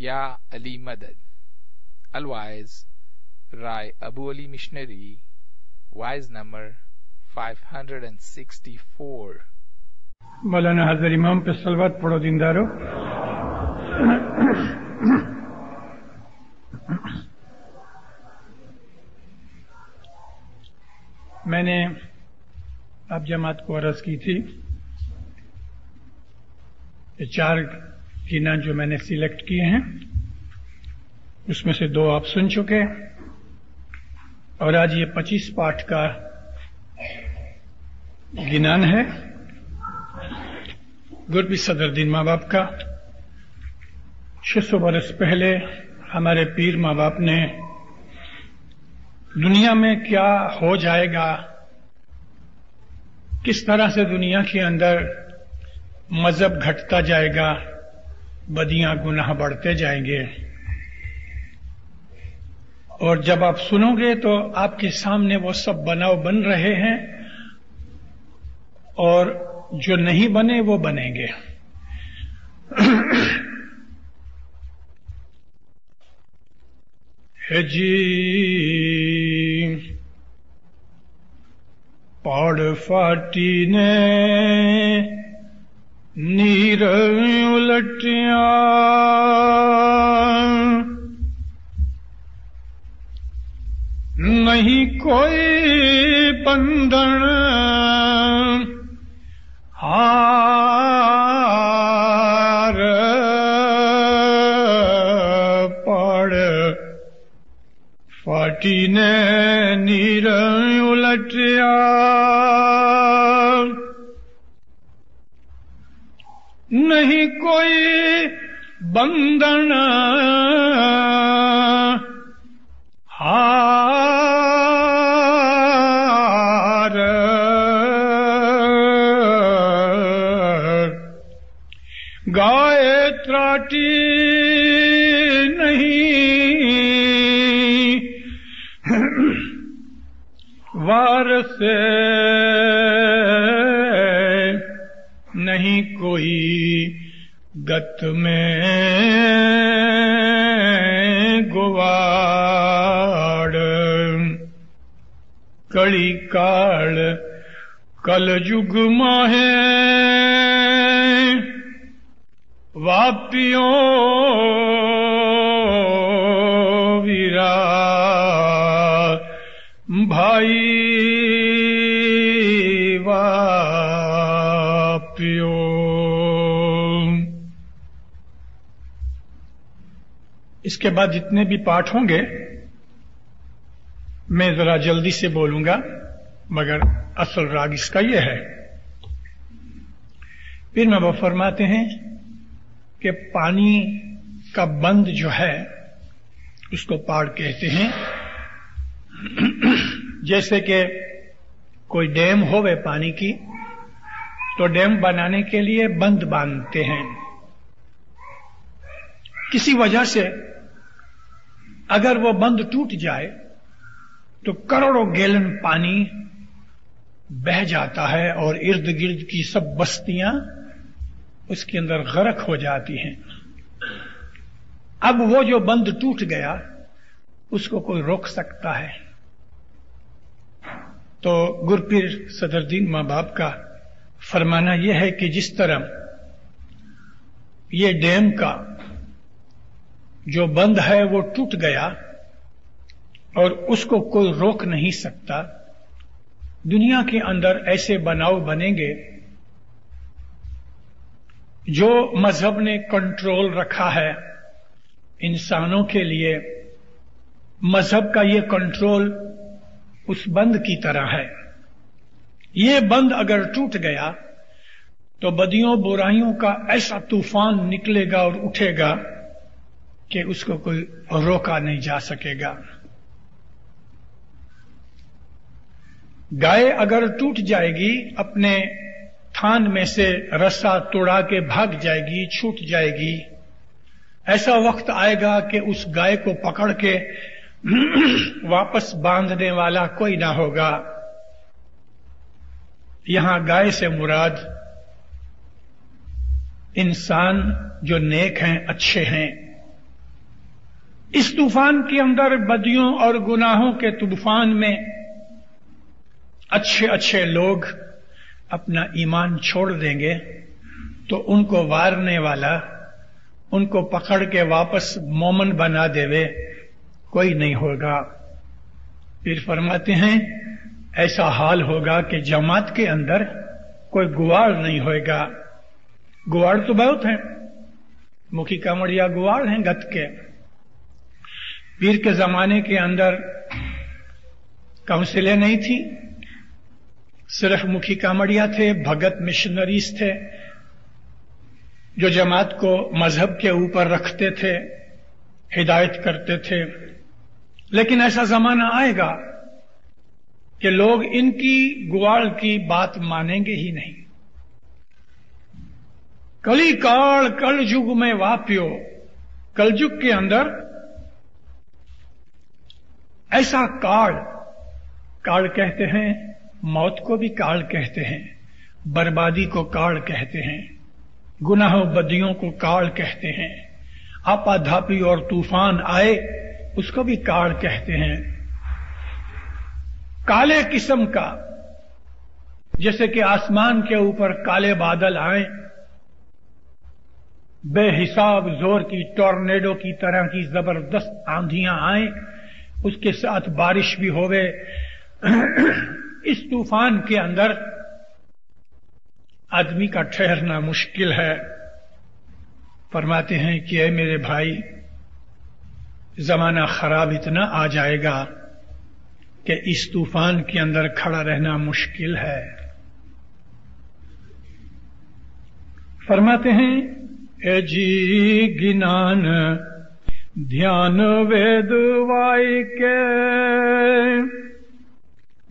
Ya Ali Madad. Alwise, Rai Abu Ali Missionary, wise number 564. मौलाना हज़रत इमाम पे सलवात पढ़ो दीनदारो। मैंने आप जमात को अर्ज की थी, ये चार गिना जो मैंने सिलेक्ट किए हैं उसमें से दो आप सुन चुके और आज ये 25 पाठ का गिनान है। गुरबी सदरुद्दीन माँ बाप का 600 बरस पहले हमारे पीर माँ बाप ने दुनिया में क्या हो जाएगा, किस तरह से दुनिया के अंदर मजहब घटता जाएगा, बदियां गुनाह बढ़ते जाएंगे, और जब आप सुनोगे तो आपके सामने वो सब बनाव बन रहे हैं और जो नहीं बने वो बनेंगे। हे जी पाड़ फाटी ने नीर उलटिया नहीं कोई बंधन हार पाड़ फाटी ने नीर उलटिया नहीं कोई बंधन हार गाय त्राटी नहीं वार से नहीं कोई गत में गुवाड़ कड़ी काल कल युग माहे वापियों वीरा भाई वापियों। इसके बाद जितने भी पाठ होंगे मैं जरा जल्दी से बोलूंगा, मगर असल राग इसका यह है। फिर मैं वो फरमाते हैं कि पानी का बंद जो है उसको पाड़ कहते हैं। जैसे कि कोई डैम होवे पानी की तो डैम बनाने के लिए बंद बांधते हैं। किसी वजह से अगर वो बंद टूट जाए तो करोड़ों गैलन पानी बह जाता है और इर्द गिर्द की सब बस्तियां उसके अंदर गर्क हो जाती हैं। अब वो जो बंद टूट गया उसको कोई रोक सकता है? तो गुरपीर सदरुद्दीन माँ बाप का फरमाना यह है कि जिस तरह ये डैम का जो बंद है वो टूट गया और उसको कोई रोक नहीं सकता, दुनिया के अंदर ऐसे बनाव बनेंगे जो मजहब ने कंट्रोल रखा है इंसानों के लिए। मजहब का ये कंट्रोल उस बंद की तरह है। ये बंद अगर टूट गया तो बदियों बुराइयों का ऐसा तूफान निकलेगा और उठेगा कि उसको कोई रोका नहीं जा सकेगा। गाय अगर टूट जाएगी अपने थान में से रस्सा तोड़ा के भाग जाएगी, छूट जाएगी। ऐसा वक्त आएगा कि उस गाय को पकड़ के वापस बांधने वाला कोई ना होगा। यहां गाय से मुराद इंसान जो नेक हैं, अच्छे हैं, इस तूफान के अंदर बदियों और गुनाहों के तूफान में अच्छे अच्छे लोग अपना ईमान छोड़ देंगे तो उनको वारने वाला, उनको पकड़ के वापस मोमन बना देवे कोई नहीं होगा। फिर फरमाते हैं ऐसा हाल होगा कि जमात के अंदर कोई गुवार नहीं होगा। गुवार तो बहुत है, मुखी कांवड़िया गुवार हैं गत के। पीर के जमाने के अंदर काउंसिलें नहीं थी, सिर्फ मुखी कांवड़िया थे, भगत मिशनरीज थे जो जमात को मजहब के ऊपर रखते थे, हिदायत करते थे। लेकिन ऐसा जमाना आएगा कि लोग इनकी गुआल की बात मानेंगे ही नहीं। कली काल कलयुग में वापियो, कलयुग के अंदर ऐसा काल, काल कहते हैं, मौत को भी काल कहते हैं, बर्बादी को काल कहते हैं, गुनाहों बदियों को काल कहते हैं, आपाधापी और तूफान आए उसको भी काल कहते हैं। काले किस्म का, जैसे कि आसमान के ऊपर काले बादल आए, बेहिसाब जोर की टॉर्नेडो की तरह की जबरदस्त आंधियां आए, उसके साथ बारिश भी होवे। इस तूफान के अंदर आदमी का ठहरना मुश्किल है। फरमाते हैं कि ऐ मेरे भाई, जमाना खराब इतना आ जाएगा कि इस तूफान के अंदर खड़ा रहना मुश्किल है। फरमाते हैं ए जी गिनान ध्यान वेद वाई के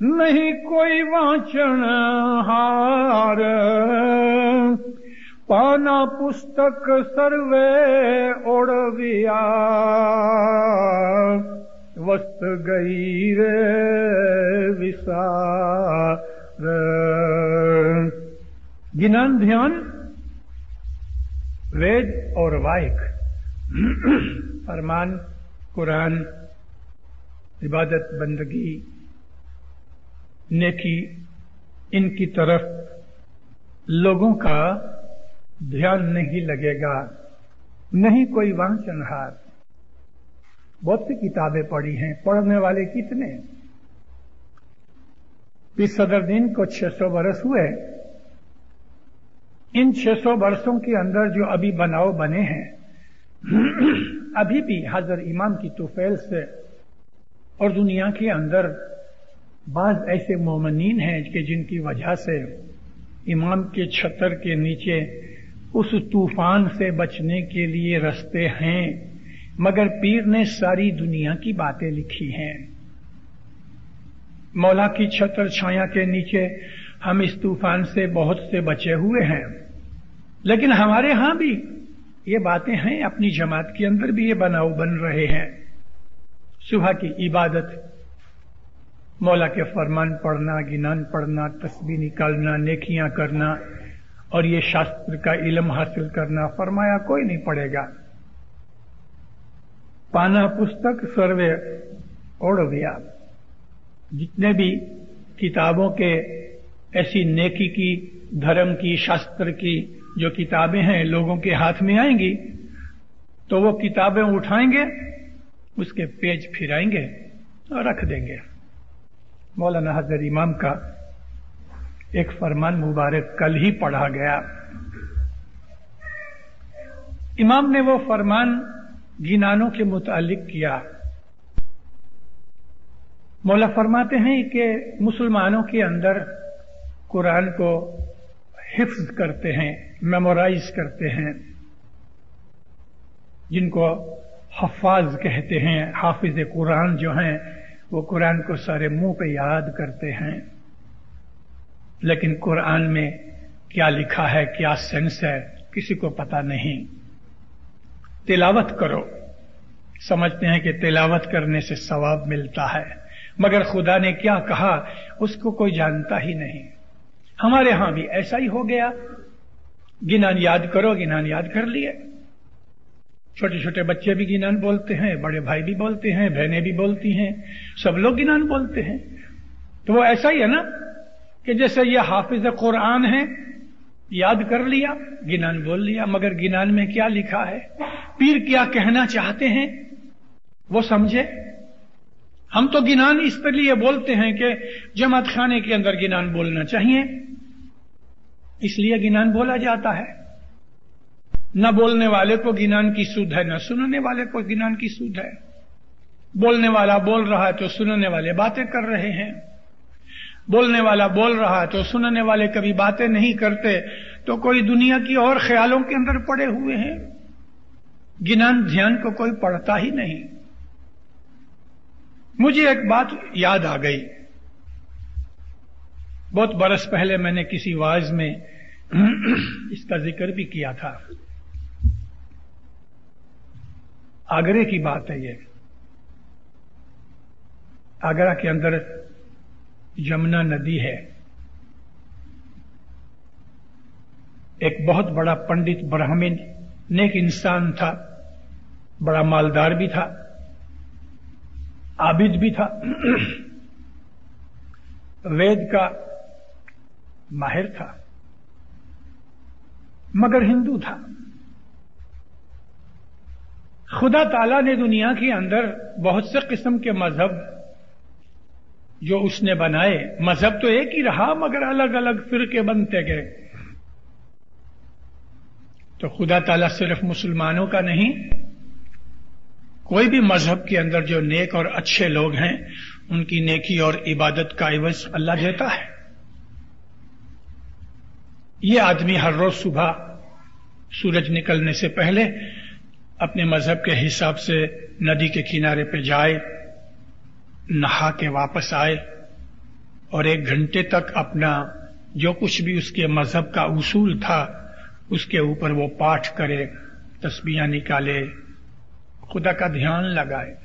नहीं कोई वाचन हार पाना पुस्तक सर्वे ओढ़विया वस्त गई रे विसार। गिनान ध्यान वेद और वाइक, फरमान कुरान, इबादत बंदगी नेकी, इनकी तरफ लोगों का ध्यान नहीं लगेगा। नहीं कोई वांछनहार, बहुत सी किताबें पढ़ी हैं, पढ़ने वाले कितने। इस सदरदीन को 600 बरस हुए। इन 600 बरसों के अंदर जो अभी बनाव बने हैं, अभी भी हजरत इमाम की तोफेल से और दुनिया के अंदर बाज ऐसे मोमिनीन हैं कि जिनकी वजह से इमाम के छतर के नीचे उस तूफान से बचने के लिए रास्ते हैं। मगर पीर ने सारी दुनिया की बातें लिखी हैं। मौला की छत्र छाया के नीचे हम इस तूफान से बहुत से बचे हुए हैं। लेकिन हमारे यहां भी ये बातें हैं, अपनी जमात के अंदर भी ये बनाव बन रहे हैं। सुबह की इबादत, मौला के फरमान पढ़ना, गिनान पढ़ना, तस्बीह निकालना, नेकियां करना और ये शास्त्र का इलम हासिल करना, फरमाया कोई नहीं पढ़ेगा। पाना पुस्तक सर्वे ओढ़विया, जितने भी किताबों के ऐसी नेकी की, धर्म की, शास्त्र की जो किताबें हैं लोगों के हाथ में आएंगी तो वो किताबें उठाएंगे, उसके पेज फिराएंगे और रख देंगे। मौलाना हजरत इमाम का एक फरमान मुबारक कल ही पढ़ा गया। इमाम ने वो फरमान गिनानों के मुतालिक किया। मौला फरमाते हैं कि मुसलमानों के अंदर कुरान को हिफ्ज करते हैं, मेमोराइज करते हैं, जिनको हफाज कहते हैं, हाफिज कुरान जो हैं वो कुरान को सारे मुंह पे याद करते हैं। लेकिन कुरान में क्या लिखा है, क्या सेंस है, किसी को पता नहीं। तिलावत करो, समझते हैं कि तिलावत करने से सवाब मिलता है, मगर खुदा ने क्या कहा उसको कोई जानता ही नहीं। हमारे यहां भी ऐसा ही हो गया। गिनान याद करो, गिनान याद कर लिए, छोटे छोटे बच्चे भी गिनान बोलते हैं, बड़े भाई भी बोलते हैं, बहनें भी बोलती हैं, सब लोग गिनान बोलते हैं। तो वो ऐसा ही है ना कि जैसे ये हाफिज कुरान है, याद कर लिया, गिनान बोल लिया, मगर गिनान में क्या लिखा है, पीर क्या कहना चाहते हैं वो समझे। हम तो गिनान इस पर लिए बोलते हैं कि जमात खाने के अंदर गिनान बोलना चाहिए, इसलिए गिनान बोला जाता है। न बोलने वाले को गिनान की सुध है, न सुनने वाले को गिनान की सुध है। बोलने वाला बोल रहा है तो सुनने वाले बातें कर रहे हैं, बोलने वाला बोल रहा है तो सुनने वाले कभी बातें नहीं करते, तो कोई दुनिया की और ख्यालों के अंदर पड़े हुए हैं। गिनान ध्यान को कोई पढ़ता ही नहीं। मुझे एक बात याद आ गई, बहुत बरस पहले मैंने किसी वाज में इसका जिक्र भी किया था। आगरे की बात है ये। आगरा के अंदर यमुना नदी है। एक बहुत बड़ा पंडित ब्राह्मण नेक इंसान था, बड़ा मालदार भी था, आबिद भी था, वेद का माहिर था, मगर हिंदू था। खुदा ताला ने दुनिया के अंदर बहुत से किस्म के मजहब जो उसने बनाए, मजहब तो एक ही रहा मगर अलग अलग फिरके बनते गए। तो खुदा ताला सिर्फ मुसलमानों का नहीं, कोई भी मजहब के अंदर जो नेक और अच्छे लोग हैं उनकी नेकी और इबादत का एवज अल्लाह देता है। ये आदमी हर रोज सुबह सूरज निकलने से पहले अपने मजहब के हिसाब से नदी के किनारे पे जाए, नहा के वापस आए और एक घंटे तक अपना जो कुछ भी उसके मजहब का उसूल था उसके ऊपर वो पाठ करे, तस्बीहां निकाले, खुदा का ध्यान लगाए।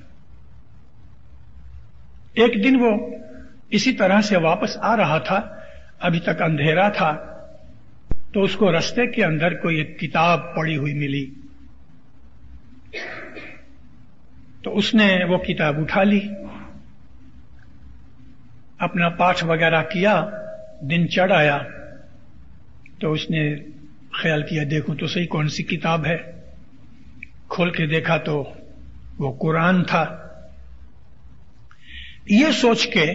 एक दिन वो इसी तरह से वापस आ रहा था, अभी तक अंधेरा था, तो उसको रास्ते के अंदर कोई एक किताब पड़ी हुई मिली। तो उसने वो किताब उठा ली, अपना पाठ वगैरह किया, दिन चढ़ आया तो उसने ख्याल किया देखूं तो सही कौन सी किताब है। खोल के देखा तो वो कुरान था। ये सोच के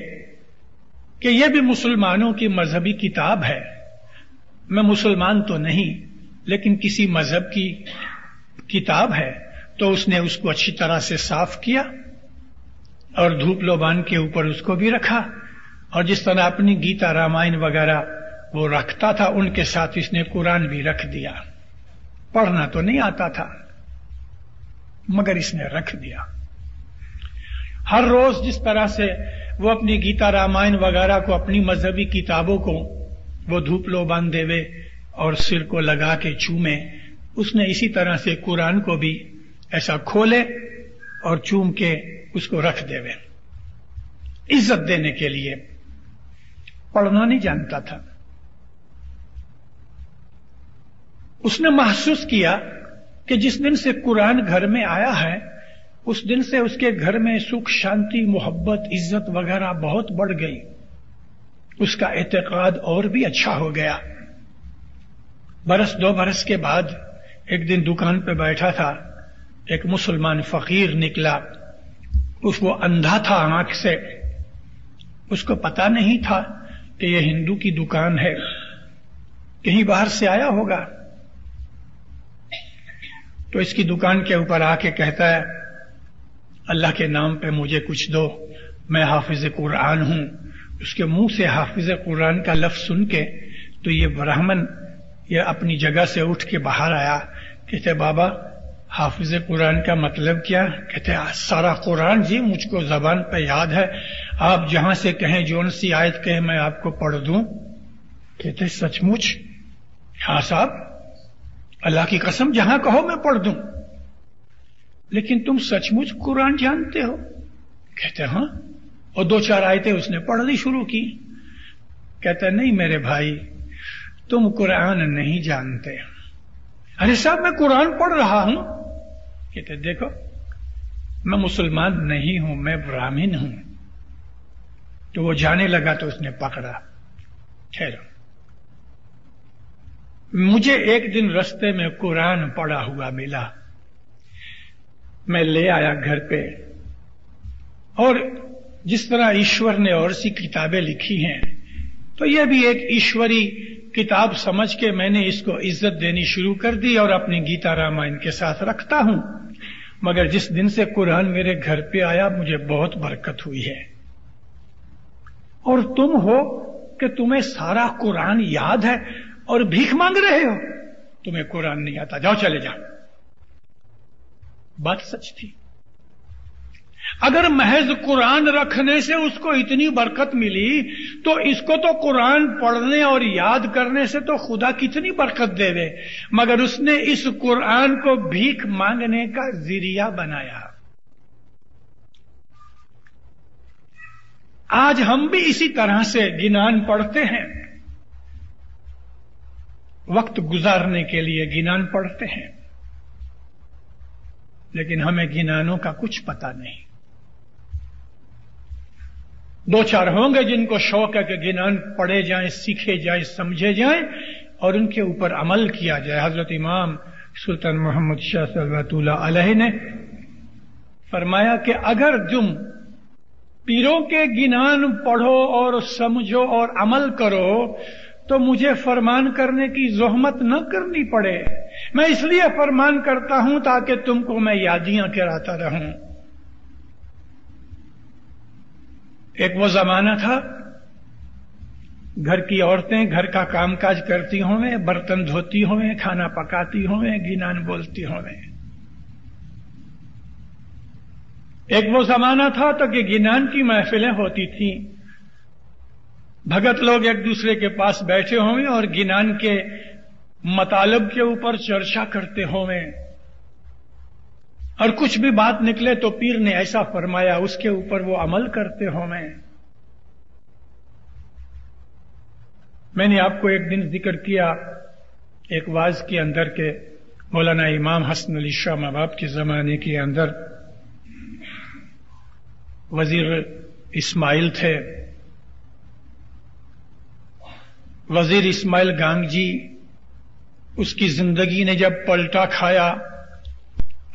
कि ये भी मुसलमानों की मजहबी किताब है, मैं मुसलमान तो नहीं लेकिन किसी मजहब की किताब है, तो उसने उसको अच्छी तरह से साफ किया और धूप लोबान के ऊपर उसको भी रखा, और जिस तरह अपनी गीता रामायण वगैरह वो रखता था उनके साथ इसने कुरान भी रख दिया। पढ़ना तो नहीं आता था मगर इसने रख दिया। हर रोज जिस तरह से वो अपनी गीता रामायण वगैरह को, अपनी मजहबी किताबों को वो धूप लोबान देवे और सिर को लगा के चूमे, उसने इसी तरह से कुरान को भी ऐसा खोले और चूम के उसको रख देवे, इज्जत देने के लिए। पढ़ना नहीं जानता था। उसने महसूस किया कि जिस दिन से कुरान घर में आया है उस दिन से उसके घर में सुख, शांति, मोहब्बत, इज्जत वगैरह बहुत बढ़ गई। उसका एतकाद और भी अच्छा हो गया। बरस दो बरस के बाद एक दिन दुकान पर बैठा था, एक मुसलमान फकीर निकला। उसको अंधा था आंख से, उसको पता नहीं था कि यह हिंदू की दुकान है, कहीं बाहर से आया होगा। तो इसकी दुकान के ऊपर आके कहता है, अल्लाह के नाम पे मुझे कुछ दो, मैं हाफिज कुरान हूं। उसके मुंह से हाफिज कुरान का लफ्ज सुन के तो ये ब्राह्मण ये अपनी जगह से उठ के बाहर आया। कहते बाबा हाफिज कुरान का मतलब क्या? कहते सारा कुरान जी मुझको जबान पे याद है, आप जहां से कहें जोन सी आयत कहें मैं आपको पढ़ दूं। कहते सचमुच? हाँ साहब, अल्लाह की कसम जहां कहो मैं पढ़ दूं। लेकिन तुम सचमुच कुरान जानते हो? कहते हाँ। और दो चार आयतें उसने पढ़नी शुरू की। कहते नहीं मेरे भाई, तुम कुरान नहीं जानते। अरे साहब मैं कुरान पढ़ रहा हूं। कहते देखो मैं मुसलमान नहीं हूं, मैं ब्राह्मण हूं। तो वो जाने लगा तो उसने पकड़ा, ठहरो, मुझे एक दिन रास्ते में कुरान पड़ा हुआ मिला, मैं ले आया घर पे। और जिस तरह ईश्वर ने और सी किताबें लिखी हैं, तो यह भी एक ईश्वरी किताब समझ के मैंने इसको इज्जत देनी शुरू कर दी और अपनी गीता रामायण के साथ रखता हूं। मगर जिस दिन से कुरान मेरे घर पे आया मुझे बहुत बरकत हुई है। और तुम हो कि तुम्हें सारा कुरान याद है और भीख मांग रहे हो, तुम्हें कुरान नहीं आता, जाओ चले जाओ। बात सच थी। अगर महज कुरान रखने से उसको इतनी बरकत मिली तो इसको तो कुरान पढ़ने और याद करने से तो खुदा कितनी बरकत देवे। मगर उसने इस कुरान को भीख मांगने का जरिया बनाया। आज हम भी इसी तरह से गिनान पढ़ते हैं, वक्त गुजारने के लिए गिनान पढ़ते हैं, लेकिन हमें गिनानों का कुछ पता नहीं। दो चार होंगे जिनको शौक है कि गिनान पढ़े जाएं, सीखे जाएं, समझे जाएं और उनके ऊपर अमल किया जाए। हजरत इमाम सुल्तान मोहम्मद शाह सल्लल्लाहु अलैहि ने फरमाया कि अगर तुम पीरों के गिनान पढ़ो और समझो और अमल करो तो मुझे फरमान करने की ज़हमत न करनी पड़े। मैं इसलिए फरमान करता हूं ताकि तुमको मैं यादियां कराता रहूं। एक वो जमाना था, घर की औरतें घर का कामकाज करती होंगे, बर्तन धोती होंगे, खाना पकाती होंगे, गिनान बोलती होंगे। एक वो जमाना था तो कि गिनान की महफिलें होती थी, भगत लोग एक दूसरे के पास बैठे होंगे और गिनान के मतलब के ऊपर चर्चा करते होंगे और कुछ भी बात निकले तो पीर ने ऐसा फरमाया उसके ऊपर वो अमल करते होंगे। मैंने आपको एक दिन जिक्र किया एक वाज के अंदर के मौलाना इमाम हसन अली शाह मां बाप के जमाने के अंदर वजीर इस्माइल थे। वजीर इस्माइल गांगजी, उसकी जिंदगी ने जब पलटा खाया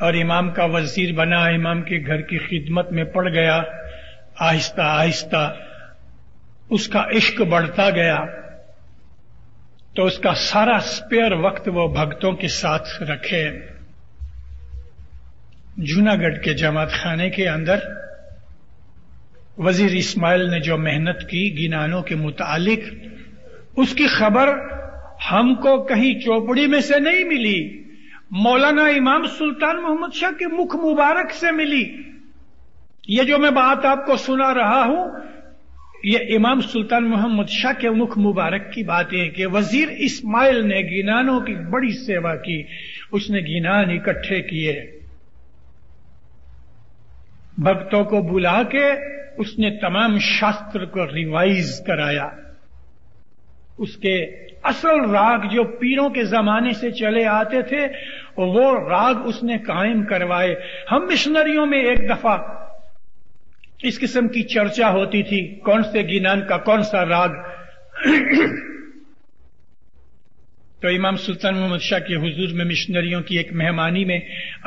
और इमाम का वजीर बना, इमाम के घर की खिदमत में पड़ गया, आहिस्ता आहिस्ता उसका इश्क बढ़ता गया तो उसका सारा स्पेयर वक्त वो भक्तों के साथ रखे। जूनागढ़ के जमात खाने के अंदर वजीर इस्माइल ने जो मेहनत की गिनानों के मुतालिक, उसकी खबर हमको कहीं चौपड़ी में से नहीं मिली, मौलाना इमाम सुल्तान मोहम्मद शाह के मुख मुबारक से मिली। ये जो मैं बात आपको सुना रहा हूं ये इमाम सुल्तान मोहम्मद शाह के मुख मुबारक की बात है कि वजीर इस्माइल ने गिनानों की बड़ी सेवा की, उसने गिनान इकट्ठे किए, भक्तों को बुला के उसने तमाम शास्त्र को रिवाइज कराया। उसके असल राग जो पीरों के जमाने से चले आते थे वो राग उसने कायम करवाए। हम मिशनरियों में एक दफा इस किस्म की चर्चा होती थी कौन से गिनान का कौन सा राग। तो इमाम सुल्तान मोहम्मद शाह के हुजूर में मिशनरियों की एक मेहमानी में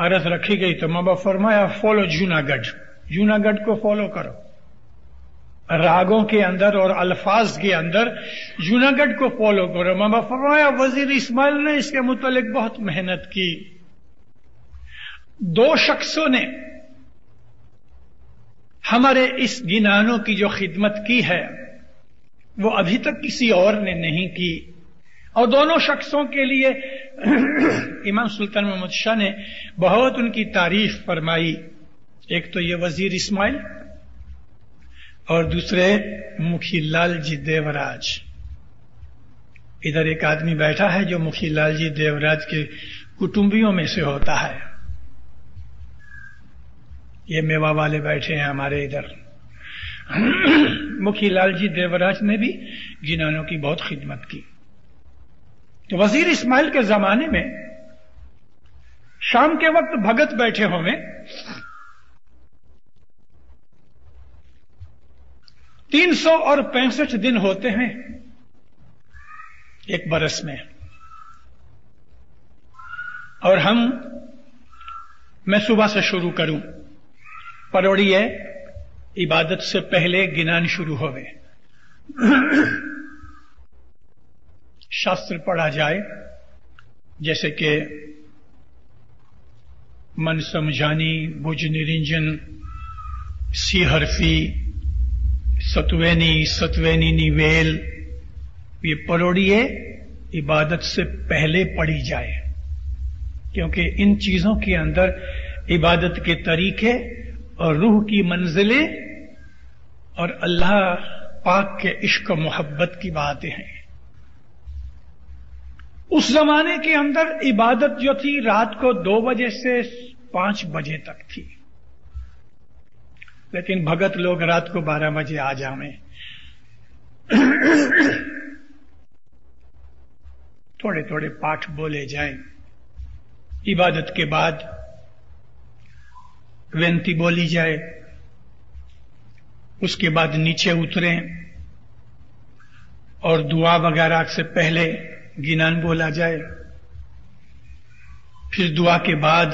अर्ज रखी गई तो माबा फरमाया फॉलो जूनागढ़, जूनागढ़ को फॉलो करो। रागों के अंदर और अल्फाज के अंदर जूनागढ़ को फॉलो करो। मामा फरमाया वजीर इस्माइल ने इसके मुतालिक बहुत मेहनत की। दो शख्सों ने हमारे इस गिनानों की जो खिदमत की है वो अभी तक किसी और ने नहीं की और दोनों शख्सों के लिए इमाम सुल्तान मोहम्मद शाह ने बहुत उनकी तारीफ फरमाई। एक तो ये वजीर इस्माइल और दूसरे मुखीलाल जी देवराज। इधर एक आदमी बैठा है जो मुखीलाल जी देवराज के कुटुंबियों में से होता है। ये मेवा वाले बैठे हैं हमारे इधर। मुखीलाल जी देवराज ने भी गिनानों की बहुत खिदमत की। तो वजीर इस्माइल के जमाने में शाम के वक्त भगत बैठे होंगे, तीन सौ और 65 दिन होते हैं एक बरस में, और हम, मैं सुबह से शुरू करूं, परोड़िए इबादत से पहले गिनान शुरू होवे, शास्त्र पढ़ा जाए, जैसे कि मन समझानी, भुज निरंजन, सी हरफी, सतवेनी, सतवेनी निवेल, ये परोड़िए इबादत से पहले पढ़ी जाए, क्योंकि इन चीजों के अंदर इबादत के तरीके और रूह की मंजिलें और अल्लाह पाक के इश्क मोहब्बत की बातें हैं। उस जमाने के अंदर इबादत जो थी रात को 2 बजे से 5 बजे तक थी, लेकिन भगत लोग रात को 12 बजे आ जावें, थोड़े थोड़े पाठ बोले जाएं, इबादत के बाद विनती बोली जाए, उसके बाद नीचे उतरें और दुआ वगैरह से पहले गिनान बोला जाए, फिर दुआ के बाद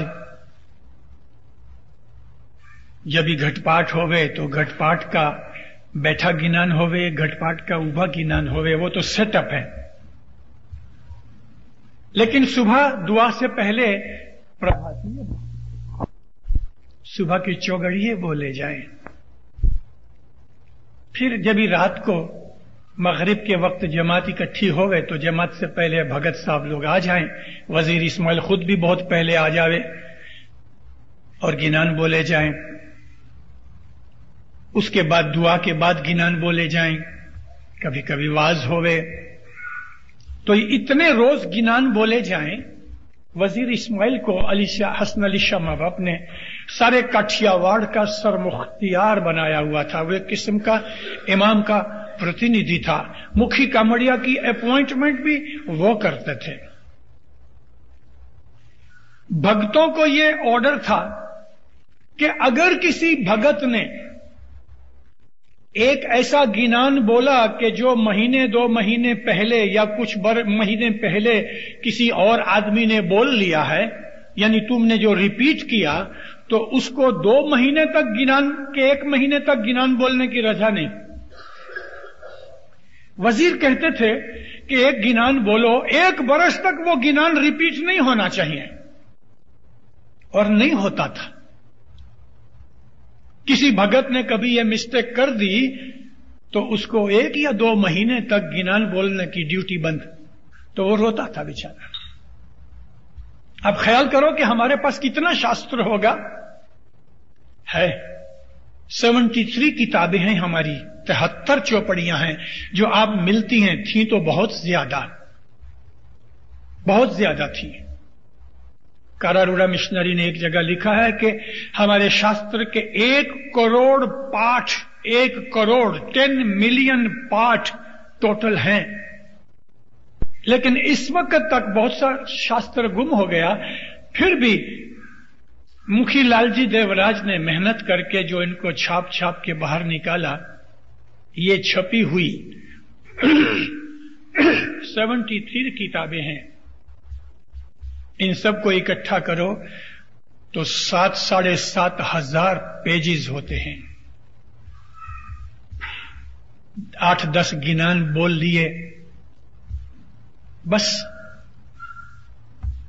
जब ही घटपाठ होवे तो घटपाठ का बैठा गिनान होवे, घटपाठ का उभा गिनान होवे, वो तो सेटअप है। लेकिन सुबह दुआ से पहले प्रभाती सुबह की चौघड़िए बोले जाए, फिर जब ही रात को मगरिब के वक्त जमात इकट्ठी होवे तो जमात से पहले भगत साहब लोग आ जाएं, वजीर इस्माइल खुद भी बहुत पहले आ जावे और गिनान बोले जाएं, उसके बाद दुआ के बाद गिनान बोले जाएं, कभी कभी वाज होवे, तो इतने रोज गिनान बोले जाएं। वजीर इस्माइल को अली शाह, हसन अली शाह महबूब ने सारे काठियावाड़ का सरमुख्तियार बनाया हुआ था, वो एक किस्म का इमाम का प्रतिनिधि था, मुखी कामड़िया की अपॉइंटमेंट भी वो करते थे। भक्तों को ये ऑर्डर था कि अगर किसी भगत ने एक ऐसा गिनान बोला कि जो महीने 2 महीने पहले या कुछ महीने पहले किसी और आदमी ने बोल लिया है, यानी तुमने जो रिपीट किया, तो उसको 2 महीने तक गिनान के 1 महीने तक गिनान बोलने की रजा नहीं। वजीर कहते थे कि एक गिनान बोलो, 1 बरस तक वो गिनान रिपीट नहीं होना चाहिए, और नहीं होता था। किसी भगत ने कभी यह मिस्टेक कर दी तो उसको 1 या 2 महीने तक गिनान बोलने की ड्यूटी बंद, तो वो रोता था बेचारा। अब ख्याल करो कि हमारे पास कितना शास्त्र होगा है, 73 किताबें हैं हमारी, 73 चौपड़ियां हैं जो आप मिलती हैं, थी तो बहुत ज्यादा थी। कारारूरा मिशनरी ने एक जगह लिखा है कि हमारे शास्त्र के 1 करोड़ पाठ, 1 करोड़ 10 मिलियन पाठ टोटल हैं, लेकिन इस वक्त तक बहुत सा शास्त्र गुम हो गया। फिर भी मुखी लालजी देवराज ने मेहनत करके जो इनको छाप के बाहर निकाला, ये छपी हुई 73 किताबें हैं। इन सबको इकट्ठा करो तो 7,500 पेजेस होते हैं। 8-10 गिनान बोल लिए, बस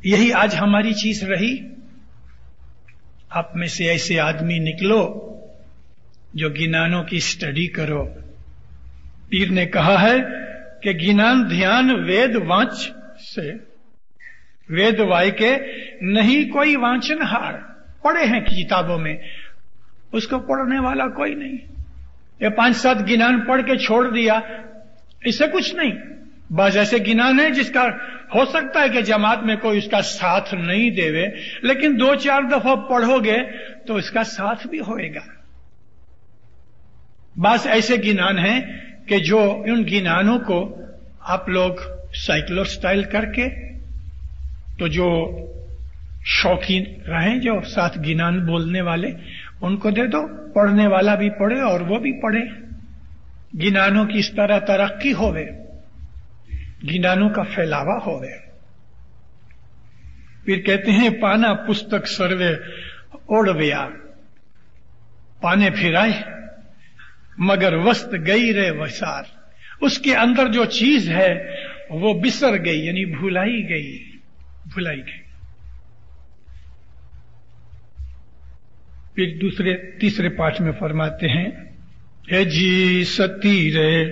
यही आज हमारी चीज रही। आप में से ऐसे आदमी निकलो जो गिनानों की स्टडी करो। पीर ने कहा है कि गिनान ध्यान वेद वांच से, वेद वाय के नहीं कोई वांछनहार, पढ़े हैं किताबों में, उसको पढ़ने वाला कोई नहीं। ये 5-7 गिनान पढ़ के छोड़ दिया, इससे कुछ नहीं। बस ऐसे गिनान है जिसका हो सकता है कि जमात में कोई उसका साथ नहीं देवे, लेकिन 2-4 दफा पढ़ोगे तो उसका साथ भी होएगा। बस ऐसे गिनान हैं कि जो उन गिनानों को आप लोग साइक्लो स्टाइल करके, तो जो शौकीन रहें, जो साथ गिनान बोलने वाले उनको दे दो, पढ़ने वाला भी पढ़े और वो भी पढ़े, गिनानों की इस तरह तरक्की होवे, गिनानों का फैलावा होवे। फिर कहते हैं पाना पुस्तक सर्वे ओढ़व्या, पाने फिराए मगर वस्त गई रे वसार, उसके अंदर जो चीज है वो बिसर गई, यानी भुलाई गई, भुलाई गई। फिर दूसरे तीसरे पाठ में फरमाते हैं, हे जी सती रे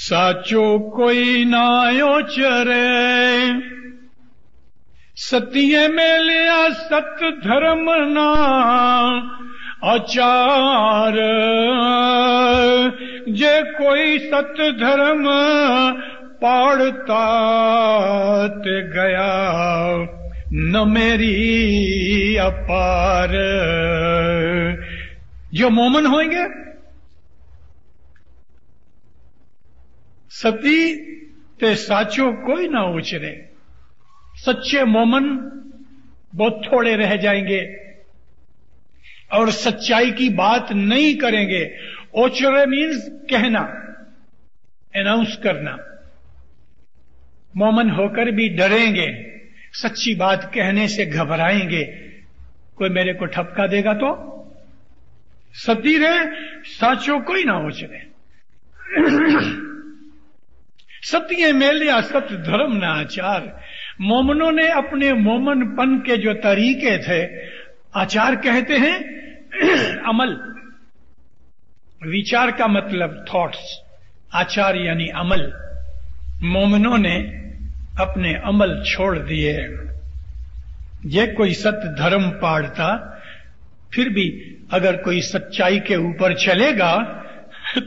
साचो कोई नायो चरे, सतीये में लिया सत धर्म ना आचार, जे कोई सत धर्म पाड़ता ते गया न मेरी अपार। जो मोमन होंगे, सती ते साचो कोई ना उचरे, सच्चे मोमन बहुत थोड़े रह जाएंगे और सच्चाई की बात नहीं करेंगे। ओचरे मीन्स कहना, अनाउंस करना, मोमन होकर भी डरेंगे, सच्ची बात कहने से घबराएंगे, कोई मेरे को ठपका देगा तो। सती रे साचो कोई ना ओचरे, सत्य मेले असत धर्म ना आचार, मोमनों ने अपने मोमनपन के जो तरीके थे, आचार कहते हैं अमल, विचार का मतलब थॉट्स, आचार यानी अमल, मोमिनों ने अपने अमल छोड़ दिए। ये कोई सत्य धर्म पाड़ता, फिर भी अगर कोई सच्चाई के ऊपर चलेगा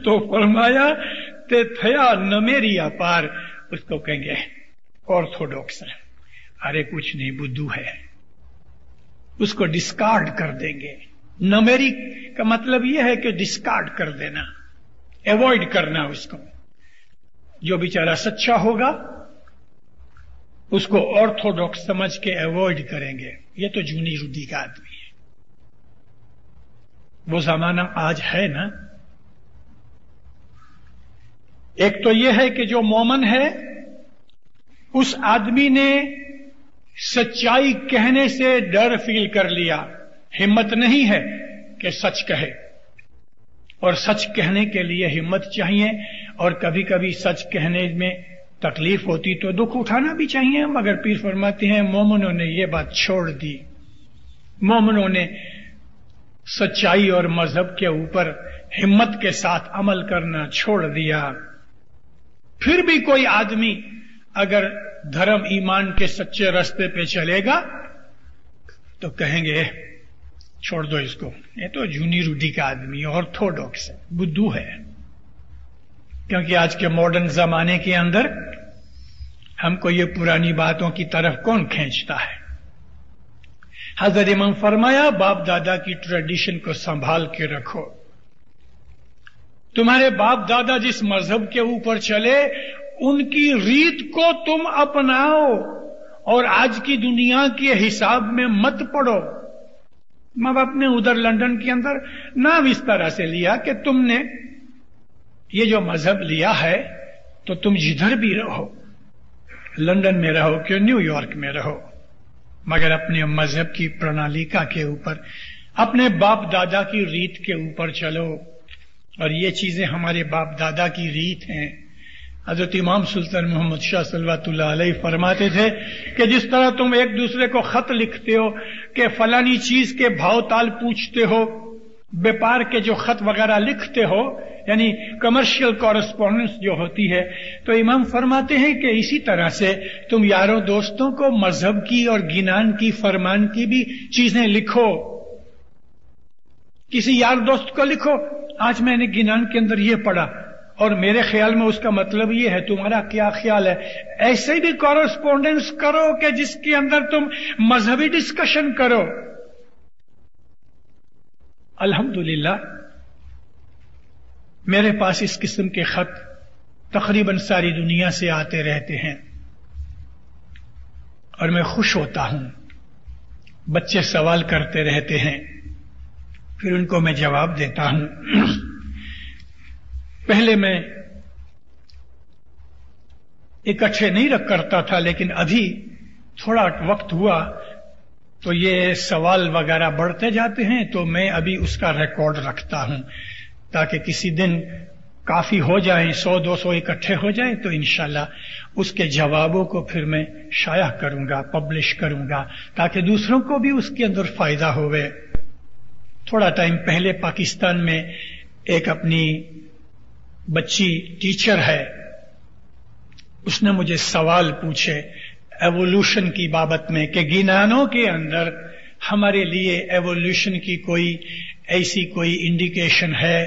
तो फरमाया ते थया न मेरी अपार, उसको कहेंगे ऑर्थोडॉक्स है, अरे कुछ नहीं बुद्धू है, उसको डिस्कार्ड कर देंगे। न मेरी का मतलब यह है कि डिस्कार्ड कर देना, अवॉइड करना उसको। जो बेचारा सच्चा होगा उसको ऑर्थोडॉक्स समझ के अवॉइड करेंगे, ये तो जूनी रूढ़ी का आदमी है। वो जमाना आज है ना। एक तो यह है कि जो मोमन है उस आदमी ने सच्चाई कहने से डर फील कर लिया, हिम्मत नहीं है कि सच कहे, और सच कहने के लिए हिम्मत चाहिए, और कभी कभी सच कहने में तकलीफ होती तो दुख उठाना भी चाहिए। मगर पीर फरमाते हैं मोमिनों ने ये बात छोड़ दी, मोमिनों ने सच्चाई और मजहब के ऊपर हिम्मत के साथ अमल करना छोड़ दिया। फिर भी कोई आदमी अगर धर्म ईमान के सच्चे रास्ते पे चलेगा तो कहेंगे छोड़ दो इसको, ये तो जूनी रूढ़ी का आदमी है, ऑर्थोडॉक्स है, बुद्धू है। क्योंकि आज के मॉडर्न जमाने के अंदर हमको ये पुरानी बातों की तरफ कौन खींचता है। हजरत इमाम फरमाया बाप दादा की ट्रेडिशन को संभाल के रखो, तुम्हारे बाप दादा जिस मजहब के ऊपर चले उनकी रीत को तुम अपनाओ, और आज की दुनिया के हिसाब में मत पड़ो। मां बाप ने उधर लंदन के अंदर नाम इस तरह से लिया कि तुमने ये जो मजहब लिया है तो तुम जिधर भी रहो, लंदन में रहो कि न्यूयॉर्क में रहो, मगर अपने मजहब की प्रणालिका के ऊपर, अपने बाप दादा की रीत के ऊपर चलो। और ये चीजें हमारे बाप दादा की रीत हैं। हजरत इमाम सुल्तान मोहम्मद शाह सल्लल्लाहु अलैहि फरमाते थे कि जिस तरह तुम एक दूसरे को खत लिखते हो कि फलानी चीज के भाव ताल पूछते हो, व्यापार के जो खत वगैरह लिखते हो, यानी कमर्शियल कॉरेस्पॉन्डेंस जो होती है, तो इमाम फरमाते हैं कि इसी तरह से तुम यारों दोस्तों को मजहब की और गिनान की फरमान की भी चीजें लिखो। किसी यार दोस्त को लिखो, आज मैंने गिनान के अंदर ये पढ़ा और मेरे ख्याल में उसका मतलब ये है, तुम्हारा क्या ख्याल है। ऐसे भी कॉरेस्पॉन्डेंस करो कि जिसके अंदर तुम मजहबी डिस्कशन करो। अल्हम्दुलिल्लाह मेरे पास इस किस्म के खत तकरीबन सारी दुनिया से आते रहते हैं और मैं खुश होता हूं बच्चे सवाल करते रहते हैं, फिर उनको मैं जवाब देता हूं। पहले मैं इकट्ठे नहीं रख करता था, लेकिन अभी थोड़ा वक्त हुआ तो ये सवाल वगैरह बढ़ते जाते हैं, तो मैं अभी उसका रिकॉर्ड रखता हूं ताकि किसी दिन काफी हो जाए, 100-200 इकट्ठे हो जाए तो इंशाल्लाह उसके जवाबों को फिर मैं शाया करूंगा, पब्लिश करूंगा, ताकि दूसरों को भी उसके अंदर फायदा होवे। थोड़ा टाइम पहले पाकिस्तान में एक अपनी बच्ची टीचर है, उसने मुझे सवाल पूछे एवोल्यूशन की बाबत में कि गिनानों के अंदर हमारे लिए एवोल्यूशन की कोई ऐसी कोई इंडिकेशन है।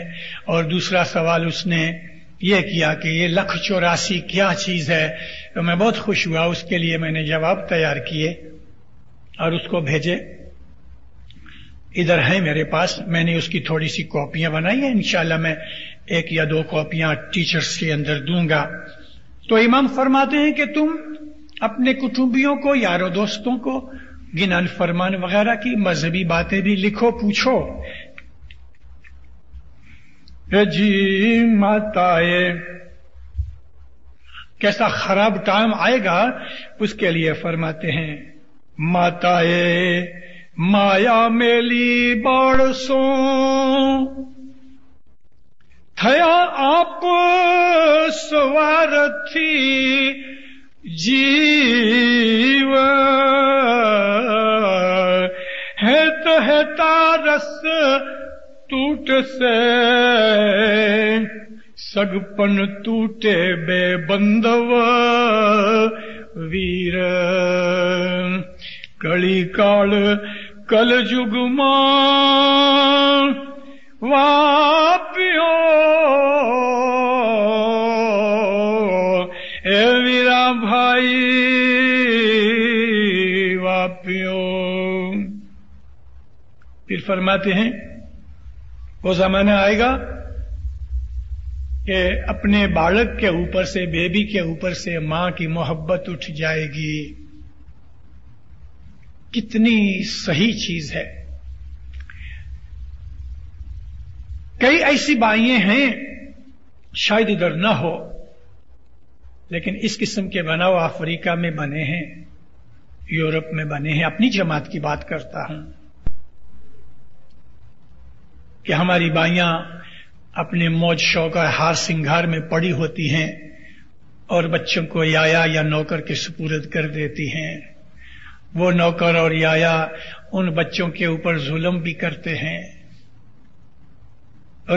और दूसरा सवाल उसने ये किया कि ये 1084 क्या चीज है। तो मैं बहुत खुश हुआ, उसके लिए मैंने जवाब तैयार किए और उसको भेजे, इधर है मेरे पास। मैंने उसकी थोड़ी सी कॉपियां बनाई है, इंशाल्लाह मैं 1 या 2 कॉपियां टीचर्स के अंदर दूंगा। तो इमाम फरमाते हैं कि तुम अपने कुटुंबियों को, यारों दोस्तों को गिनान फरमान वगैरह की मजहबी बातें भी लिखो, पूछो। जी माताए, कैसा खराब टाइम आएगा उसके लिए फरमाते हैं, माताए माया मेली बारसों थया आप सवार थी जीव है तो है तारस टूट से सगपन टूटे बे बंदव वीर कली काल कल जुगमा वापियो ए वीरा भाई वापियो। फिर फरमाते हैं वो जमाना आएगा कि अपने बालक के ऊपर से, बेबी के ऊपर से मां की मोहब्बत उठ जाएगी। कितनी सही चीज है। कई ऐसी बाइयां हैं, शायद इधर ना हो, लेकिन इस किस्म के बनाव अफ्रीका में बने हैं, यूरोप में बने हैं। अपनी जमात की बात करता हूं कि हमारी बाइयां अपने मौज शौक और हार सिंगार में पड़ी होती हैं और बच्चों को याया या नौकर के सुपुर्द कर देती हैं। वो नौकर और याया उन बच्चों के ऊपर जुल्म भी करते हैं।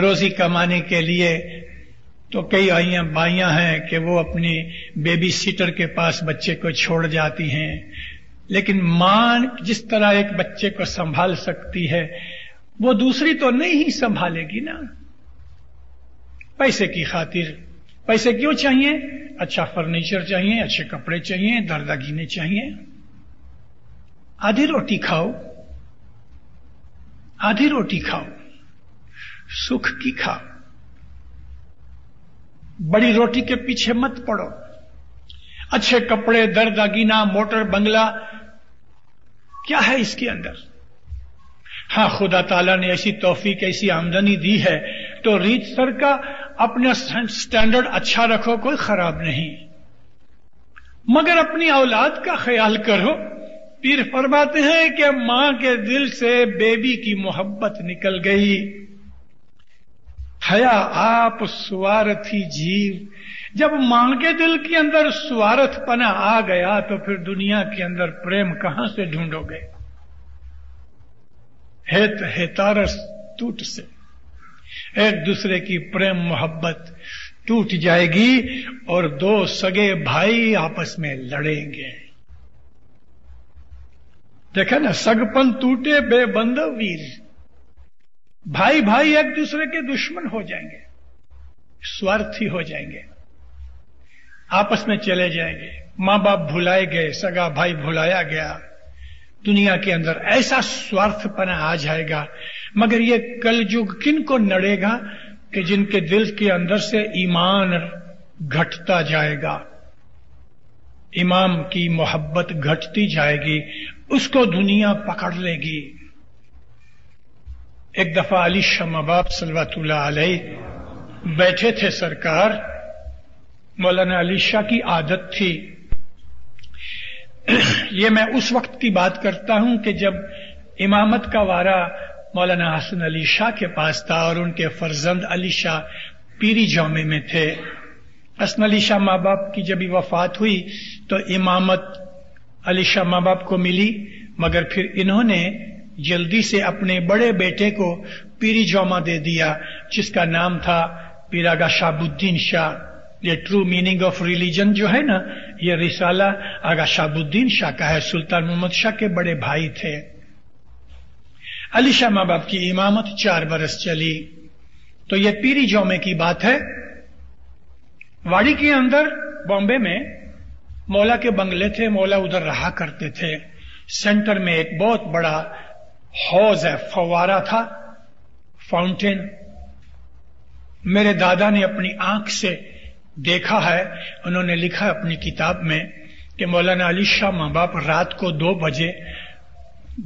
रोजी कमाने के लिए तो कई बाइयां हैं कि वो अपनी बेबी सीटर के पास बच्चे को छोड़ जाती हैं, लेकिन मां जिस तरह एक बच्चे को संभाल सकती है वो दूसरी तो नहीं ही संभालेगी ना। पैसे की खातिर, पैसे क्यों चाहिए? अच्छा फर्नीचर चाहिए, अच्छे कपड़े चाहिए, दरदागिने चाहिए। आधी रोटी खाओ, आधी रोटी खाओ, सुख की खाओ, बड़ी रोटी के पीछे मत पड़ो। अच्छे कपड़े, दरदागिना, मोटर बंगला, क्या है इसके अंदर? हाँ, खुदा ताला ने ऐसी तौफीक, ऐसी आमदनी दी है तो रीत सर का अपना स्टैंडर्ड अच्छा रखो, कोई खराब नहीं, मगर अपनी औलाद का ख्याल करो। पीर फरमाते हैं कि मां के दिल से बेबी की मोहब्बत निकल गई। हया आप स्वार्थी जीव, जब मां के दिल के अंदर स्वार्थपना आ गया तो फिर दुनिया के अंदर प्रेम कहां से ढूंढोगे? हेत हेतारस टूट से, एक दूसरे की प्रेम मोहब्बत टूट जाएगी और दो सगे भाई आपस में लड़ेंगे। देखा ना, सगपन टूटे बेबंधव वीर, भाई भाई एक दूसरे के दुश्मन हो जाएंगे, स्वार्थी हो जाएंगे, आपस में चले जाएंगे। माँ बाप भुलाए गए, सगा भाई भुलाया गया, दुनिया के अंदर ऐसा स्वार्थपना आ जाएगा। मगर ये कलयुग किन को नड़ेगा कि जिनके दिल के अंदर से ईमान घटता जाएगा, इमाम की मोहब्बत घटती जाएगी उसको दुनिया पकड़ लेगी। एक दफा अली शमाबाब सल्लल्लाहु अलैहि बैठे थे सरकार, मौलाना अली शाह की आदत थी, ये मैं उस वक्त की बात करता हूं कि जब इमामत का वारा मौलाना हसन अली शाह के पास था और उनके फर्जंद अली शाह पीरी जामे में थे। हसन अली शाह माँ बाप की जब वफात हुई तो इमामत अली शाह माँ बाप को मिली, मगर फिर इन्होंने जल्दी से अपने बड़े बेटे को पीरी जामा दे दिया जिसका नाम था पीरागा शाहबुद्दीन शाह। ये ट्रू मीनिंग ऑफ रिलीजन जो है ना, ये रिसाला आगा शाहबुद्दीन शाह का है, सुल्तान मोहम्मद शाह के बड़े भाई थे। अली शाह माँ बाप की इमामत 4 बरस चली। तो ये पीरी जामे की बात है। वाड़ी के अंदर बॉम्बे में मौला के बंगले थे, मौला उधर रहा करते थे। सेंटर में एक बहुत बड़ा हौज है, फवारा था, फाउंटेन। मेरे दादा ने अपनी आंख से देखा है, उन्होंने लिखा अपनी किताब में कि मौलाना अली शाह माँ बाप रात को 2 बजे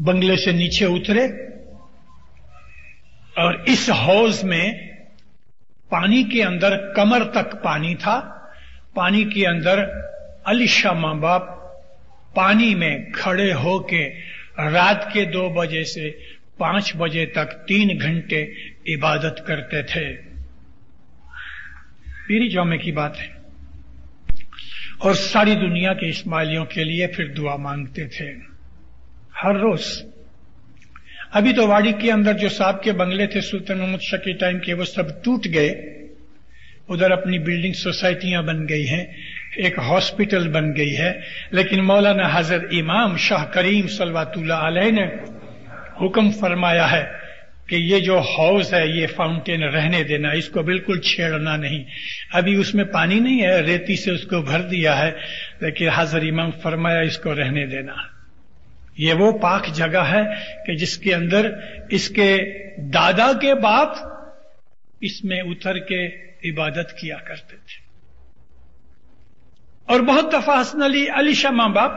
बंगले से नीचे उतरे और इस हौज में पानी के अंदर कमर तक पानी था। पानी के अंदर अली शाह माँ बाप पानी में खड़े होके रात के 2 बजे से 5 बजे तक 3 घंटे इबादत करते थे। पीरी जामे की बात है। और सारी दुनिया के इस्माइलियों के लिए फिर दुआ मांगते थे हर रोज। अभी तो वाड़ी के अंदर जो साहब के बंगले थे सुल्तान मोहम्मद शाह के टाइम के, वो सब टूट गए। उधर अपनी बिल्डिंग सोसाइटियां बन गई हैं, एक हॉस्पिटल बन गई है। लेकिन मौलाना हजरत इमाम शाह करीम सल्लल्लाहु अलैहि ने हुक्म फरमाया है कि ये जो हाउस है, ये फाउंटेन रहने देना, इसको बिल्कुल छेड़ना नहीं। अभी उसमें पानी नहीं है, रेती से उसको भर दिया है, लेकिन हजरत इमाम फरमाया इसको रहने देना। ये वो पाक जगह है कि जिसके अंदर इसके दादा के बाप इसमें उतर के इबादत किया करते थे। और बहुत दफा हसन अली शाह माँ बाप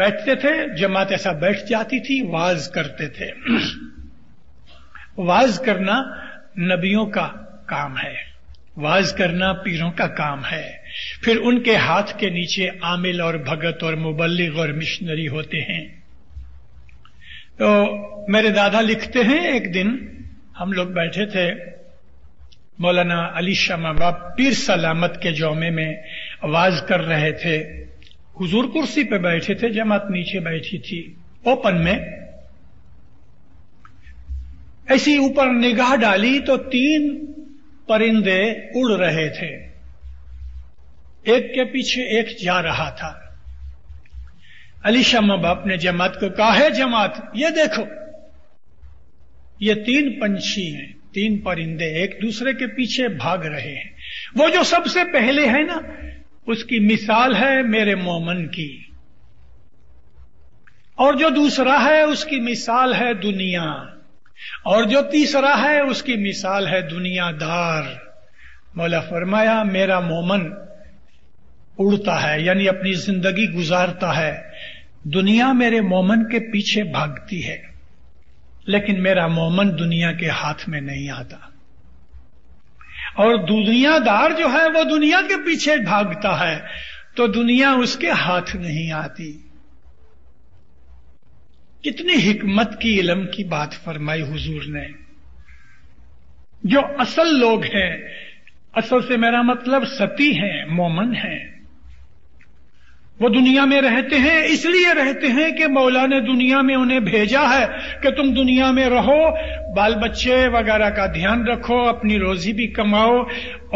बैठते थे, जमात ऐसा बैठ जाती थी, वाज करते थे। वाज करना नबियों का काम है, वाज करना पीरों का काम है। फिर उनके हाथ के नीचे आमिल और भगत और मुबल्लिग और मिशनरी होते हैं। तो मेरे दादा लिखते हैं, एक दिन हम लोग बैठे थे, मौलाना अली शाह माँ बाप पीर सलामत के जामे में वाज कर रहे थे। हुजूर कुर्सी पे बैठे थे, जमात नीचे बैठी थी ओपन में। ऐसी ऊपर निगाह डाली तो 3 परिंदे उड़ रहे थे, एक के पीछे एक जा रहा था। अली शाह माँ बाप ने जमात को कहा, है जमात, ये देखो, ये 3 पंछी हैं, 3 परिंदे एक दूसरे के पीछे भाग रहे हैं। वो जो सबसे पहले है ना, उसकी मिसाल है मेरे मोमन की, और जो दूसरा है उसकी मिसाल है दुनिया, और जो तीसरा है उसकी मिसाल है दुनियादार। मौला फरमाया मेरा मोमन उड़ता है, यानी अपनी जिंदगी गुजारता है, दुनिया मेरे मोमन के पीछे भागती है, लेकिन मेरा मोमन दुनिया के हाथ में नहीं आता, और दुनियादार जो है वो दुनिया के पीछे भागता है, तो दुनिया उसके हाथ नहीं आती। कितनी हिकमत की, इल्म की बात फरमाई हुजूर ने। जो असल लोग हैं, असल से मेरा मतलब सती हैं, मोमन हैं, वो दुनिया में रहते हैं, इसलिए रहते हैं कि मौला ने दुनिया में उन्हें भेजा है कि तुम दुनिया में रहो, बाल बच्चे वगैरह का ध्यान रखो, अपनी रोजी भी कमाओ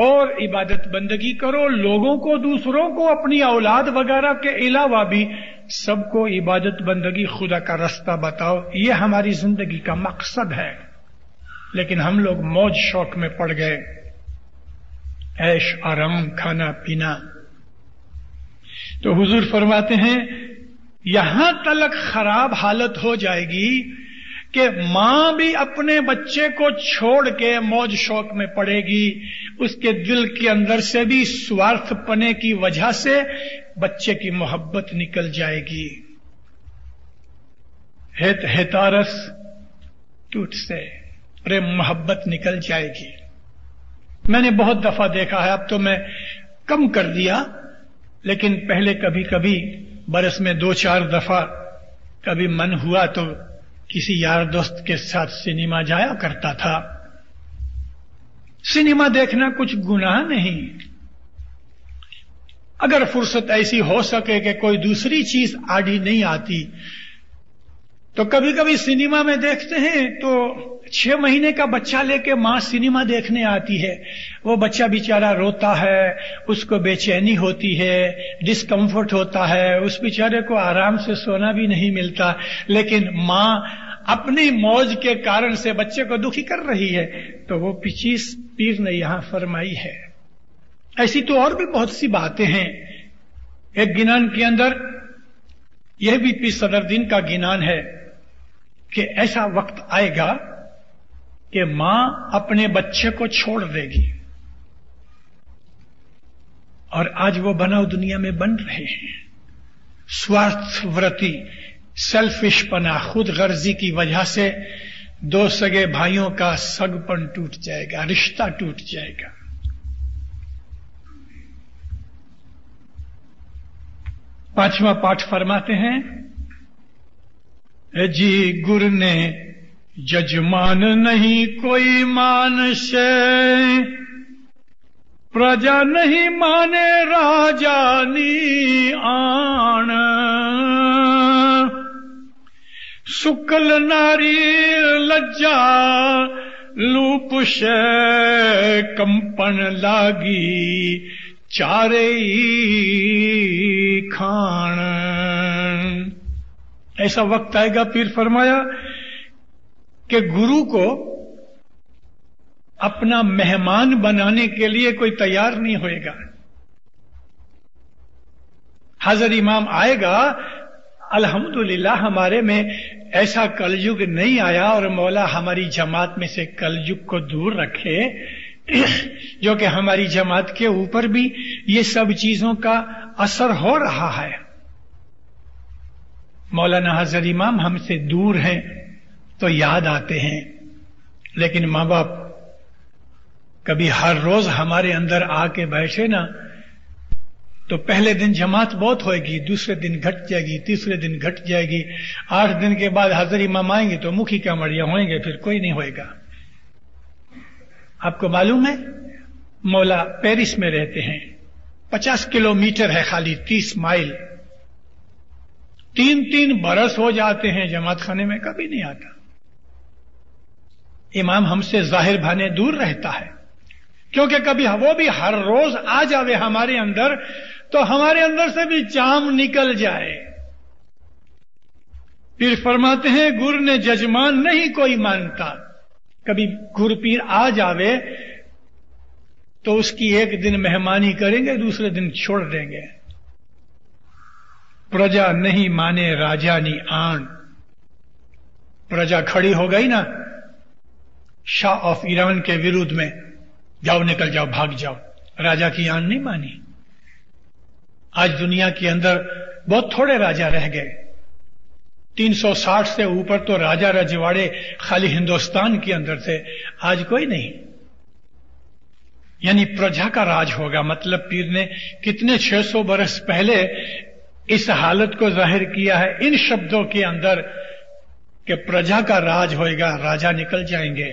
और इबादत बंदगी करो, लोगों को, दूसरों को, अपनी औलाद वगैरह के अलावा भी सबको इबादत बंदगी, खुदा का रास्ता बताओ, ये हमारी जिंदगी का मकसद है। लेकिन हम लोग मौज शौक में पड़ गए, ऐश आराम, खाना पीना। तो हुजूर फरमाते हैं यहां तलक खराब हालत हो जाएगी कि मां भी अपने बच्चे को छोड़ के मौज शौक में पड़ेगी, उसके दिल के अंदर से भी स्वार्थपने की वजह से बच्चे की मोहब्बत निकल जाएगी। है तारस टूट से प्रेम मोहब्बत निकल जाएगी। मैंने बहुत दफा देखा है, अब तो मैं कम कर दिया, लेकिन पहले कभी कभी बरस में 2-4 दफा कभी मन हुआ तो किसी यार दोस्त के साथ सिनेमा जाया करता था। सिनेमा देखना कुछ गुनाह नहीं, अगर फुर्सत ऐसी हो सके कि कोई दूसरी चीज आड़ी नहीं आती। तो कभी कभी सिनेमा में देखते हैं तो 6 महीने का बच्चा लेके मां सिनेमा देखने आती है। वो बच्चा बेचारा रोता है, उसको बेचैनी होती है, डिस्कम्फर्ट होता है, उस बेचारे को आराम से सोना भी नहीं मिलता, लेकिन मां अपनी मौज के कारण से बच्चे को दुखी कर रही है। तो वो चीज पीर ने यहां फरमाई है। ऐसी तो और भी बहुत सी बातें हैं। एक गिनान के अंदर यह भी पीर सदरुद्दीन का गिनान है कि ऐसा वक्त आएगा कि मां अपने बच्चे को छोड़ देगी, और आज वो बनाव दुनिया में बन रहे हैं। स्वार्थव्रती सेल्फिश पना खुद गर्जी की वजह से 2 सगे भाइयों का सगपन टूट जाएगा, रिश्ता टूट जाएगा। पांचवा पाठ फरमाते हैं, जी गुर ने जजमान नहीं कोई मान से, प्रजा नहीं माने राजानी आन, सुकल नारी लज्जा लूप से कंपन लागी चारे खान। ऐसा वक्त आएगा, पीर फरमाया कि गुरु को अपना मेहमान बनाने के लिए कोई तैयार नहीं होएगा। हाजिर इमाम आएगा, अल्हम्दुलिल्लाह हमारे में ऐसा कलयुग नहीं आया, और मौला हमारी जमात में से कलयुग को दूर रखे, जो कि हमारी जमात के ऊपर भी ये सब चीजों का असर हो रहा है। मौलाना हाजिर इमाम हमसे दूर हैं तो याद आते हैं, लेकिन माँ बाप कभी हर रोज हमारे अंदर आके बैठे ना, तो पहले दिन जमात बहुत होएगी, दूसरे दिन घट जाएगी, तीसरे दिन घट जाएगी, 8 दिन के बाद हाजिर इमाम आएंगे तो मुखी कांवड़िया होएंगे, फिर कोई नहीं होएगा। आपको मालूम है, मौला पेरिस में रहते हैं, 50 किलोमीटर है खाली, 30 माइल, 3-3 बरस हो जाते हैं जमात खाने में, कभी नहीं आता। इमाम हमसे जाहिर भाने दूर रहता है, क्योंकि कभी वो भी हर रोज आ जावे हमारे अंदर तो हमारे अंदर से भी जाम निकल जाए। पीर फरमाते हैं, गुर ने जजमान नहीं कोई मानता। कभी गुर पीर आ जावे तो उसकी एक दिन मेहमानी करेंगे, दूसरे दिन छोड़ देंगे। प्रजा नहीं माने राजानी आन, प्रजा खड़ी हो गई ना शाह ऑफ ईरान के विरुद्ध में, जाओ निकल जाओ भाग जाओ, राजा की आन नहीं मानी। आज दुनिया के अंदर बहुत थोड़े राजा रह गए, 360 से ऊपर तो राजा रजवाड़े खाली हिंदुस्तान के अंदर थे, आज कोई नहीं। यानी प्रजा का राज होगा। मतलब पीर ने कितने 600 बरस पहले इस हालत को जाहिर किया है इन शब्दों के अंदर कि प्रजा का राज होएगा, राजा निकल जाएंगे।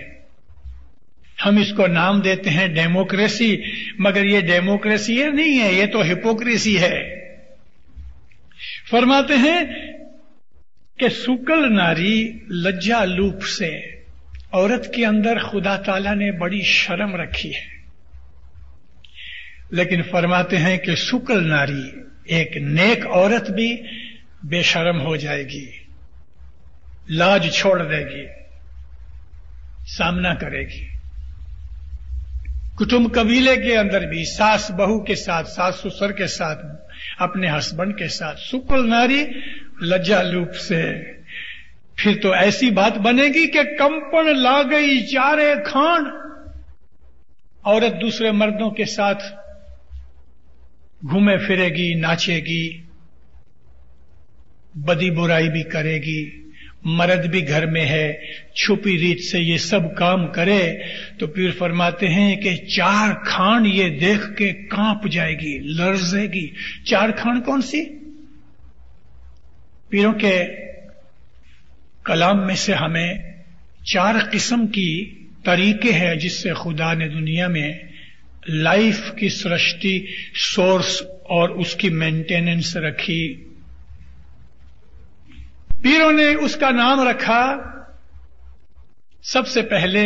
हम इसको नाम देते हैं डेमोक्रेसी, मगर ये डेमोक्रेसी है नहीं है, ये तो हिपोक्रेसी है। फरमाते हैं कि सुकल नारी लज्जा लूप से, औरत के अंदर खुदा ताला ने बड़ी शर्म रखी है, लेकिन फरमाते हैं कि सुकल नारी, एक नेक औरत भी बेशर्म हो जाएगी, लाज छोड़ देगी, सामना करेगी। कुटुंब कबीले के अंदर भी, सास बहू के साथ, सास ससुर के साथ, अपने हस्बैंड के साथ, सुकुल नारी लज्जा लूप से। फिर तो ऐसी बात बनेगी कि कंपन ला गई चारे खान। औरत दूसरे मर्दों के साथ घूमे फिरेगी, नाचेगी, बदी बुराई भी करेगी, मर्द भी घर में है, छुपी रीत से ये सब काम करे तो पीर फरमाते हैं कि चार खान ये देख के कांप जाएगी, लर्जेगी। चार खान कौन सी? पीरों के कलाम में से हमें चार किस्म की तरीके हैं जिससे खुदा ने दुनिया में लाइफ की सृष्टि, सोर्स और उसकी मेंटेनेंस रखी। पीरों ने उसका नाम रखा सबसे पहले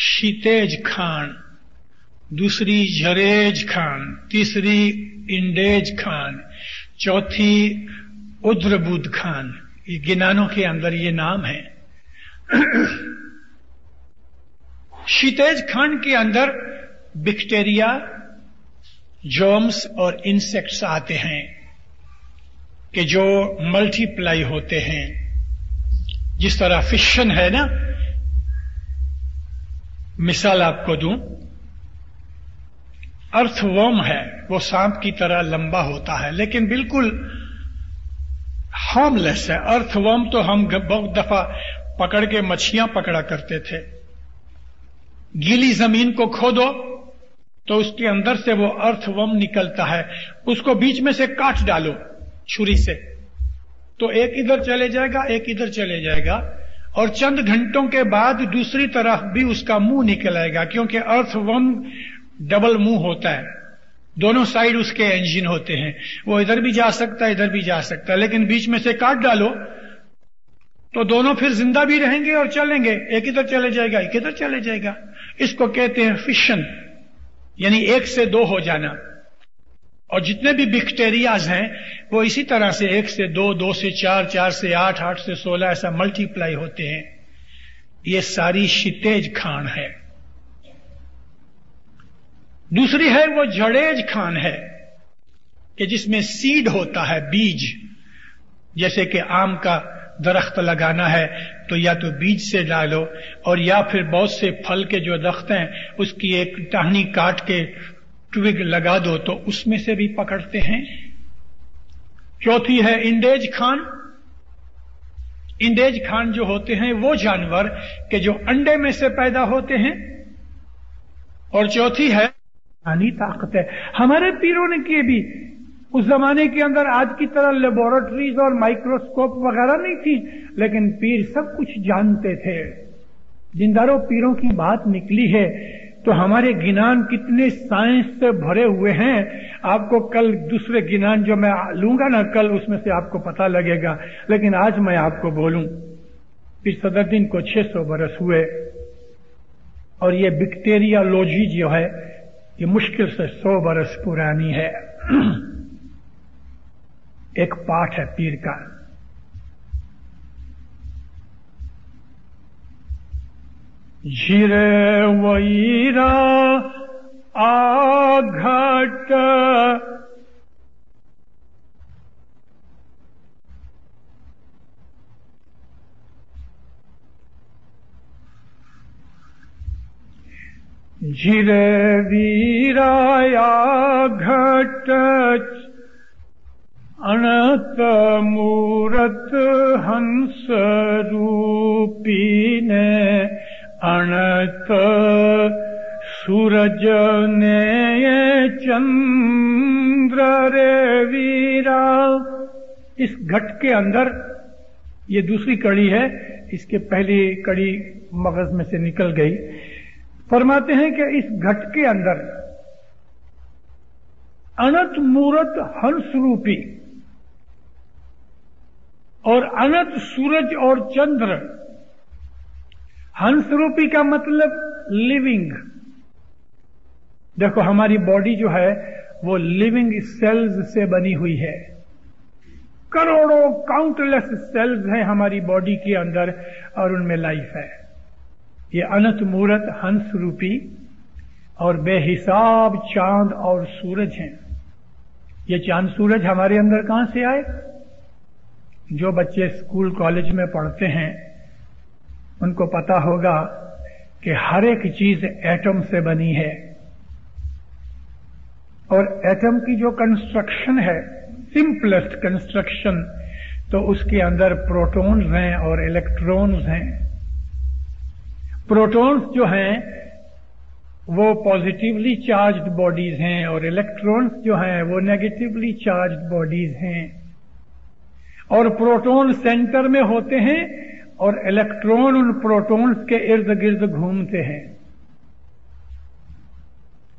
शीतेज खान, दूसरी झरेज खान, तीसरी इंडेज खान, चौथी उद्रबुद खान। ये गिनानों के अंदर ये नाम है। शीतेज खान के अंदर बैक्टीरिया, जर्म्स और इंसेक्ट्स आते हैं कि जो मल्टीप्लाई होते हैं। जिस तरह फिशन है ना, मिसाल आपको दूं, अर्थवर्म है, वो सांप की तरह लंबा होता है लेकिन बिल्कुल हार्मलेस है। अर्थवर्म तो हम बहुत दफा पकड़ के मछलियां पकड़ा करते थे। गीली जमीन को खोदो तो उसके अंदर से वो अर्थवर्म निकलता है, उसको बीच में से काट डालो छुरी से तो एक इधर चले जाएगा, एक इधर चले जाएगा और चंद घंटों के बाद दूसरी तरफ भी उसका मुंह निकल आएगा, क्योंकि अर्थवर्म डबल मुंह होता है, दोनों साइड उसके इंजन होते हैं, वो इधर भी जा सकता है, इधर भी जा सकता है, लेकिन बीच में से काट डालो तो दोनों फिर जिंदा भी रहेंगे और चलेंगे, एक इधर चले जाएगा, एक इधर चले जाएगा। इसको कहते हैं फिशन, यानी एक से दो हो जाना। और जितने भी बैक्टीरियाज हैं वो इसी तरह से एक से दो, दो से चार, चार से आठ, आठ से 16 ऐसा मल्टीप्लाई होते हैं। ये सारी शीतेज खान है। दूसरी है वो जड़ेज खान है कि जिसमें सीड होता है, बीज। जैसे कि आम का दरख्त लगाना है तो या तो बीज से डालो और या फिर बहुत से फल के जो दरख्त हैं उसकी एक टहनी काट के ट्विग लगा दो तो उसमें से भी पकड़ते हैं। चौथी है इंडेज खान। इंडेज खान जो होते हैं वो जानवर के जो अंडे में से पैदा होते हैं। और चौथी है जानी ताकत है। हमारे पीरों ने किए भी उस जमाने के अंदर आज की तरह लेबोरेटरीज और माइक्रोस्कोप वगैरह नहीं थी, लेकिन पीर सब कुछ जानते थे। जिंदारो पीरों की बात निकली है तो हमारे गिनान कितने साइंस से भरे हुए हैं। आपको कल दूसरे गिनान जो मैं लूंगा ना कल, उसमें से आपको पता लगेगा, लेकिन आज मैं आपको बोलूं। पीर सदरुद्दीन को 600 बरस हुए और ये बैक्टीरियोलॉजी जो है ये मुश्किल से 100 बरस पुरानी है। एक पाठ है पीर का, झिरे वईरा आघट झिरे वीरा आघट अनंत मूरत हंस रूपी ने अनंत सूरज ने चंद्र रे वीरा। इस घट के अंदर ये दूसरी कड़ी है, इसके पहली कड़ी मगज में से निकल गई। फरमाते हैं कि इस घट के अंदर अनंत मूरत हंस रूपी और अनंत सूरज और चंद्र। हंस रूपी का मतलब लिविंग। देखो हमारी बॉडी जो है वो लिविंग सेल्स से बनी हुई है। करोड़ों काउंटलेस सेल्स हैं हमारी बॉडी के अंदर और उनमें लाइफ है। ये अनंत मूरत हंस रूपी और बेहिसाब चांद और सूरज हैं। ये चांद सूरज हमारे अंदर कहां से आए? जो बच्चे स्कूल कॉलेज में पढ़ते हैं उनको पता होगा कि हर एक चीज एटम से बनी है और एटम की जो कंस्ट्रक्शन है, सिंपलेस्ट कंस्ट्रक्शन, तो उसके अंदर प्रोटॉन्स हैं और इलेक्ट्रॉन्स हैं। प्रोटॉन्स जो हैं वो पॉजिटिवली चार्ज्ड बॉडीज हैं और इलेक्ट्रॉन्स जो हैं वो नेगेटिवली चार्ज्ड बॉडीज हैं। और प्रोटॉन सेंटर में होते हैं और इलेक्ट्रॉन उन प्रोटॉन्स के इर्द गिर्द घूमते हैं।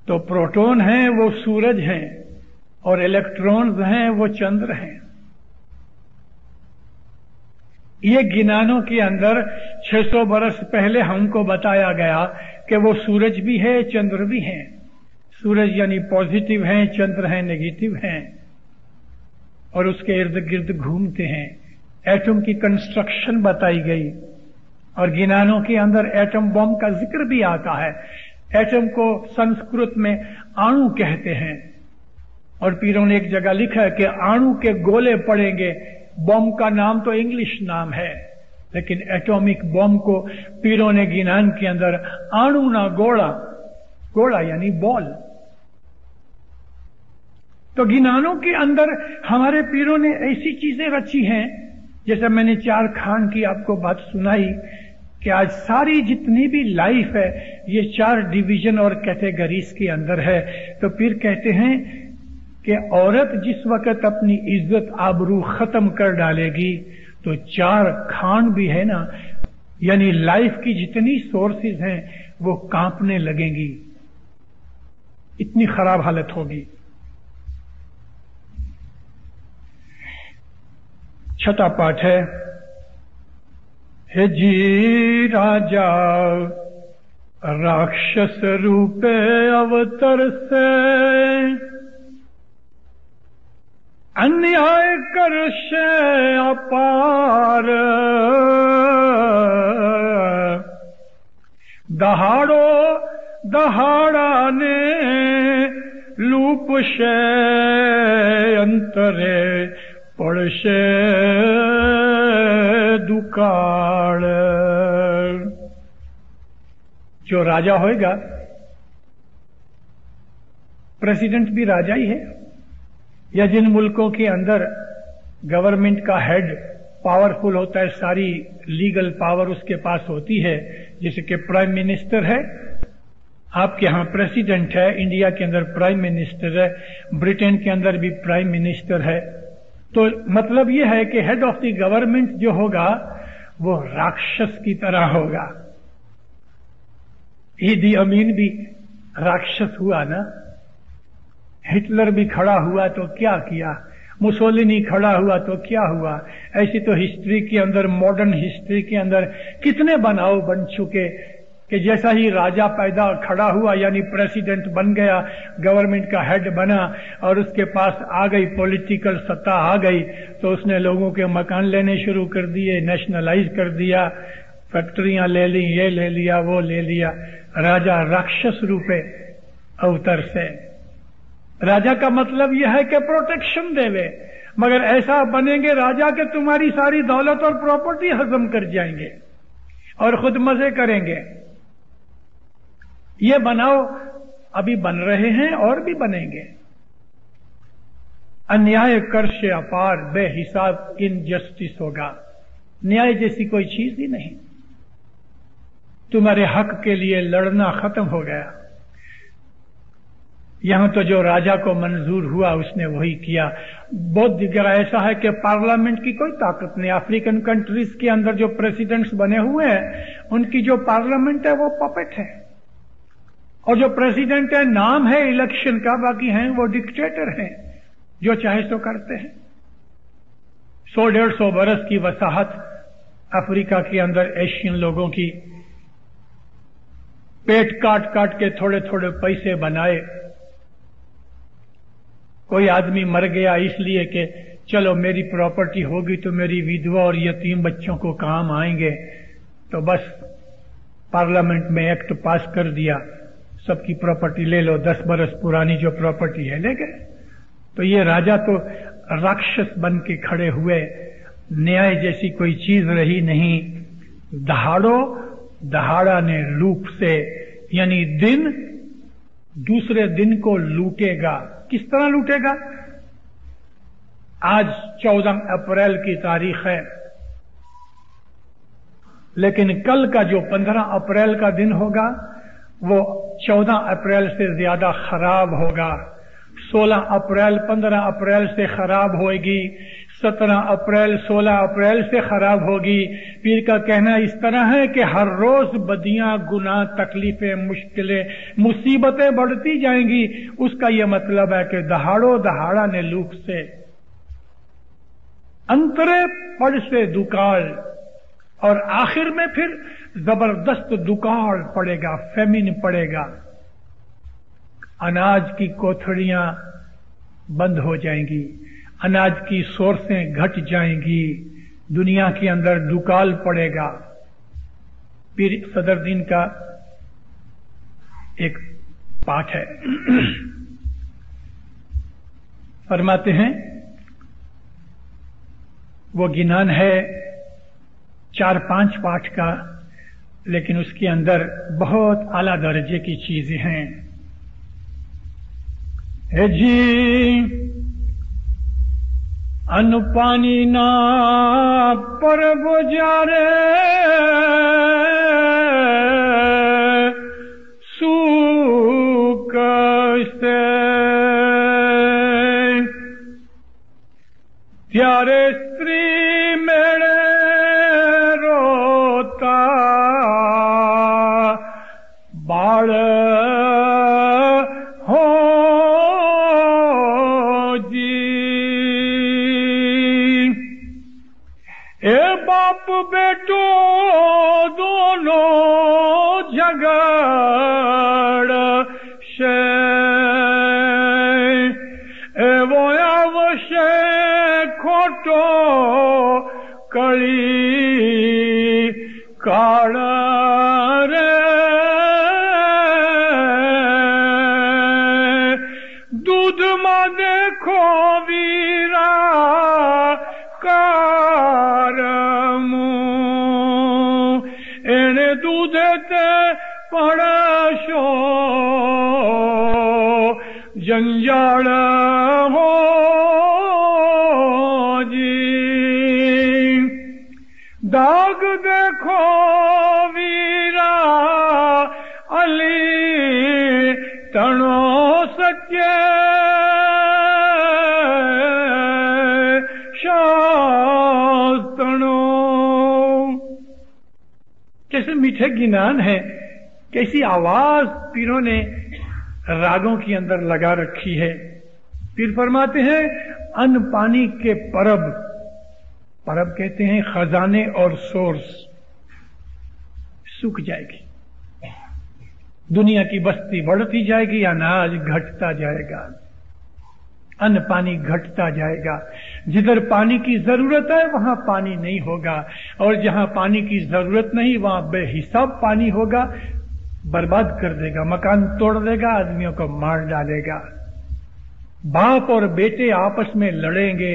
तो प्रोटॉन हैं वो सूरज हैं और इलेक्ट्रॉन्स हैं वो चंद्र हैं। ये गिनानों के अंदर 600 बरस पहले हमको बताया गया कि वो सूरज भी है चंद्र भी है। सूरज यानी पॉजिटिव हैं, चंद्र हैं नेगेटिव हैं और उसके इर्द गिर्द घूमते हैं। एटम की कंस्ट्रक्शन बताई गई और गिनानों के अंदर एटम बॉम्ब का जिक्र भी आता है। एटम को संस्कृत में अणु कहते हैं और पीरों ने एक जगह लिखा है कि अणु के गोले पड़ेंगे। बॉम्ब का नाम तो इंग्लिश नाम है लेकिन एटॉमिक बॉम्ब को पीरों ने गिनान के अंदर अणु ना गोला, गोला यानी बॉल। तो गिनानों के अंदर हमारे पीरों ने ऐसी चीजें रची हैं, जैसे मैंने चार खान की आपको बात सुनाई कि आज सारी जितनी भी लाइफ है ये चार डिवीजन और कैटेगरीज के अंदर है। तो पीर कहते हैं कि औरत जिस वक्त अपनी इज्जत आबरू खत्म कर डालेगी तो चार खान भी है ना, यानी लाइफ की जितनी सोर्सेज हैं वो कांपने लगेंगी, इतनी खराब हालत होगी। छठा पाठ है, हे जी राजा राक्षस रूपे अवतर से अन्याय करशे अपार, दहाड़ो दहाड़ा ने लूपशे अंतरे पड़शे दुकाल। जो राजा होएगा, प्रेसिडेंट भी राजा ही है, या जिन मुल्कों के अंदर गवर्नमेंट का हेड पावरफुल होता है, सारी लीगल पावर उसके पास होती है, जैसे कि प्राइम मिनिस्टर है, आपके यहाँ प्रेसिडेंट है, इंडिया के अंदर प्राइम मिनिस्टर है, ब्रिटेन के अंदर भी प्राइम मिनिस्टर है। तो मतलब यह है कि हेड ऑफ द गवर्नमेंट जो होगा वो राक्षस की तरह होगा। ईदी अमीन भी राक्षस हुआ ना, हिटलर भी खड़ा हुआ तो क्या किया, मुसोलिनी खड़ा हुआ तो क्या हुआ। ऐसी तो हिस्ट्री के अंदर, मॉडर्न हिस्ट्री के अंदर कितने बनाव बन चुके कि जैसा ही राजा पैदा खड़ा हुआ यानी प्रेसिडेंट बन गया, गवर्नमेंट का हेड बना और उसके पास आ गई पॉलिटिकल सत्ता आ गई तो उसने लोगों के मकान लेने शुरू कर दिए, नेशनलाइज कर दिया, फैक्ट्रियां ले ली, ये ले लिया वो ले लिया। राजा राक्षस रूपे अवतर से। राजा का मतलब यह है कि प्रोटेक्शन देवे, मगर ऐसा बनेंगे राजा कि तुम्हारी सारी दौलत और प्रॉपर्टी हजम कर जाएंगे और खुद मजे करेंगे। ये बनाओ अभी बन रहे हैं और भी बनेंगे। अन्याय कर से अपार, बेहिसाब इनजस्टिस होगा, न्याय जैसी कोई चीज ही नहीं। तुम्हारे हक के लिए लड़ना खत्म हो गया। यहां तो जो राजा को मंजूर हुआ उसने वही किया। बहुत जगह ऐसा है कि पार्लियामेंट की कोई ताकत नहीं। अफ्रीकन कंट्रीज के अंदर जो प्रेसिडेंट्स बने हुए हैं उनकी जो पार्लियामेंट है वो पपेट है और जो प्रेसिडेंट है नाम है इलेक्शन का, बाकी हैं वो डिक्टेटर हैं, जो चाहे सो करते हैं। 100-150 बरस की वसाहत अफ्रीका के अंदर एशियन लोगों की, पेट काट काट के थोड़े थोड़े पैसे बनाए। कोई आदमी मर गया इसलिए कि चलो मेरी प्रॉपर्टी होगी तो मेरी विधवा और यतीम बच्चों को काम आएंगे, तो बस पार्लियामेंट में एक्ट पास कर दिया, सबकी प्रॉपर्टी ले लो, 10 बरस पुरानी जो प्रॉपर्टी है ले गए। तो ये राजा तो राक्षस बन के खड़े हुए, न्याय जैसी कोई चीज रही नहीं। दहाड़ो दहाड़ा ने लूप से, यानी दिन दूसरे दिन को लूटेगा। किस तरह लूटेगा? आज 14 अप्रैल की तारीख है, लेकिन कल का जो 15 अप्रैल का दिन होगा वो 14 अप्रैल से ज्यादा खराब होगा। 16 अप्रैल 15 अप्रैल से खराब होगी, 17 अप्रैल 16 अप्रैल से खराब होगी। पीर का कहना इस तरह है कि हर रोज बदियां, गुनाह, तकलीफें, मुश्किलें, मुसीबतें बढ़ती जाएंगी। उसका यह मतलब है कि दहाड़ो दहाड़ा ने लूप से अंतरे पड़ से दुकाल, और आखिर में फिर जबरदस्त दुकाल पड़ेगा, फेमिन पड़ेगा। अनाज की कोठरियां बंद हो जाएंगी, अनाज की सोर्सें घट जाएंगी, दुनिया के अंदर दुकाल पड़ेगा। पीर सदरुद्दीन का एक पाठ है, फरमाते हैं वो गिनान है 4-5 पाठ का, लेकिन उसके अंदर बहुत आला दर्जे की चीजें हैं। हे जी अनुपानी ना पर बुजारे सूख से त्यारे जंजाल हो जी। दाग देखो वीरा अली तनो सच्चे शास्तनो। कैसे मीठे गिनान है, कैसी आवाज पीरों ने रागों के अंदर लगा रखी है। पीर फरमाते हैं अन्न पानी के परब, परब कहते हैं खजाने और सोर्स, सूख जाएगी। दुनिया की बस्ती बढ़ती जाएगी, अनाज घटता जाएगा, अन्न पानी घटता जाएगा। जिधर पानी की जरूरत है वहां पानी नहीं होगा, और जहां पानी की जरूरत नहीं वहां बेहिसाब पानी होगा, बर्बाद कर देगा, मकान तोड़ देगा, आदमियों को मार डालेगा। बाप और बेटे आपस में लड़ेंगे।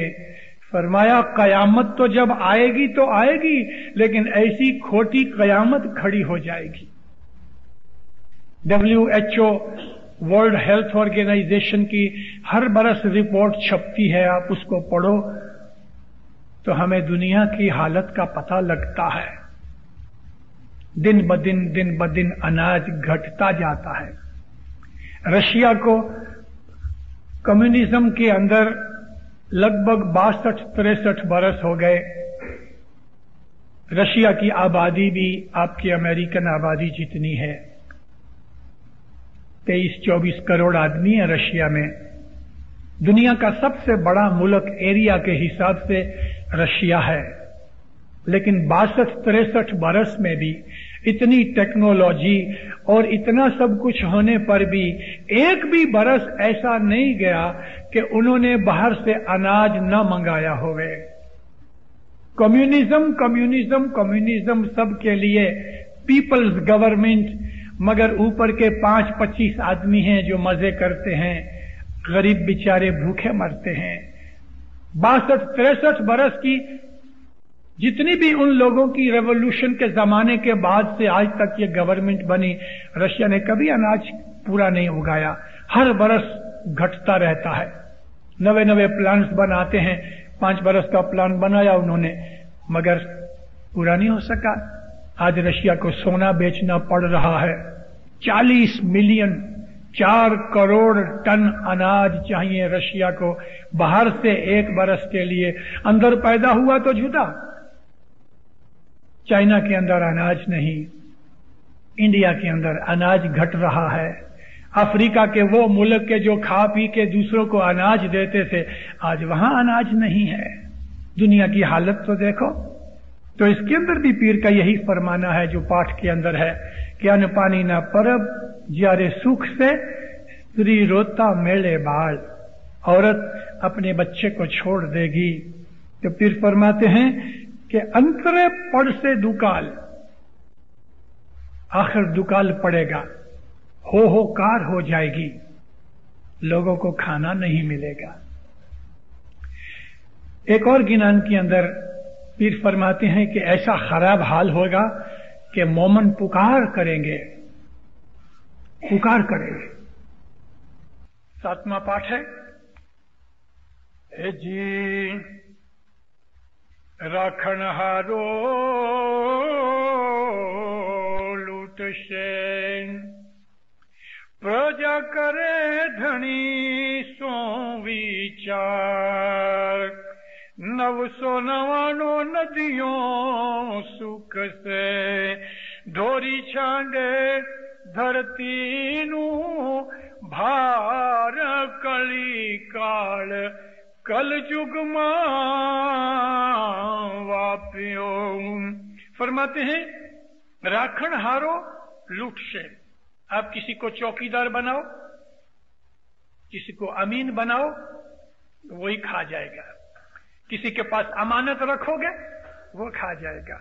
फरमाया कयामत तो जब आएगी तो आएगी, लेकिन ऐसी खोटी कयामत खड़ी हो जाएगी। WHO वर्ल्ड हेल्थ ऑर्गेनाइजेशन की हर बरस रिपोर्ट छपती है, आप उसको पढ़ो तो हमें दुनिया की हालत का पता लगता है। दिन ब दिन अनाज घटता जाता है। रशिया को कम्युनिज्म के अंदर लगभग 62-63 बरस हो गए। रशिया की आबादी भी आपकी अमेरिकन आबादी जितनी है, 23-24 करोड़ आदमी है रशिया में। दुनिया का सबसे बड़ा मुल्क एरिया के हिसाब से रशिया है, लेकिन 62-63 बरस में भी इतनी टेक्नोलॉजी और इतना सब कुछ होने पर भी एक भी बरस ऐसा नहीं गया कि उन्होंने बाहर से अनाज न मंगाया होवे। कम्युनिज्म सबके लिए पीपल्स गवर्नमेंट, मगर ऊपर के 5-25 आदमी हैं जो मजे करते हैं, गरीब बेचारे भूखे मरते हैं। 62-63 बरस की जितनी भी उन लोगों की रेवोल्यूशन के जमाने के बाद से आज तक ये गवर्नमेंट बनी, रशिया ने कभी अनाज पूरा नहीं उगाया, हर बरस घटता रहता है। नवे नवे प्लान्स बनाते हैं। 5 बरस का प्लान बनाया उन्होंने, मगर पूरा नहीं हो सका। आज रशिया को सोना बेचना पड़ रहा है। 40 मिलियन 4 करोड़ टन अनाज चाहिए रशिया को बाहर से 1 बरस के लिए। अंदर पैदा हुआ तो झूठा। चाइना के अंदर अनाज नहीं, इंडिया के अंदर अनाज घट रहा है। अफ्रीका के वो मुल्क के जो खा पी के दूसरों को अनाज देते थे, आज वहां अनाज नहीं है। दुनिया की हालत तो देखो। तो इसके अंदर भी पीर का यही फरमाना है जो पाठ के अंदर है कि अन्न पानी ना परब जारे सुख से स्त्री रोता मेले बाल। औरत अपने बच्चे को छोड़ देगी तो पीर फरमाते हैं कि अंतरे पड़ से दुकाल, आखिर दुकाल पड़ेगा, होकार हो जाएगी, लोगों को खाना नहीं मिलेगा। एक और गिनान के अंदर पीर फरमाते हैं कि ऐसा खराब हाल होगा कि मोमन पुकार करेंगे। 7वां पाठ है। हे जी राखण हारो लूट से प्रजा करे धनी सो विचार 999 नदियों सुख से धोरी छांडे धरती नू भार कली काल कलयुग मां वापियो। फरमाते हैं राखण हारो लूट से। आप किसी को चौकीदार बनाओ, किसी को अमीन बनाओ, वही खा जाएगा। किसी के पास अमानत रखोगे वो खा जाएगा।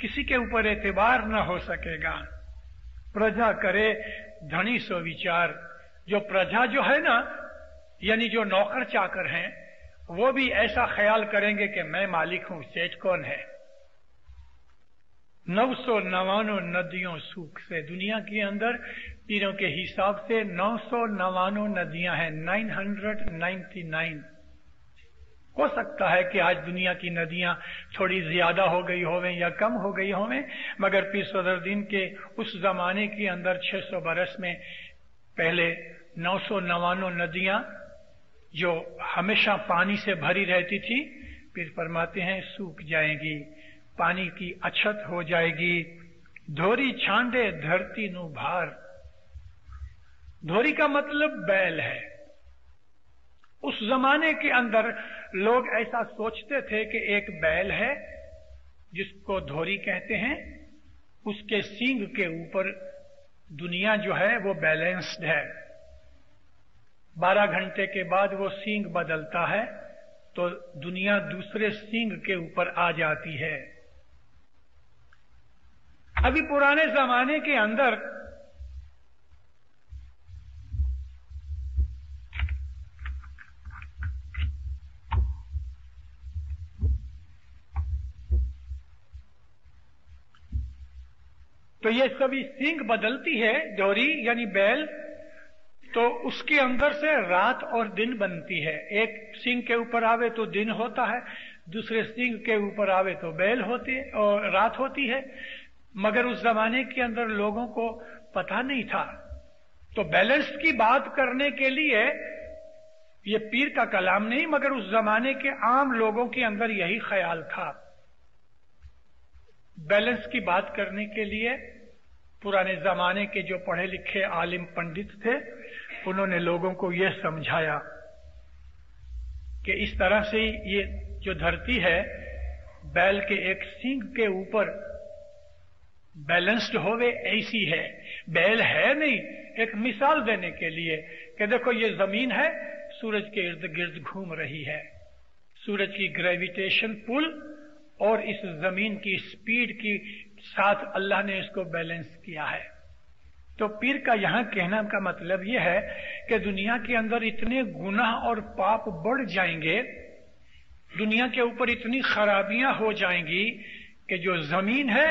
किसी के ऊपर एतबार न हो सकेगा। प्रजा करे धनी सो विचार। जो प्रजा जो है ना, यानी जो नौकर चाकर हैं, वो भी ऐसा ख्याल करेंगे कि मैं मालिक हूं, सेठ कौन है। 999 नदियों सूख से। दुनिया के अंदर पीरों के हिसाब से 999 नदियां हैं, 999। हो सकता है कि आज दुनिया की नदियां थोड़ी ज्यादा हो गई होवें या कम हो गई होवें, मगर पीर सदरुद्दीन के उस जमाने के अंदर 600 बरस में पहले 999 नदियां जो हमेशा पानी से भरी रहती थी, पीर फरमाते हैं सूख जाएंगी, पानी की अच्छत हो जाएगी। धोरी छांडे धरती नु भार। धोरी का मतलब बैल है। उस जमाने के अंदर लोग ऐसा सोचते थे कि एक बैल है जिसको धोरी कहते हैं, उसके सींग के ऊपर दुनिया जो है वो बैलेंस्ड है। 12 घंटे के बाद वो सींग बदलता है तो दुनिया दूसरे सींग के ऊपर आ जाती है। अभी पुराने जमाने के अंदर तो ये सभी सींग बदलती है, डोरी यानी बैल, तो उसके अंदर से रात और दिन बनती है। एक सींग के ऊपर आवे तो दिन होता है, दूसरे सींग के ऊपर आवे तो बैल होती है और रात होती है। मगर उस जमाने के अंदर लोगों को पता नहीं था, तो बैलेंस की बात करने के लिए, ये पीर का कलाम नहीं मगर उस जमाने के आम लोगों के अंदर यही ख्याल था। बैलेंस की बात करने के लिए पुराने जमाने के जो पढ़े लिखे आलिम पंडित थे, उन्होंने लोगों को यह समझाया कि इस तरह से ये जो धरती है, बैल के एक सींग के ऊपर बैलेंस्ड होवे ऐसी है। बैल है नहीं, एक मिसाल देने के लिए कि देखो ये जमीन है, सूरज के इर्द गिर्द घूम रही है। सूरज की ग्रेविटेशन पुल और इस जमीन की स्पीड की साथ अल्लाह ने इसको बैलेंस किया है। तो पीर का यहां कहना का मतलब यह है कि दुनिया के अंदर इतने गुनाह और पाप बढ़ जाएंगे, दुनिया के ऊपर इतनी खराबियां हो जाएंगी कि जो जमीन है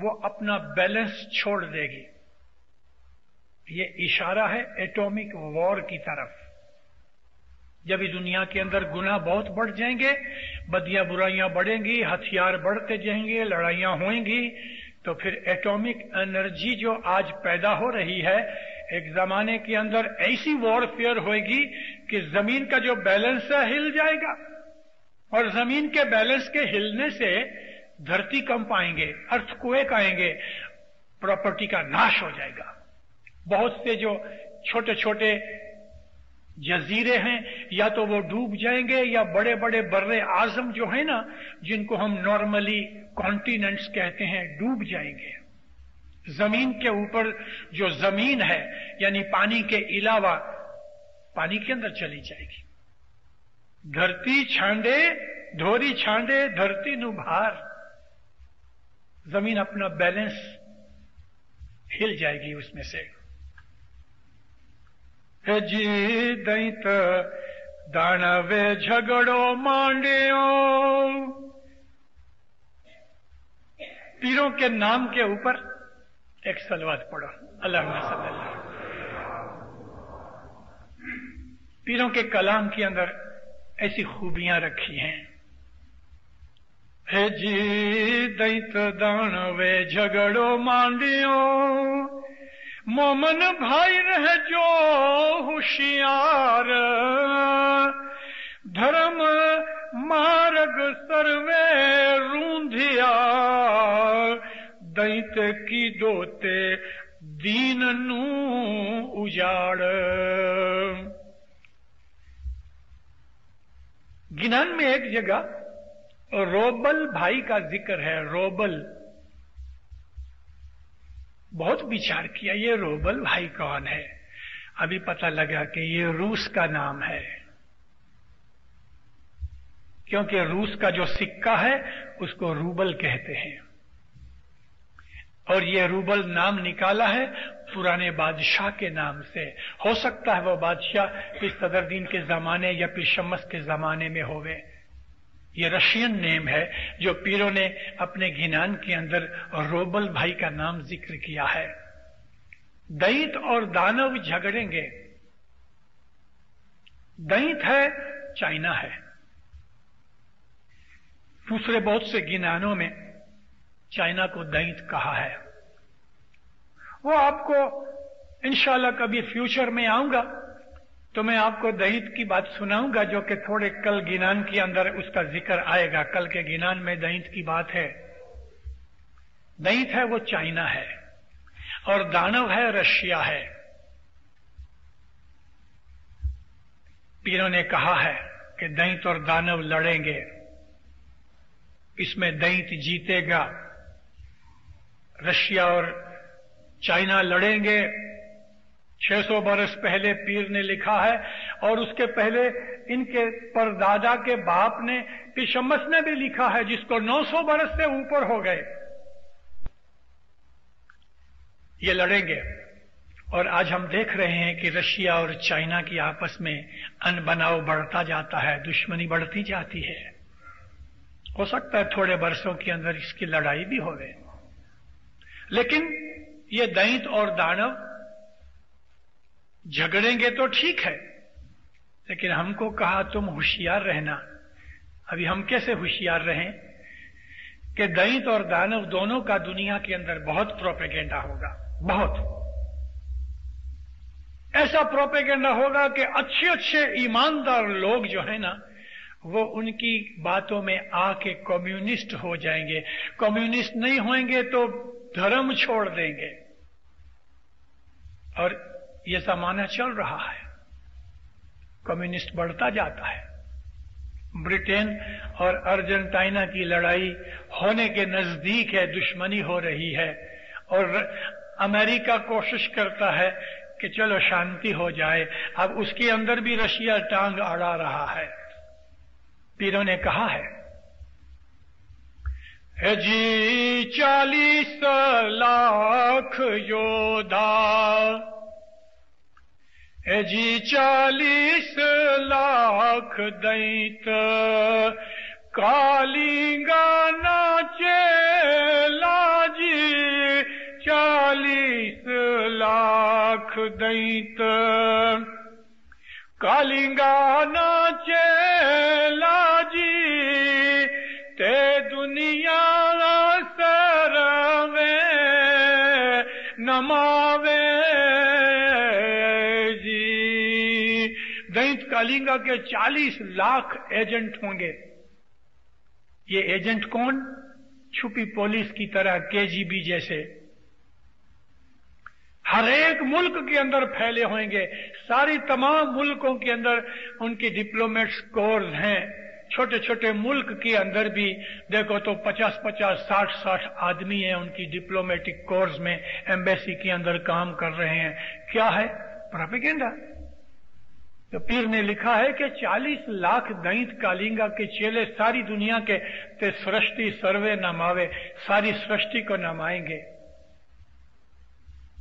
वो अपना बैलेंस छोड़ देगी। ये इशारा है एटॉमिक वॉर की तरफ। जब इस दुनिया के अंदर गुनाह बहुत बढ़ जाएंगे, बदियां बुराइयां बढ़ेंगी, हथियार बढ़ते जाएंगे, लड़ाइयां होंगी, तो फिर एटॉमिक एनर्जी जो आज पैदा हो रही है, एक जमाने के अंदर ऐसी वॉरफेयर होगी कि जमीन का जो बैलेंस है हिल जाएगा, और जमीन के बैलेंस के हिलने से धरती कंप आएंगे, अर्थक्वेक आएंगे, प्रॉपर्टी का नाश हो जाएगा। बहुत से जो छोटे छोटे जजीरे हैं, या तो वो डूब जाएंगे, या बड़े बड़े बर्रे आजम जो है ना, जिनको हम नॉर्मली कॉन्टिनेंट्स कहते हैं, डूब जाएंगे। जमीन के ऊपर जो जमीन है, यानी पानी के अलावा, पानी के अंदर चली जाएगी। धरती छांडे धोरी छांडे धरती नुभार, जमीन अपना बैलेंस हिल जाएगी उसमें से। जी दैत दानवे झगड़ो मांडियो, पीरों के नाम के ऊपर एक सलवात पढ़ो, अल्लाहुम्मा सल्लल्लाहु अलैहि वसल्लम। पीरों के कलाम के अंदर ऐसी खूबियां रखी हैं। हे जी दैत दानवे झगड़ो मांडियो, मोमन भाई रह जो होशियार, धर्म मार्ग सर्वे रूंधिया, दैत की दोते दीन नू उजाड़। गिनान में एक जगह रोबल भाई का जिक्र है। रोबल, बहुत विचार किया ये रोबल भाई कौन है, अभी पता लगा कि ये रूस का नाम है, क्योंकि रूस का जो सिक्का है उसको रूबल कहते हैं, और ये रूबल नाम निकाला है पुराने बादशाह के नाम से। हो सकता है वो बादशाह फिर सदरदीन के जमाने या फिर शम्मस के जमाने में होवे। ये रशियन नेम है जो पीरों ने अपने घिनान के अंदर रोबल भाई का नाम जिक्र किया है। दैत और दानव झगड़ेंगे। दैत है चाइना है, दूसरे बहुत से घिनानों में चाइना को दैत कहा है। वो आपको इंशाल्लाह कभी फ्यूचर में आऊंगा तो मैं आपको दैत की बात सुनाऊंगा, जो कि थोड़े कल गिनान के अंदर उसका जिक्र आएगा। कल के गिनान में दैत की बात है। दैत है वो चाइना है, और दानव है रशिया है। पीरों ने कहा है कि दैत और दानव लड़ेंगे, इसमें दैत जीतेगा। रशिया और चाइना लड़ेंगे। 600 बरस पहले पीर ने लिखा है, और उसके पहले इनके परदादा के बाप ने, फिर शम्मस ने भी लिखा है, जिसको 900 बरस से ऊपर हो गए। ये लड़ेंगे, और आज हम देख रहे हैं कि रशिया और चाइना की आपस में अनबनाव बढ़ता जाता है, दुश्मनी बढ़ती जाती है। हो सकता है थोड़े बरसों के अंदर इसकी लड़ाई भी हो गई, लेकिन ये दैत और दानव झगड़ेंगे तो ठीक है, लेकिन हमको कहा तुम होशियार रहना। अभी हम कैसे होशियार रहें कि दैत और दानव दोनों का दुनिया के अंदर बहुत प्रोपेगेंडा होगा, बहुत ऐसा प्रोपेगेंडा होगा कि अच्छे अच्छे ईमानदार लोग जो है ना, वो उनकी बातों में आके कम्युनिस्ट हो जाएंगे। कम्युनिस्ट नहीं होंगे तो धर्म छोड़ देंगे, और ये जमाना चल रहा है। कम्युनिस्ट बढ़ता जाता है। ब्रिटेन और अर्जेंटीना की लड़ाई होने के नजदीक है, दुश्मनी हो रही है, और अमेरिका कोशिश करता है कि चलो शांति हो जाए। अब उसके अंदर भी रशिया टांग अड़ा रहा है। पीरों ने कहा है जी 40 लाख योद्धा, ए जी 40 लाख दैत, कालिंगा नाचे लाजी 40 लाख दैत, कालिंगा नाचे लाजी ते दुनिया सरवे नमावे जी। दैंत कालिंगा के 40 लाख एजेंट होंगे। ये एजेंट कौन? छुपी पुलिस की तरह केजीबी जैसे हर एक मुल्क के अंदर फैले होंगे। सारी तमाम मुल्कों के अंदर उनकी डिप्लोमेट्स कोर्स हैं। छोटे छोटे मुल्क के अंदर भी देखो तो 50-50, 60-60 आदमी हैं उनकी डिप्लोमेटिक कोर्स में एम्बेसी के अंदर काम कर रहे हैं। क्या है? प्रोपेगेंडा। तो पीर ने लिखा है कि 40 लाख दैंत कालिंगा के चेले सारी दुनिया के ते सृष्टि सर्वे नमावे, सारी सृष्टि को नमाएंगे।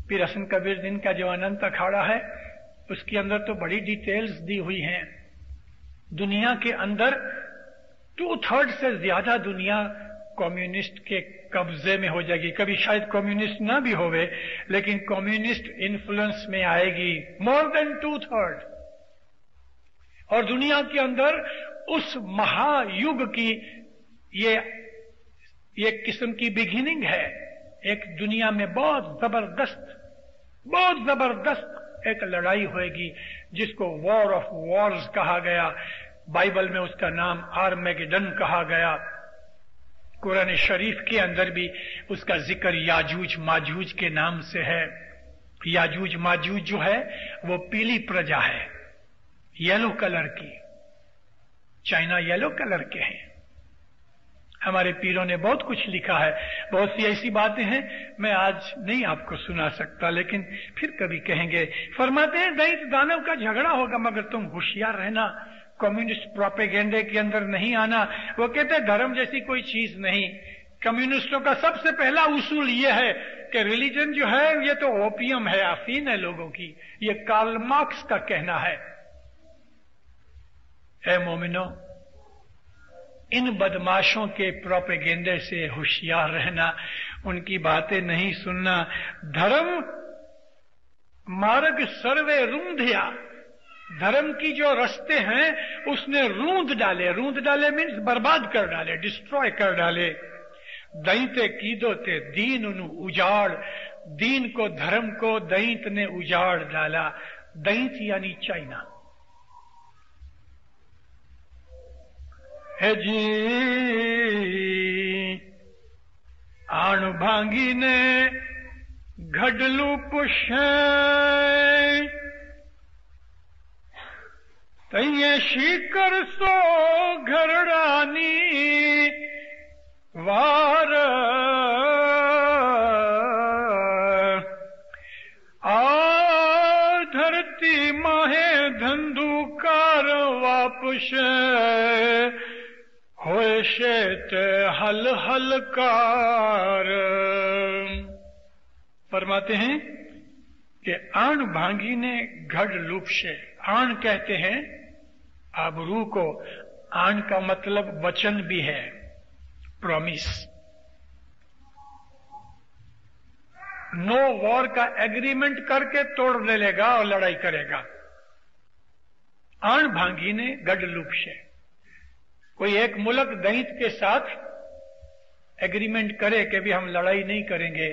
पीर हसन कबीर दिन का जो अनंत अखाड़ा है उसके अंदर तो बड़ी डिटेल्स दी हुई हैं। दुनिया के अंदर 2/3 से ज्यादा दुनिया कम्युनिस्ट के कब्जे में हो जाएगी। कभी शायद कम्युनिस्ट ना भी होवे लेकिन कम्युनिस्ट इन्फ्लुएंस में आएगी। More than 2/3। और दुनिया के अंदर उस महायुग की ये किस्म की बिगिनिंग है। एक दुनिया में बहुत जबरदस्त एक लड़ाई होएगी जिसको वॉर ऑफ वॉर्स कहा गया। बाइबल में उसका नाम आर्मेगेडन कहा गया। कुरान शरीफ के अंदर भी उसका जिक्र याजूज माजूज के नाम से है। याजूज माजूज जो है वो पीली प्रजा है, येलो कलर की। चाइना येलो कलर के हैं। हमारे पीरों ने बहुत कुछ लिखा है। बहुत सी ऐसी बातें हैं मैं आज नहीं आपको सुना सकता लेकिन फिर कभी कहेंगे। फरमाते हैं दैंत दानव का झगड़ा होगा मगर तुम होशियार रहना, कम्युनिस्ट प्रोपेगेंडे के अंदर नहीं आना। वो कहते हैं धर्म जैसी कोई चीज नहीं। कम्युनिस्टों का सबसे पहला उसूल ये है कि रिलीजन जो है ये तो ओपियम है, अफीम है लोगों की। ये कार्ल मार्क्स का कहना है। ए मोमिनो, इन बदमाशों के प्रोपेगेंडे से होशियार रहना, उनकी बातें नहीं सुनना। धर्म मार्ग सर्वे रूंधिया, धर्म की जो रास्ते हैं उसने रूंध डाले मीन्स बर्बाद कर डाले, डिस्ट्रॉय कर डाले। दैंते कीदो ते दीन उनु उजाड़, दीन को धर्म को दैंत ने उजाड़ डाला। दैंत यानी चाइना। हे जी आणु भांगी ने घडलू पुषे तैये शीकर सो घरडानी वार आ धरती माहे धंधुकार वापुषे होए शेत हल हलकार। फरमाते हैं कि आण भांगी ने घड़ लूप से। आण कहते हैं आबरू को। आण का मतलब वचन भी है, प्रॉमिस। नो वॉर का एग्रीमेंट करके तोड़ लेगा और लड़ाई करेगा। आण भांगी ने घड़ लूप से। कोई एक मुल्क दैंत के साथ एग्रीमेंट करे कि भी हम लड़ाई नहीं करेंगे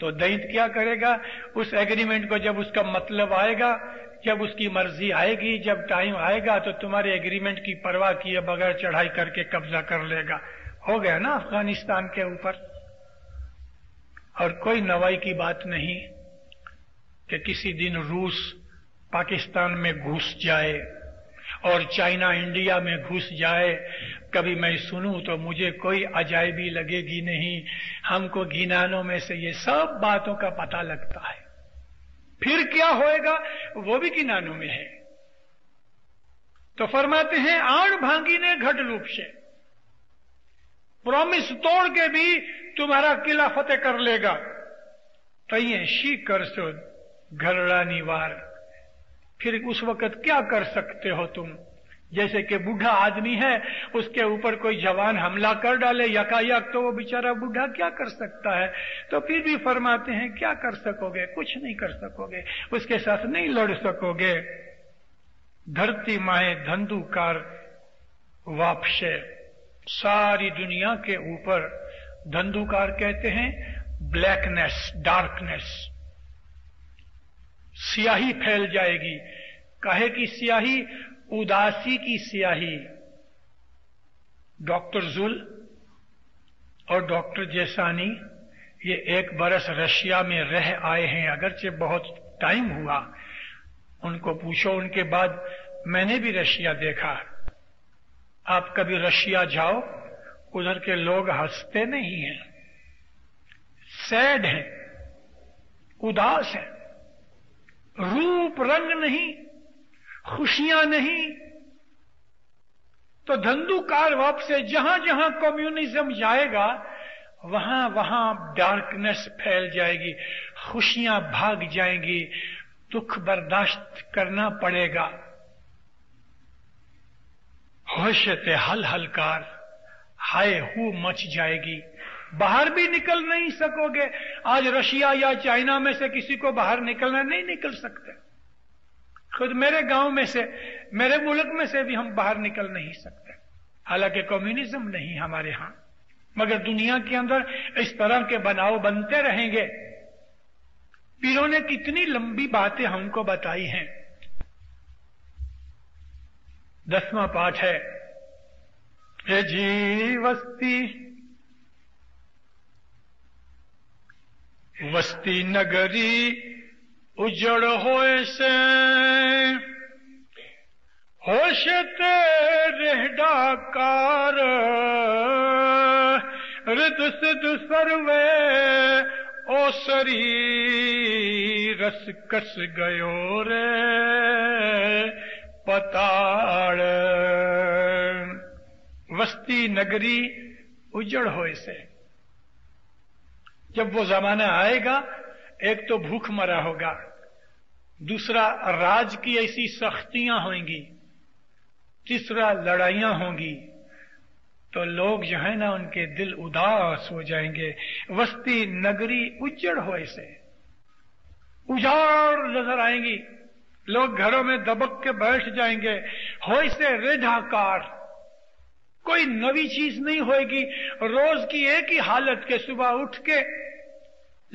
तो दैंत क्या करेगा? उस एग्रीमेंट को जब उसका मतलब आएगा, जब उसकी मर्जी आएगी, जब टाइम आएगा तो तुम्हारे एग्रीमेंट की परवाह किए बगैर चढ़ाई करके कब्जा कर लेगा। हो गया ना अफगानिस्तान के ऊपर। और कोई नवाई की बात नहीं कि किसी दिन रूस पाकिस्तान में घुस जाए और चाइना इंडिया में घुस जाए। कभी मैं सुनूं तो मुझे कोई अजायबी लगेगी नहीं। हमको गिनानों में से ये सब बातों का पता लगता है। फिर क्या होएगा वो भी गिनानों में है। तो फरमाते हैं आण भांगी ने घट लूप से, प्रॉमिस तोड़ के भी तुम्हारा किला फतेह कर लेगा। तैये शी कर सो घरड़ा निवार। फिर उस वक्त क्या कर सकते हो तुम? जैसे कि बूढ़ा आदमी है उसके ऊपर कोई जवान हमला कर डाले यकायक तो वो बेचारा बूढ़ा क्या कर सकता है? तो फिर भी फरमाते हैं क्या कर सकोगे? कुछ नहीं कर सकोगे, उसके साथ नहीं लड़ सकोगे। धरती माए धंधुकार वापसे, सारी दुनिया के ऊपर धंधुकार कहते हैं ब्लैकनेस, डार्कनेस, स्याही फैल जाएगी। काहे की स्याही? उदासी की स्याही। डॉक्टर जुल और डॉक्टर जेसानी ये 1 बरस रशिया में रह आए हैं, अगरचे बहुत टाइम हुआ। उनको पूछो, उनके बाद मैंने भी रशिया देखा। आप कभी रशिया जाओ, उधर के लोग हंसते नहीं हैं, सैड हैं, उदास हैं, रूप रंग नहीं, खुशियां नहीं। तो धंधुकार वापसे, जहां जहां कम्युनिज्म जाएगा वहां वहां डार्कनेस फैल जाएगी, खुशियां भाग जाएंगी, दुख बर्दाश्त करना पड़ेगा। होशते हल हलकार, हाय हू मच जाएगी, बाहर भी निकल नहीं सकोगे। आज रशिया या चाइना में से किसी को बाहर निकलना, नहीं निकल सकते। खुद मेरे गांव में से, मेरे मुल्क में से भी हम बाहर निकल नहीं सकते। हालांकि कम्युनिज्म नहीं हमारे यहां, मगर दुनिया के अंदर इस तरह के बनाव बनते रहेंगे। पीरों ने कितनी लंबी बातें हमको बताई हैं। 10वां पाठ है, हे जी वस्ती वस्ती नगरी उजड़ होए से, होश ते रहडाकार, रिद सिद सर्वे ओसरी, रस कस गयो रे पताड़। वस्ती नगरी उजड़ होए से, जब वो जमाना आएगा, एक तो भूख मरा होगा, दूसरा राज की ऐसी सख्तियां होंगी, तीसरा लड़ाइयां होंगी, तो लोग जो है ना उनके दिल उदास हो जाएंगे। वस्ती नगरी उजड़ होए से, उजाड़ नजर आएंगी, लोग घरों में दबक के बैठ जाएंगे। होए से रेढ़ाकार, कोई नवी चीज नहीं होएगी, रोज की एक ही हालत के सुबह उठ के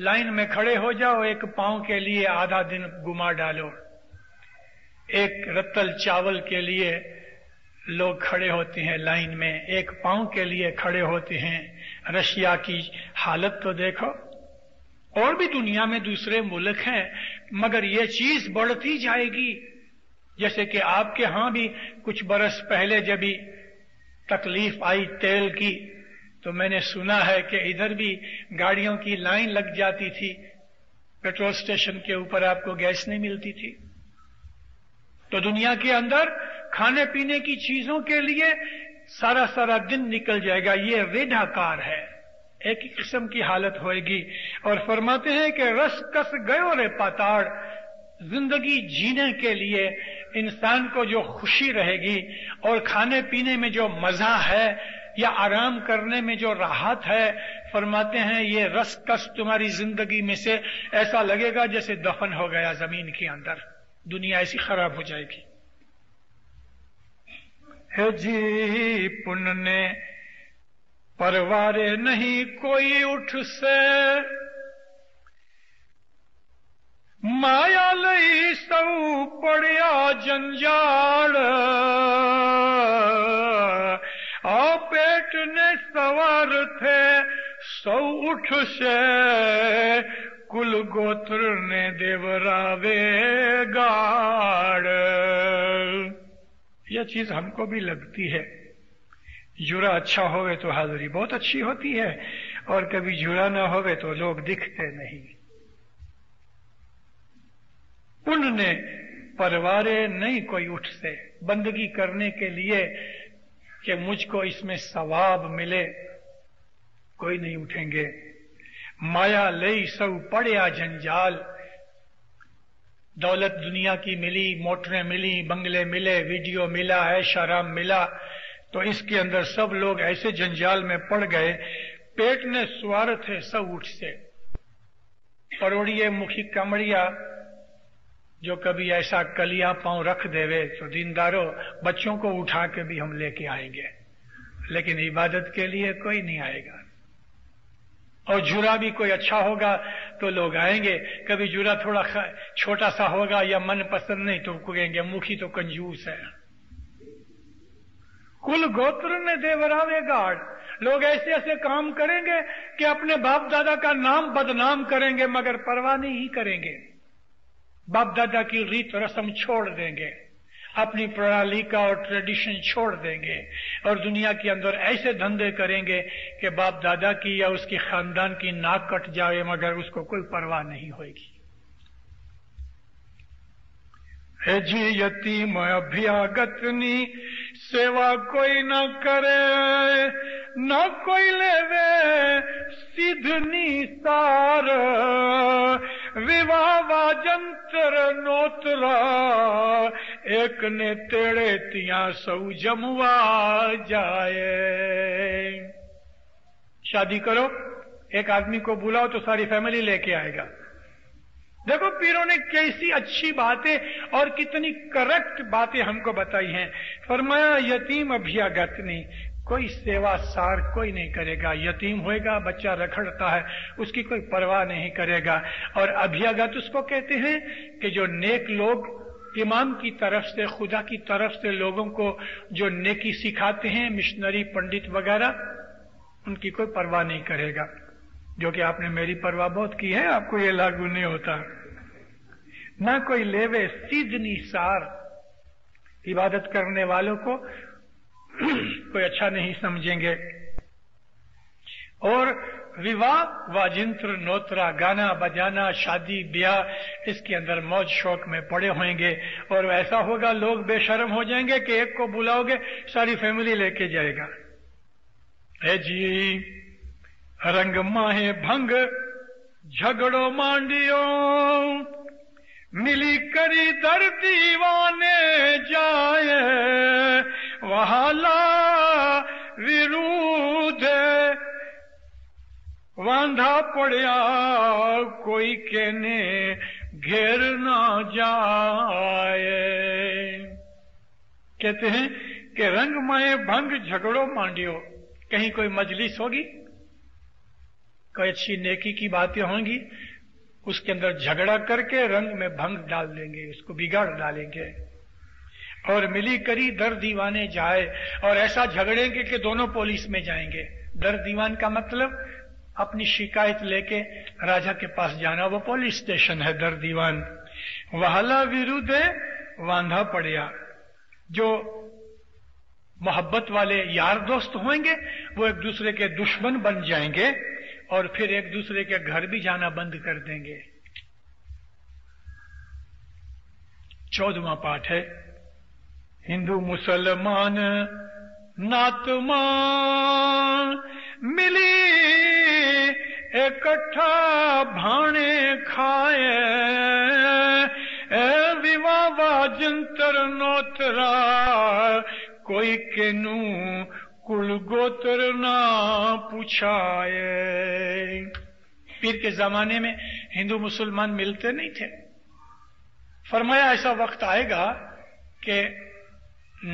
लाइन में खड़े हो जाओ, एक पांव के लिए आधा दिन गुमा डालो, एक रत्तल चावल के लिए लोग खड़े होते हैं लाइन में, एक पांव के लिए खड़े होते हैं। रशिया की हालत तो देखो, और भी दुनिया में दूसरे मुल्क हैं, मगर ये चीज बढ़ती जाएगी। जैसे कि आपके यहां भी कुछ बरस पहले जब भी तकलीफ आई तेल की, तो मैंने सुना है कि इधर भी गाड़ियों की लाइन लग जाती थी, पेट्रोल स्टेशन के ऊपर आपको गैस नहीं मिलती थी। तो दुनिया के अंदर खाने पीने की चीजों के लिए सारा सारा दिन निकल जाएगा। ये रेढ़ाकार है, एक ही किस्म की हालत होएगी। और फरमाते हैं कि रस कस गयो रे पाताड़, जिंदगी जीने के लिए इंसान को जो खुशी रहेगी और खाने पीने में जो मजा है या आराम करने में जो राहत है, फरमाते हैं ये रस कस तुम्हारी जिंदगी में से ऐसा लगेगा जैसे दफन हो गया जमीन के अंदर। दुनिया ऐसी खराब हो जाएगी। हे जी पुन्ने परवारे नहीं कोई उठ से, माया लई सऊ पड़िया जंजाल, आ पेट ने सवार थे सौ उठ से, कुल गोत्र ने देवरावे गाड़। यह चीज हमको भी लगती है। जुरा अच्छा होवे तो हाजिरी बहुत अच्छी होती है, और कभी जुरा ना होवे तो लोग दिखते नहीं। पुण्य परवारे नहीं कोई उठ से, बंदगी करने के लिए कि मुझको इसमें सवाब मिले, कोई नहीं उठेंगे। माया ले सौ पड़िया जंजाल, दौलत दुनिया की मिली, मोटरें मिली, बंगले मिले, वीडियो मिला, ऐश आराम मिला, तो इसके अंदर सब लोग ऐसे जंजाल में पड़ गए। पेट ने स्वार्थ है सब उठ से, परोड़िए मुखी कमड़िया जो कभी ऐसा कलिया पांव रख देवे तो दीनदारों बच्चों को उठा के भी हम लेके आएंगे, लेकिन इबादत के लिए कोई नहीं आएगा। और जुरा भी कोई अच्छा होगा तो लोग आएंगे, कभी जुरा थोड़ा छोटा सा होगा या मनपसंद नहीं तो कहेंगे मुखी तो कंजूस है। कुल गोत्र ने देवरावे गार्ड, लोग ऐसे ऐसे काम करेंगे कि अपने बाप दादा का नाम बदनाम करेंगे मगर परवाह नहीं करेंगे, बाप दादा की रीत रस्म छोड़ देंगे, अपनी प्रणाली का और ट्रेडिशन छोड़ देंगे और दुनिया के अंदर ऐसे धंधे करेंगे कि बाप दादा की या उसकी खानदान की नाक कट जाए मगर उसको कोई परवाह नहीं होगी। हे जी यतीम अभ्यागतनी सेवा कोई ना करे ना कोई लेवे सिद्धनी सार विवावा जंतर नोतरा एक ने तेड़े तिया सौ जमुआ जाए। शादी करो, एक आदमी को बुलाओ तो सारी फैमिली लेके आएगा। देखो पीरों ने कैसी अच्छी बातें और कितनी करेक्ट बातें हमको बताई हैं। फरमाया यतीम अभ्यागतनी, कोई सेवा सार कोई नहीं करेगा। यतीम होएगा, बच्चा रखड़ता है, उसकी कोई परवाह नहीं करेगा। और अभ्यागत उसको कहते हैं कि जो नेक लोग इमाम की तरफ से, खुदा की तरफ से लोगों को जो नेकी सिखाते हैं, मिशनरी पंडित वगैरह, उनकी कोई परवाह नहीं करेगा। जो कि आपने मेरी परवाह बहुत की है, आपको ये लागू नहीं होता। ना कोई लेवे सीध निसार, इबादत करने वालों को कोई अच्छा नहीं समझेंगे। और विवाह वाजिंत्र नोत्रा, गाना बजाना, शादी ब्याह, इसके अंदर मौज शौक में पड़े होंगे। और ऐसा होगा लोग बेशर्म हो जाएंगे कि एक को बुलाओगे सारी फैमिली लेके जाएगा। हे जी रंग माहे भंग झगड़ो मांडियो मिली करी दर दीवाने जाए वहाला विरूध वांधा पड़िया कोई कहने घेर ना जाए। कहते हैं कि रंग माहे भंग झगड़ो मांडियो, कहीं कोई मजलिस होगी, कोई अच्छी नेकी की बातें होंगी, उसके अंदर झगड़ा करके रंग में भंग डाल देंगे, उसको बिगाड़ डालेंगे। और मिली करी दर दीवाने जाए, और ऐसा झगड़ेंगे कि दोनों पुलिस में जाएंगे। दर दीवान का मतलब अपनी शिकायत लेके राजा के पास जाना, वो पुलिस स्टेशन है दर दीवान। वहाला विरुद्ध वांधा पड़िया, जो मोहब्बत वाले यार दोस्त होंगे वो एक दूसरे के दुश्मन बन जाएंगे और फिर एक दूसरे के घर भी जाना बंद कर देंगे। 14वां पाठ है। हिंदू मुसलमान नातमा मिली इकट्ठा भाणे खाए विवावा जंतर नोतरा कोई केनू कुल गोत्र ना पूछाए। पीर के जमाने में हिंदू मुसलमान मिलते नहीं थे। फरमाया ऐसा वक्त आएगा कि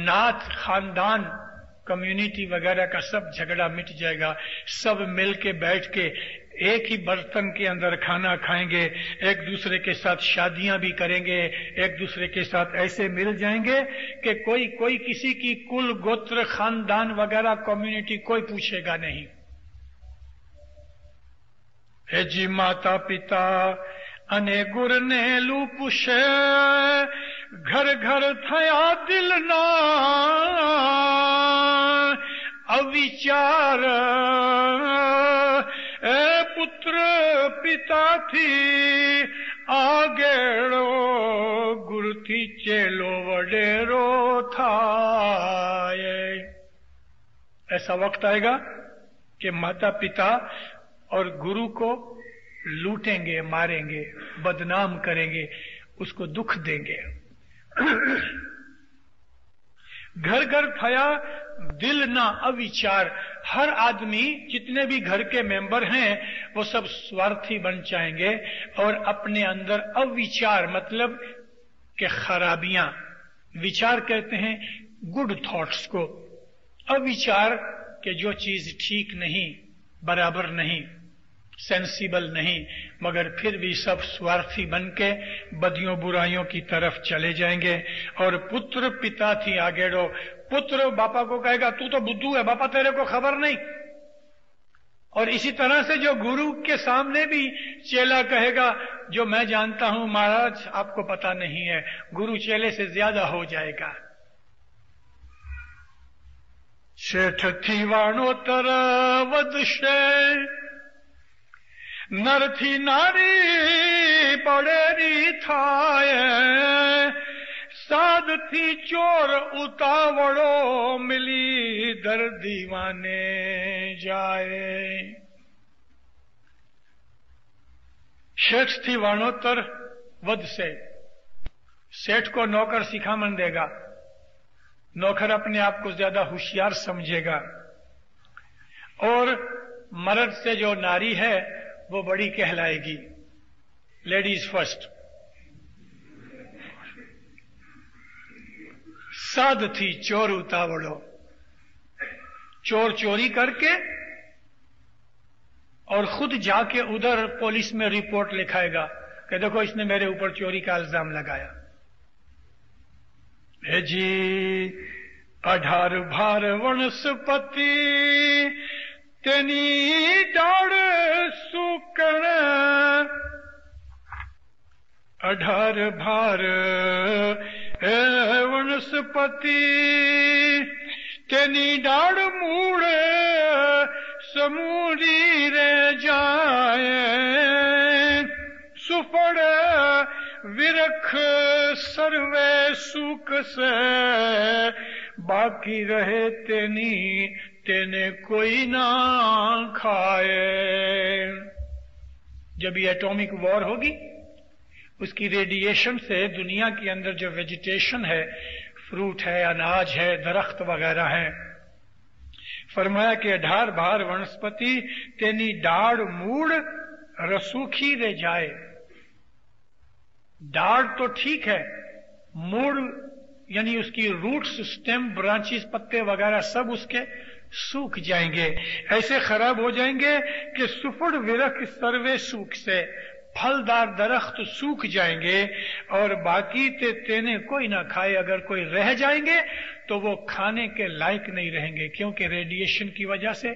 नात खानदान कम्युनिटी वगैरह का सब झगड़ा मिट जाएगा, सब मिल के बैठ के एक ही बर्तन के अंदर खाना खाएंगे, एक दूसरे के साथ शादियां भी करेंगे, एक दूसरे के साथ ऐसे मिल जाएंगे कि कोई कोई किसी की कुल गोत्र खानदान वगैरह कम्युनिटी कोई पूछेगा नहीं। हे जी माता पिता अने गुर ने लू पूछे घर घर थया दिल ना अविचार ए पुत्र पिता थी आगेड़ो गुरु थी चेलो वडेरो थाए। ऐसा वक्त आएगा कि माता पिता और गुरु को लूटेंगे, मारेंगे, बदनाम करेंगे, उसको दुख देंगे। घर घर थया दिल ना अविचार, हर आदमी जितने भी घर के मेंबर हैं वो सब स्वार्थी बन जाएंगे और अपने अंदर अविचार मतलब के खराबियां, विचार कहते हैं गुड थॉट्स को, अविचार के जो चीज ठीक नहीं, बराबर नहीं, सेंसिबल नहीं, मगर फिर भी सब स्वार्थी बनके बदियों बुराइयों की तरफ चले जाएंगे। और पुत्र पिता थी आगेड़ो, पुत्र बापा को कहेगा तू तो बुद्धू है बापा, तेरे को खबर नहीं। और इसी तरह से जो गुरु के सामने भी चेला कहेगा जो मैं जानता हूं महाराज आपको पता नहीं है, गुरु चेले से ज्यादा हो जाएगा। सेठ थी वाणोतर वदशे, नर थी नारी पड़ेरी थाए, साध थी चोर उतावड़ो मिली दर दीवाने जाए। शेठ थी वाणोत्तर वध से, सेठ को नौकर सिखामन देगा, नौकर अपने आप को ज्यादा होशियार समझेगा। और मर्द से जो नारी है वो बड़ी कहलाएगी, लेडीज फर्स्ट। साध थी चोर उतावड़ो, चोर चोरी करके और खुद जाके उधर पुलिस में रिपोर्ट लिखाएगा कि देखो इसने मेरे ऊपर चोरी का इल्जाम लगाया। भेजी 18 भार वनस्पति, तेनी डाड़ सुकण, 18 भार वनस्पति, तेनी डाड़ मूड़ समूरी रे जाए, सुफड़ विरख सर्वे सुख से, बाकी रहे तेनी तेने कोई ना खाए। जब ये एटॉमिक वॉर होगी उसकी रेडिएशन से दुनिया के अंदर जो वेजिटेशन है, फ्रूट है, अनाज है, दरख्त वगैरह है, फरमाया कि 18 भार वनस्पति तेनी डाढ़ मूड़ रसूखी रह जाए। डाढ़ तो ठीक है, मूड़ यानी उसकी रूट्स, स्टेम, ब्रांचेस, पत्ते वगैरह सब उसके सूख जाएंगे, ऐसे खराब हो जाएंगे कि सुफड़ विरख सर्वे सूख से, फलदार दरख्त सूख जाएंगे और बाकी तेने कोई ना खाए। अगर कोई रह जाएंगे तो वो खाने के लायक नहीं रहेंगे, क्योंकि रेडिएशन की वजह से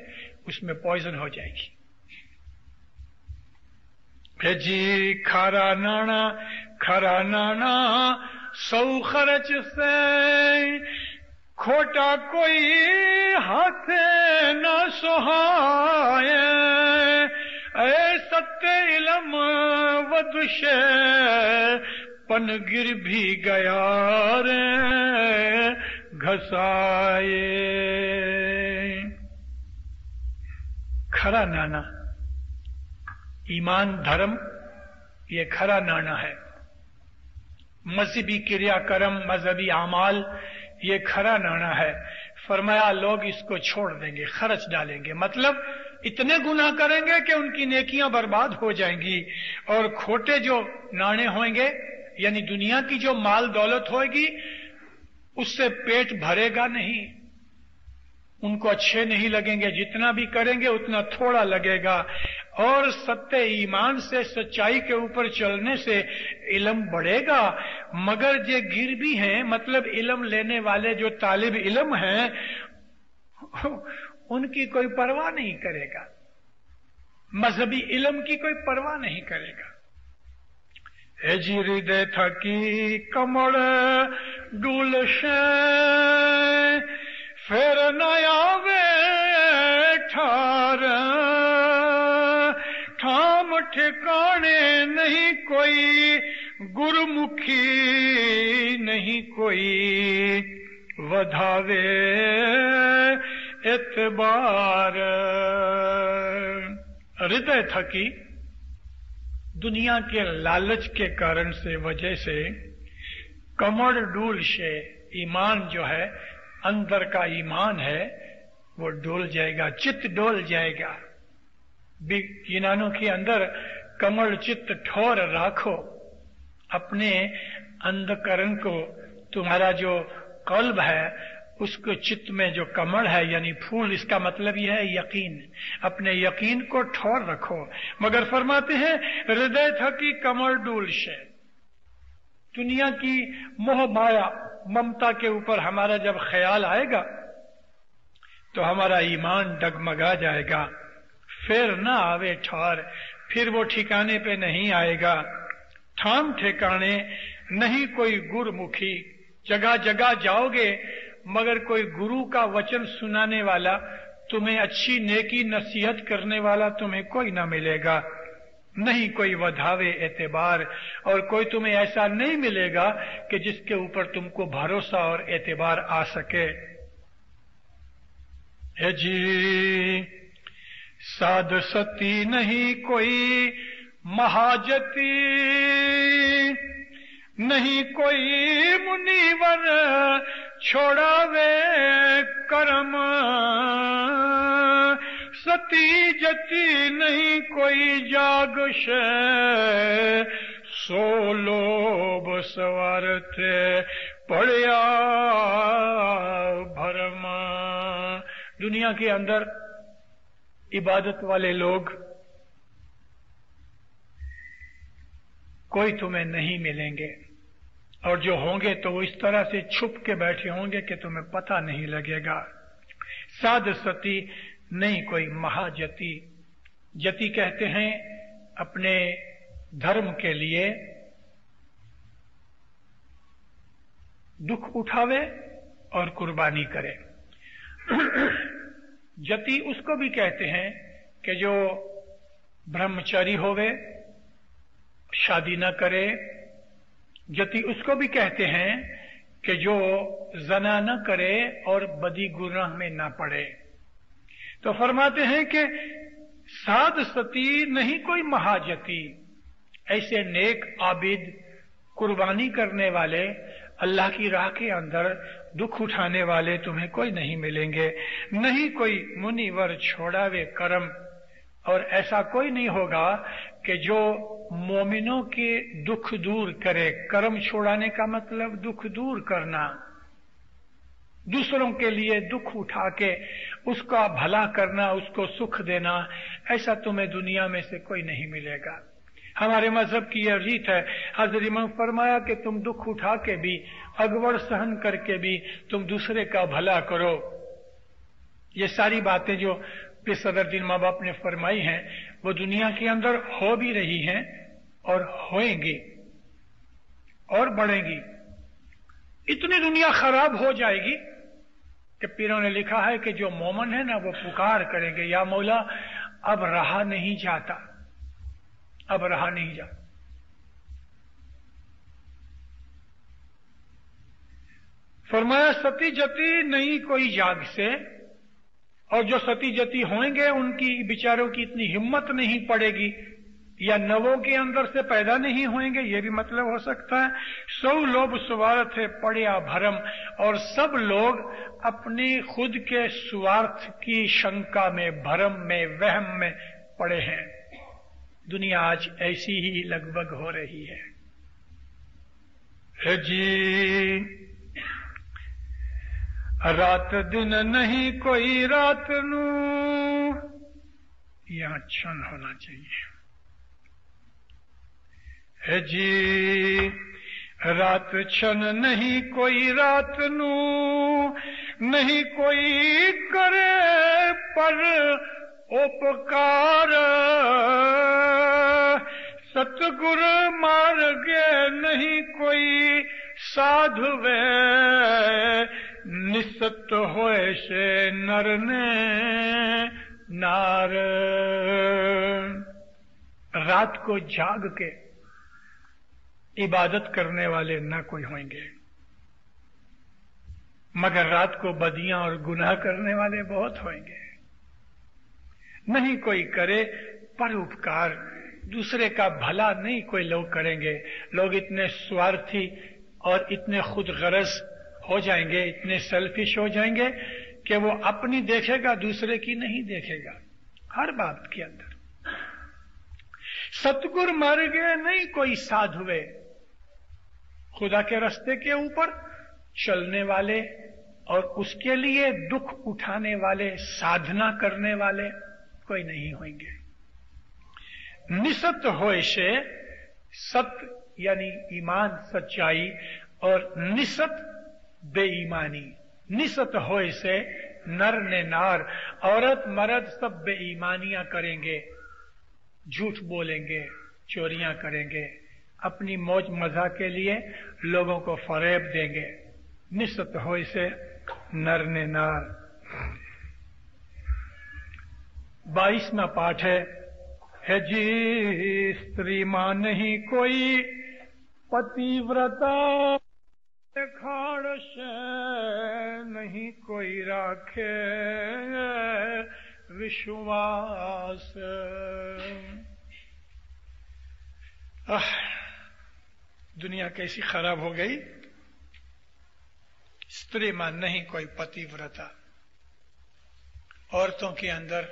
उसमें पॉइजन हो जाएगी। भेजी खारा नाना, खरा नाना सौ खर्च से, खोटा कोई हाथ न सुहाए, ऐ सत्य इलम वदुशे, पनगिर भी गया रे घसाए। खरा नाना, ईमान धर्म ये खरा नाना है, मजहबी क्रियाक्रम, मजहबी अमाल ये खरा नाना है। फरमाया लोग इसको छोड़ देंगे, खर्च डालेंगे, मतलब इतने गुनाह करेंगे कि उनकी नेकियां बर्बाद हो जाएंगी। और खोटे जो नाने होंगे यानी दुनिया की जो माल दौलत होगी उससे पेट भरेगा नहीं, उनको अच्छे नहीं लगेंगे, जितना भी करेंगे उतना थोड़ा लगेगा। और सत्य ईमान से, सच्चाई के ऊपर चलने से इल्म बढ़ेगा। मगर ये गिर भी हैं, मतलब इल्म लेने वाले जो तालिब इल्म हैं उनकी कोई परवाह नहीं करेगा, मजहबी इल्म की कोई परवाह नहीं करेगा। एजी हृदय थकी कमड़ डूलशे, फेर न आवे ठार, ठाम ठिकाने नहीं कोई, गुरुमुखी नहीं कोई, वधावे एतबार। हृदय थकी दुनिया के लालच के कारण से, वजह से, कमड़ डूल से, ईमान जो है अंदर का ईमान है वो डोल जाएगा, चित्त डोल जाएगा। यूनानों के अंदर कमल चित्त ठोर राखो, अपने अंधकरण को तुम्हारा जो कल्ब है उसको चित्त में जो कमल है यानी फूल, इसका मतलब यह है यकीन। अपने यकीन को ठोर रखो। मगर फरमाते हैं हृदय थकी कमल डूल से। दुनिया की मोह माया ममता के ऊपर हमारा जब ख्याल आएगा तो हमारा ईमान डगमगा जाएगा। फिर ना आवे ठोर, फिर वो ठिकाने पे नहीं आएगा। ठाम ठिकाने नहीं कोई गुरमुखी। जगह जगह जाओगे मगर कोई गुरु का वचन सुनाने वाला, तुम्हें अच्छी नेकी नसीहत करने वाला तुम्हें कोई ना मिलेगा। नहीं कोई वधावे एतबार, और कोई तुम्हें ऐसा नहीं मिलेगा कि जिसके ऊपर तुमको भरोसा और एतबार आ सके। हे जी साध सती नहीं कोई महाजती, नहीं कोई मुनिवर छोड़ावे करम। सती जती नहीं कोई जागश सो लोभ सवारते पड़या भरम। दुनिया के अंदर इबादत वाले लोग कोई तुम्हें नहीं मिलेंगे, और जो होंगे तो वो इस तरह से छुप के बैठे होंगे कि तुम्हें पता नहीं लगेगा। साध सती नहीं कोई महाजती। जति कहते हैं अपने धर्म के लिए दुख उठावे और कुर्बानी करे। जति उसको भी कहते हैं कि जो ब्रह्मचारी होवे, शादी न करे। जति उसको भी कहते हैं कि जो जना न करे और बदी गुनाह में ना पड़े। तो फरमाते हैं कि साध सती नहीं कोई महाजती। ऐसे नेक आबिद, कुर्बानी करने वाले, अल्लाह की राह के अंदर दुख उठाने वाले तुम्हें कोई नहीं मिलेंगे। नहीं कोई मुनिवर छोड़ावे करम, और ऐसा कोई नहीं होगा कि जो मोमिनों के दुख दूर करे। कर्म छोड़ाने का मतलब दुख दूर करना, दूसरों के लिए दुख उठा के उसका भला करना, उसको सुख देना। ऐसा तुम्हें दुनिया में से कोई नहीं मिलेगा। हमारे मजहब की यह रीत है। हज़रत इमाम फरमाया कि तुम दुख उठा के भी, अगवर सहन करके भी तुम दूसरे का भला करो। ये सारी बातें जो सदरदीन माँ बाप ने फरमाई हैं वो दुनिया के अंदर हो भी रही हैं और होएंगी और बढ़ेंगी। इतनी दुनिया खराब हो जाएगी कि पीरों ने लिखा है कि जो मोमन है ना वो पुकार करेंगे, या मौला अब रहा नहीं जाता, अब रहा नहीं जाता। फरमाया सती जती नहीं कोई जाग से, और जो सती जती होंगे उनकी बिचारों की इतनी हिम्मत नहीं पड़ेगी, या नवों के अंदर से पैदा नहीं होंगे, ये भी मतलब हो सकता है। सौ लोभ स्वार्थ है पड़या भरम, और सब लोग अपने खुद के स्वार्थ की शंका में, भरम में, वहम में पड़े हैं। दुनिया आज ऐसी ही लगभग हो रही है। जी रात दिन नहीं कोई रात नू, यहाँ क्षण होना चाहिए। हे जी रात क्षण नहीं कोई रात नू, नहीं कोई करे पर उपकार। सतगुर मार्गे नहीं कोई साधु वे, निसत होए से नर ने नार। रात को जाग के इबादत करने वाले ना कोई होंगे, मगर रात को बदियां और गुनाह करने वाले बहुत होंगे। नहीं कोई करे परोपकार, दूसरे का भला नहीं कोई लोग करेंगे। लोग इतने स्वार्थी और इतने खुद गरज हो जाएंगे, इतने सेल्फिश हो जाएंगे कि वो अपनी देखेगा, दूसरे की नहीं देखेगा हर बात के अंदर। सतगुरु मार्गे नहीं कोई साधुवे, खुदा के रास्ते के ऊपर चलने वाले और उसके लिए दुख उठाने वाले, साधना करने वाले कोई नहीं होंगे। निसत होए से सत यानी ईमान, सच्चाई, और निसत बेईमानी। निसत होए से नर ने नार, औरत मर्द सब बेईमानियां करेंगे, झूठ बोलेंगे, चोरियां करेंगे, अपनी मौज मजा के लिए लोगों को फरेब देंगे। निसत होए से नर ने नार। 22वां पाठ है जी स्त्री मां नहीं कोई पतिव्रता, खाड़ से नहीं कोई राखे विश्वास। दुनिया कैसी खराब हो गई। स्त्री मां नहीं कोई पतिव्रता, औरतों के अंदर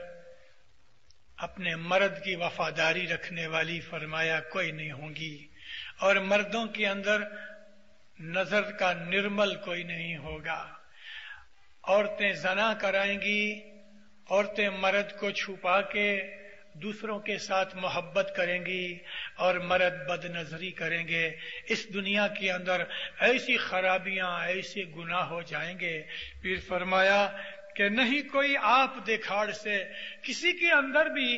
अपने मर्द की वफादारी रखने वाली फरमाया कोई नहीं होंगी, और मर्दों के अंदर नजर का निर्मल कोई नहीं होगा। औरतें जना कराएंगी, औरतें मर्द को छुपा के दूसरों के साथ मोहब्बत करेंगी, और मर्द बदनजरी करेंगे। इस दुनिया के अंदर ऐसी खराबियां, ऐसे गुनाह हो जाएंगे। फिर फरमाया कि नहीं कोई आप देखाड़ से, किसी के अंदर भी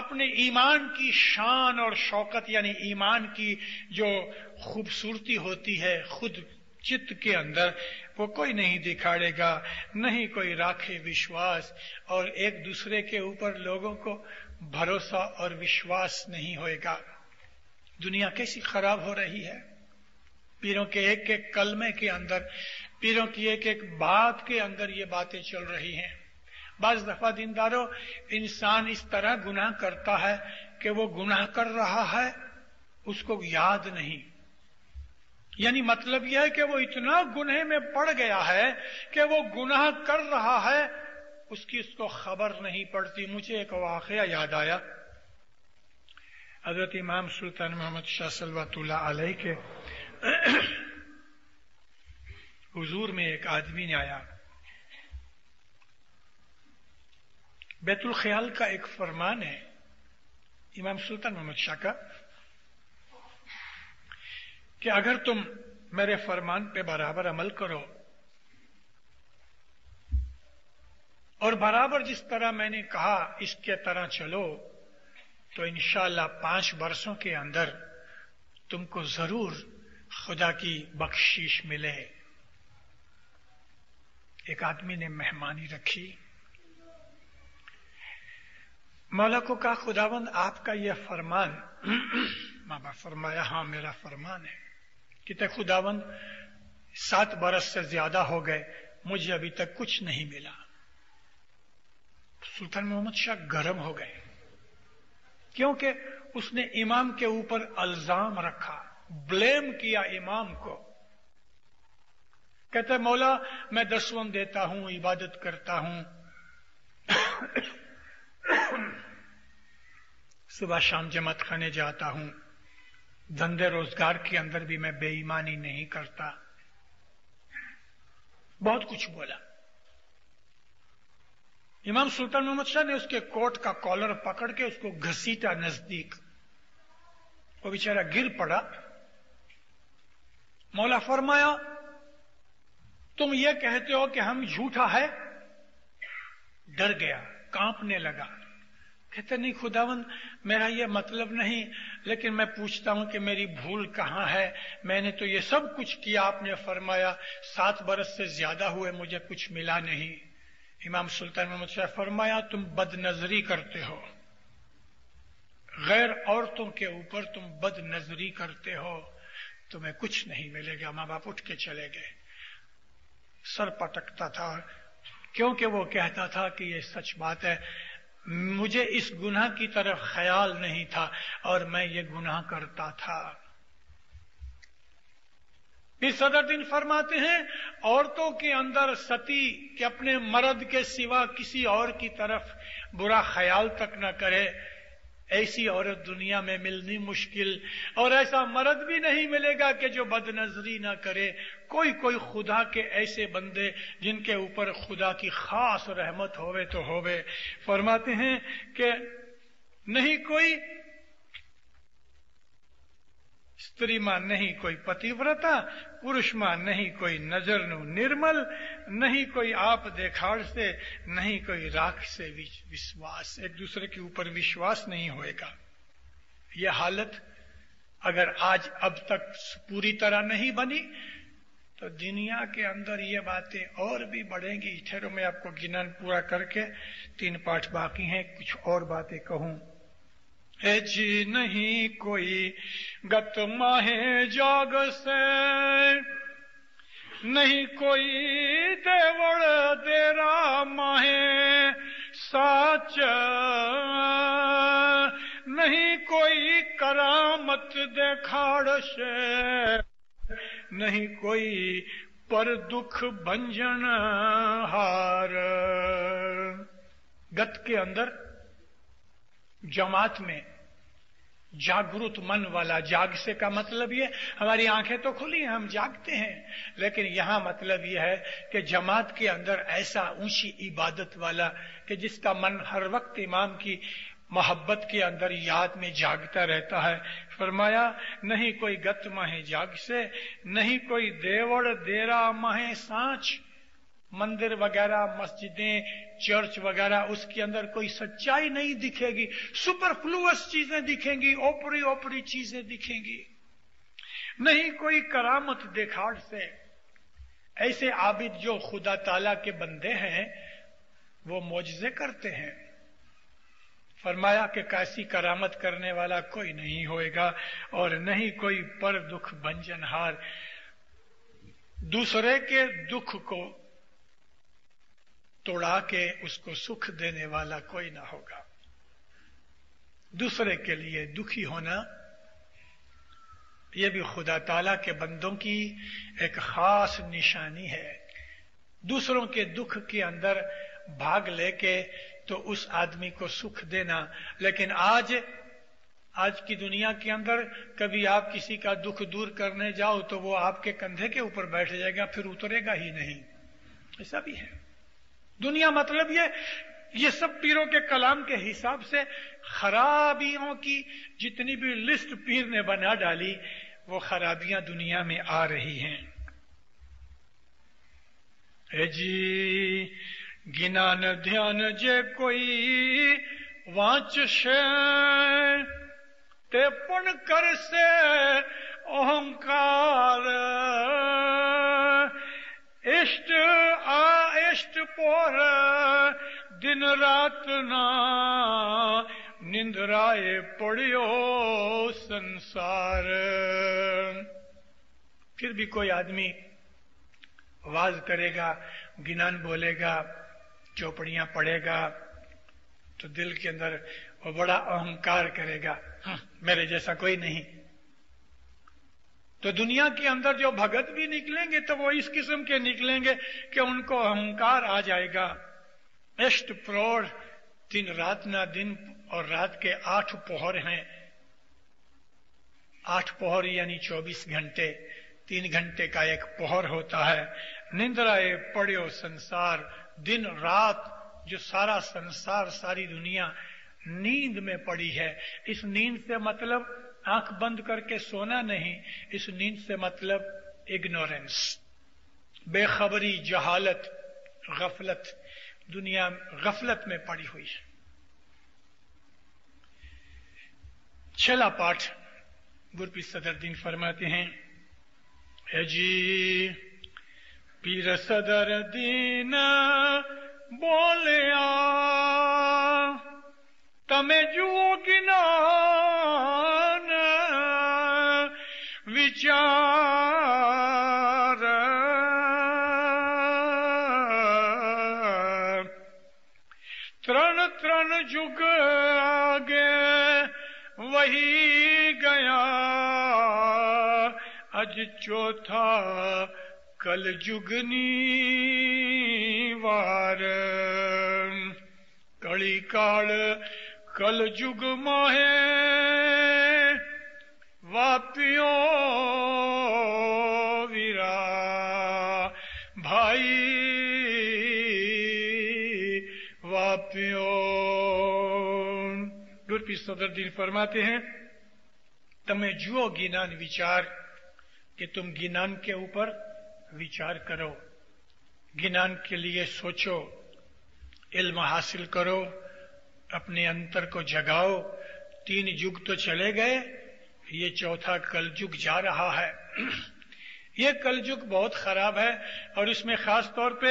अपने ईमान की शान और शौकत यानी ईमान की जो खूबसूरती होती है खुद चित्त के अंदर, वो कोई नहीं दिखाड़ेगा। नहीं कोई राखे विश्वास, और एक दूसरे के ऊपर लोगों को भरोसा और विश्वास नहीं होएगा। दुनिया कैसी खराब हो रही है। पीरों के एक एक कलमे के अंदर, पीरों की एक एक बात के अंदर ये बातें चल रही हैं। बाज दफा दीनदारों, इंसान इस तरह गुनाह करता है कि वो गुनाह कर रहा है, उसको याद नहीं। यानी मतलब यह है कि वो इतना गुनाह में पड़ गया है कि वो गुनाह कर रहा है, उसकी उसको खबर नहीं पड़ती। मुझे एक वाकया याद आया। हजरत इमाम सुल्तान मोहम्मद शाह सल्लल्लाहु अलैहि के हुजूर में एक आदमी ने आया। बैतुल ख्याल का एक फरमान है इमाम सुल्तान मोहम्मद शाह का कि अगर तुम मेरे फरमान पे बराबर अमल करो और बराबर जिस तरह मैंने कहा इसके तरह चलो, तो इंशाअल्लाह 5 वर्षों के अंदर तुमको जरूर खुदा की बख्शीश मिले। एक आदमी ने मेहमानी रखी। मौला को कहा, खुदावंद आपका यह फरमान। माबा फरमाया, हाँ मेरा फरमान है। कहते खुदावंद 7 बरस से ज्यादा हो गए, मुझे अभी तक कुछ नहीं मिला। सुल्तान मोहम्मद शाह गर्म हो गए, क्योंकि उसने इमाम के ऊपर अल्जाम रखा, ब्लेम किया इमाम को। कहते मौला मैं दसवन देता हूं, इबादत करता हूं, सुबह शाम जमात खाने जाता हूं, धंधे रोजगार के अंदर भी मैं बेईमानी नहीं करता। बहुत कुछ बोला। इमाम सुल्तान मोहम्मद शाह ने उसके कोट का कॉलर पकड़ के उसको घसीटा नजदीक। वो बेचारा गिर पड़ा। मौला फरमाया, तुम ये कहते हो कि हम झूठा है। डर गया, कांपने लगा। कहते नहीं खुदावंद मेरा ये मतलब नहीं, लेकिन मैं पूछता हूं कि मेरी भूल कहां है। मैंने तो ये सब कुछ किया। आपने फरमाया 7 बरस से ज्यादा हुए, मुझे कुछ मिला नहीं। इमाम सुल्तान मोहम्मद शाह फरमाया, तुम बदनजरी करते हो, गैर औरतों के ऊपर तुम बदनजरी करते हो, तुम्हें कुछ नहीं मिलेगा। माँ बाप उठ के चले गए। सर पटकता था, क्योंकि वो कहता था कि ये सच बात है, मुझे इस गुनाह की तरफ ख्याल नहीं था और मैं ये गुनाह करता था। इस सदर दिन फरमाते हैं, औरतों के अंदर सती कि अपने मर्द के सिवा किसी और की तरफ बुरा ख्याल तक न करे। ऐसी औरत दुनिया में मिलनी मुश्किल, और ऐसा मर्द भी नहीं मिलेगा कि जो बदनजरी ना करे। कोई कोई खुदा के ऐसे बंदे जिनके ऊपर खुदा की खास रहमत होवे तो होवे। फरमाते हैं कि नहीं कोई स्त्री मां, नहीं कोई पतिव्रता, पुरुष मां नहीं कोई नजर नु निर्मल, नहीं कोई आप देखाड़ से, नहीं कोई राख से विश्वास। एक दूसरे के ऊपर विश्वास नहीं होएगा। यह हालत अगर आज अब तक पूरी तरह नहीं बनी तो दुनिया के अंदर ये बातें और भी बढ़ेंगी। ठहरो, मैं आपको गिनन पूरा करके 3 पाठ बाकी हैं, कुछ और बातें कहूं। ऐसी नहीं कोई गत माहे जाग से, नहीं कोई देवड़ देरा माहे साच, नहीं कोई करामत देखाड़ से, नहीं कोई पर दुख भंजन हार। गत के अंदर जमात में जागरूक मन वाला, जाग से का मतलब ये हमारी आंखें तो खुली हैं, हम जागते हैं, लेकिन यहाँ मतलब ये है कि जमात के अंदर ऐसा ऊंची इबादत वाला कि जिसका मन हर वक्त इमाम की मोहब्बत के अंदर याद में जागता रहता है। फरमाया नहीं कोई गत माहे जाग से, नहीं कोई देवड़ देरा माहे सांच। मंदिर वगैरह, मस्जिदें, चर्च वगैरह, उसके अंदर कोई सच्चाई नहीं दिखेगी, सुपरफ्लुअस चीजें दिखेंगी, ओपरी ओपरी चीजें दिखेंगी। नहीं कोई करामत देखाड़ से। ऐसे आबिद जो खुदा ताला के बंदे हैं वो मौजज़े करते हैं। फरमाया कि कैसी करामत करने वाला कोई नहीं होएगा, और नहीं कोई पर दुख भंजनहार। दूसरे के दुख को तोड़ा के उसको सुख देने वाला कोई ना होगा। दूसरे के लिए दुखी होना यह भी खुदा ताला के बंदों की एक खास निशानी है। दूसरों के दुख के अंदर भाग लेके तो उस आदमी को सुख देना। लेकिन आज की दुनिया के अंदर कभी आप किसी का दुख दूर करने जाओ तो वो आपके कंधे के ऊपर बैठ जाएगा, फिर उतरेगा ही नहीं। ऐसा भी है दुनिया। मतलब ये सब पीरों के कलाम के हिसाब से खराबियों की जितनी भी लिस्ट पीर ने बना डाली, वो खराबियां दुनिया में आ रही हैं। ए जी गिनान ध्यान जे कोई वांच से, ते पुन कर से अहंकार, इष्ट आष्ट पोर दिन रात ना निंद्राए पड़ियो संसार। फिर भी कोई आदमी वाज करेगा, गिनान बोलेगा, चौपड़ियां पढ़ेगा तो दिल के अंदर वो बड़ा अहंकार करेगा, मेरे जैसा कोई नहीं। तो दुनिया के अंदर जो भगत भी निकलेंगे तो वो इस किस्म के निकलेंगे कि उनको अहंकार आ जाएगा। इष्ट प्रौढ़ दिन रात ना, दिन और रात के 8 पहर हैं। 8 पहर यानी 24 घंटे, 3 घंटे का एक पहर होता है। निंद्राए पड़ियो संसार, दिन रात जो सारा संसार, सारी दुनिया नींद में पड़ी है। इस नींद से मतलब आंख बंद करके सोना नहीं, इस नींद से मतलब इग्नोरेंस, बेखबरी, जहालत, गफलत। दुनिया गफलत में पड़ी हुई है। 6वां पाठ गुरपीर सदरदीन फरमाते हैं, ए जी पीर सदरदीन बोलिया तमें जुओ गिना विचार, तरण तरण जुग आगे वही गया, अज चौथा कल जुगनी वार, कली काल कलयुग मोहे वापियो वीरा भाई वापियो। गुरपी सदरदीन फरमाते हैं, तुम्हें जुओ गिनान विचार, कि तुम गिनान के ऊपर विचार करो, गिनान के लिए सोचो, इल्म हासिल करो, अपने अंतर को जगाओ। तीन युग तो चले गए, ये चौथा कलयुग जा रहा है। ये कलयुग बहुत खराब है और इसमें खास तौर पे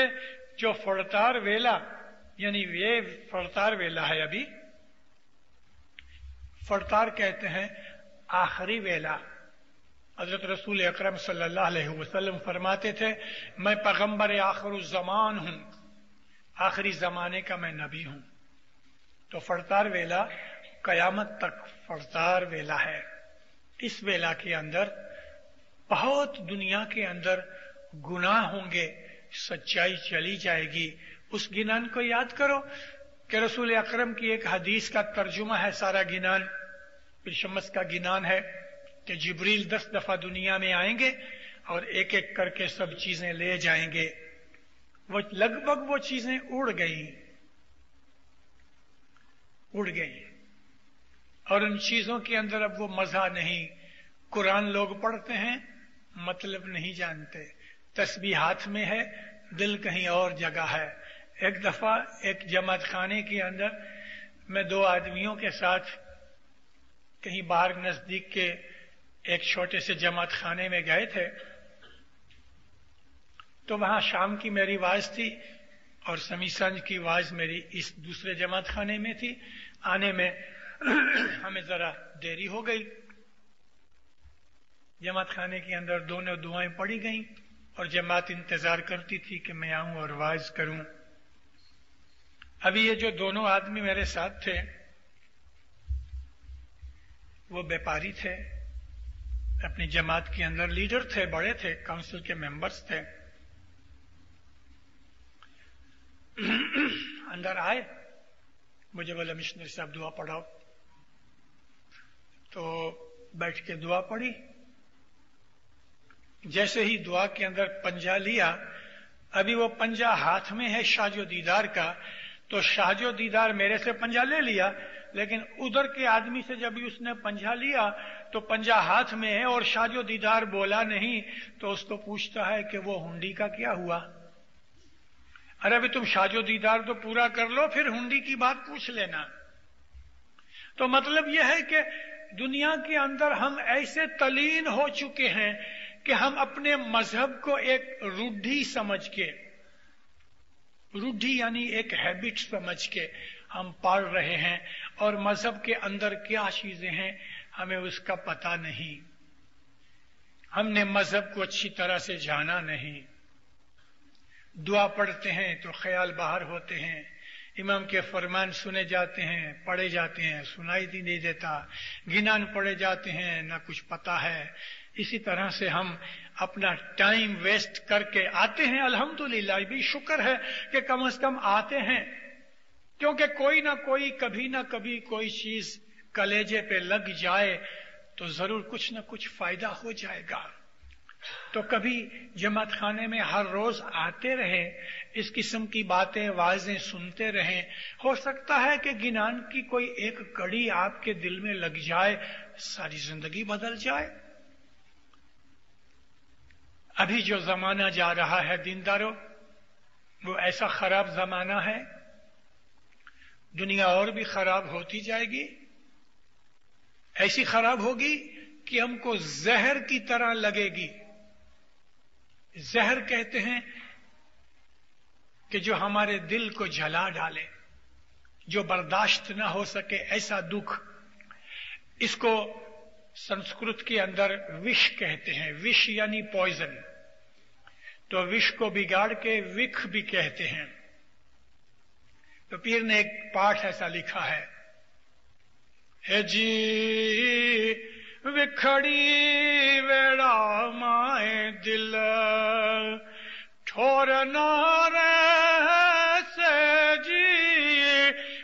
जो फड़तार वेला, यानी ये फड़तार वेला है, अभी फड़तार कहते हैं आखिरी वेला। हजरत रसूल अकरम सल्लल्लाहु अलैहि वसल्लम फरमाते थे, मैं पैगम्बर आखिर ज़मान हूँ, आखिरी जमाने का मैं नबी हूँ। तो फड़तार वेला कयामत तक फड़तार वेला है। इस वेला के अंदर बहुत दुनिया के अंदर गुनाह होंगे, सच्चाई चली जाएगी। उस गिनान को याद करो कि रसूल अकरम की एक हदीस का तर्जुमा है सारा गिनान। फिर शम्स का गिनान है कि जिब्रील 10 दफा दुनिया में आएंगे और एक एक करके सब चीजें ले जाएंगे। वो लगभग वो चीजें उड़ गई और उन चीजों के अंदर अब वो मजा नहीं। कुरान लोग पढ़ते हैं, मतलब नहीं जानते। तस्बीह हाथ में है, दिल कहीं और जगह है। एक दफा एक जमात खाने के अंदर मैं 2 आदमियों के साथ कहीं बाहर नजदीक के एक छोटे से जमात खाने में गए थे। तो वहां शाम की मेरी वाज थी और समी संज की आवाज मेरी इस दूसरे जमात खाने में थी। आने में हमें जरा देरी हो गई। जमात खाने के अंदर दोनों दुआएं पड़ी गईं और जमात इंतजार करती थी कि मैं आऊं और आवाज करूं। अभी ये जो दोनों आदमी मेरे साथ थे वो व्यापारी थे, अपनी जमात के अंदर लीडर थे, बड़े थे, काउंसिल के मेंबर्स थे। अंदर आए, मुझे बोला मिशनरी साहब दुआ पढ़ाओ। तो बैठ के दुआ पढ़ी। जैसे ही दुआ के अंदर पंजा लिया, अभी वो पंजा हाथ में है शाजो दीदार का, तो शाजो दीदार मेरे से पंजा ले लिया, लेकिन उधर के आदमी से जब भी उसने पंजा लिया तो पंजा हाथ में है और शाजो दीदार बोला नहीं। तो उसको पूछता है कि वो हुंडी का क्या हुआ? अरे अभी तुम शाजो दीदार तो पूरा कर लो, फिर हुंडी की बात पूछ लेना। तो मतलब यह है कि दुनिया के अंदर हम ऐसे तलीन हो चुके हैं कि हम अपने मजहब को एक रूढ़ी समझ के, रूढ़ी यानी एक हैबिट समझ के हम पाल रहे हैं और मजहब के अंदर क्या चीजें हैं हमें उसका पता नहीं। हमने मजहब को अच्छी तरह से जाना नहीं। दुआ पढ़ते हैं तो ख्याल बाहर होते हैं, इमाम के फरमान सुने जाते हैं, पढ़े जाते हैं, सुनाई भी नहीं देता, गिनान पढ़े जाते हैं, ना कुछ पता है। इसी तरह से हम अपना टाइम वेस्ट करके आते हैं। अल्हम्दुलिल्लाह, भी शुक्र है कि कम से कम आते हैं, क्योंकि कोई ना कोई कभी ना कभी कोई चीज कलेजे पे लग जाए तो जरूर कुछ ना कुछ फायदा हो जाएगा। तो कभी जमात खाने में हर रोज आते रहें, इस किस्म की बातें वाजें सुनते रहें। हो सकता है कि गिनान की कोई एक कड़ी आपके दिल में लग जाए, सारी जिंदगी बदल जाए। अभी जो जमाना जा रहा है दीनदारों, वो ऐसा खराब जमाना है। दुनिया और भी खराब होती जाएगी, ऐसी खराब होगी कि हमको जहर की तरह लगेगी। जहर कहते हैं कि जो हमारे दिल को जला डाले, जो बर्दाश्त ना हो सके ऐसा दुख। इसको संस्कृत के अंदर विष कहते हैं, विष यानी पॉइजन। तो विष को बिगाड़ के विख भी कहते हैं। तो पीर ने एक पाठ ऐसा लिखा है, हे जी विखड़ी वेड़ा माए दिल ठोर नारे से जी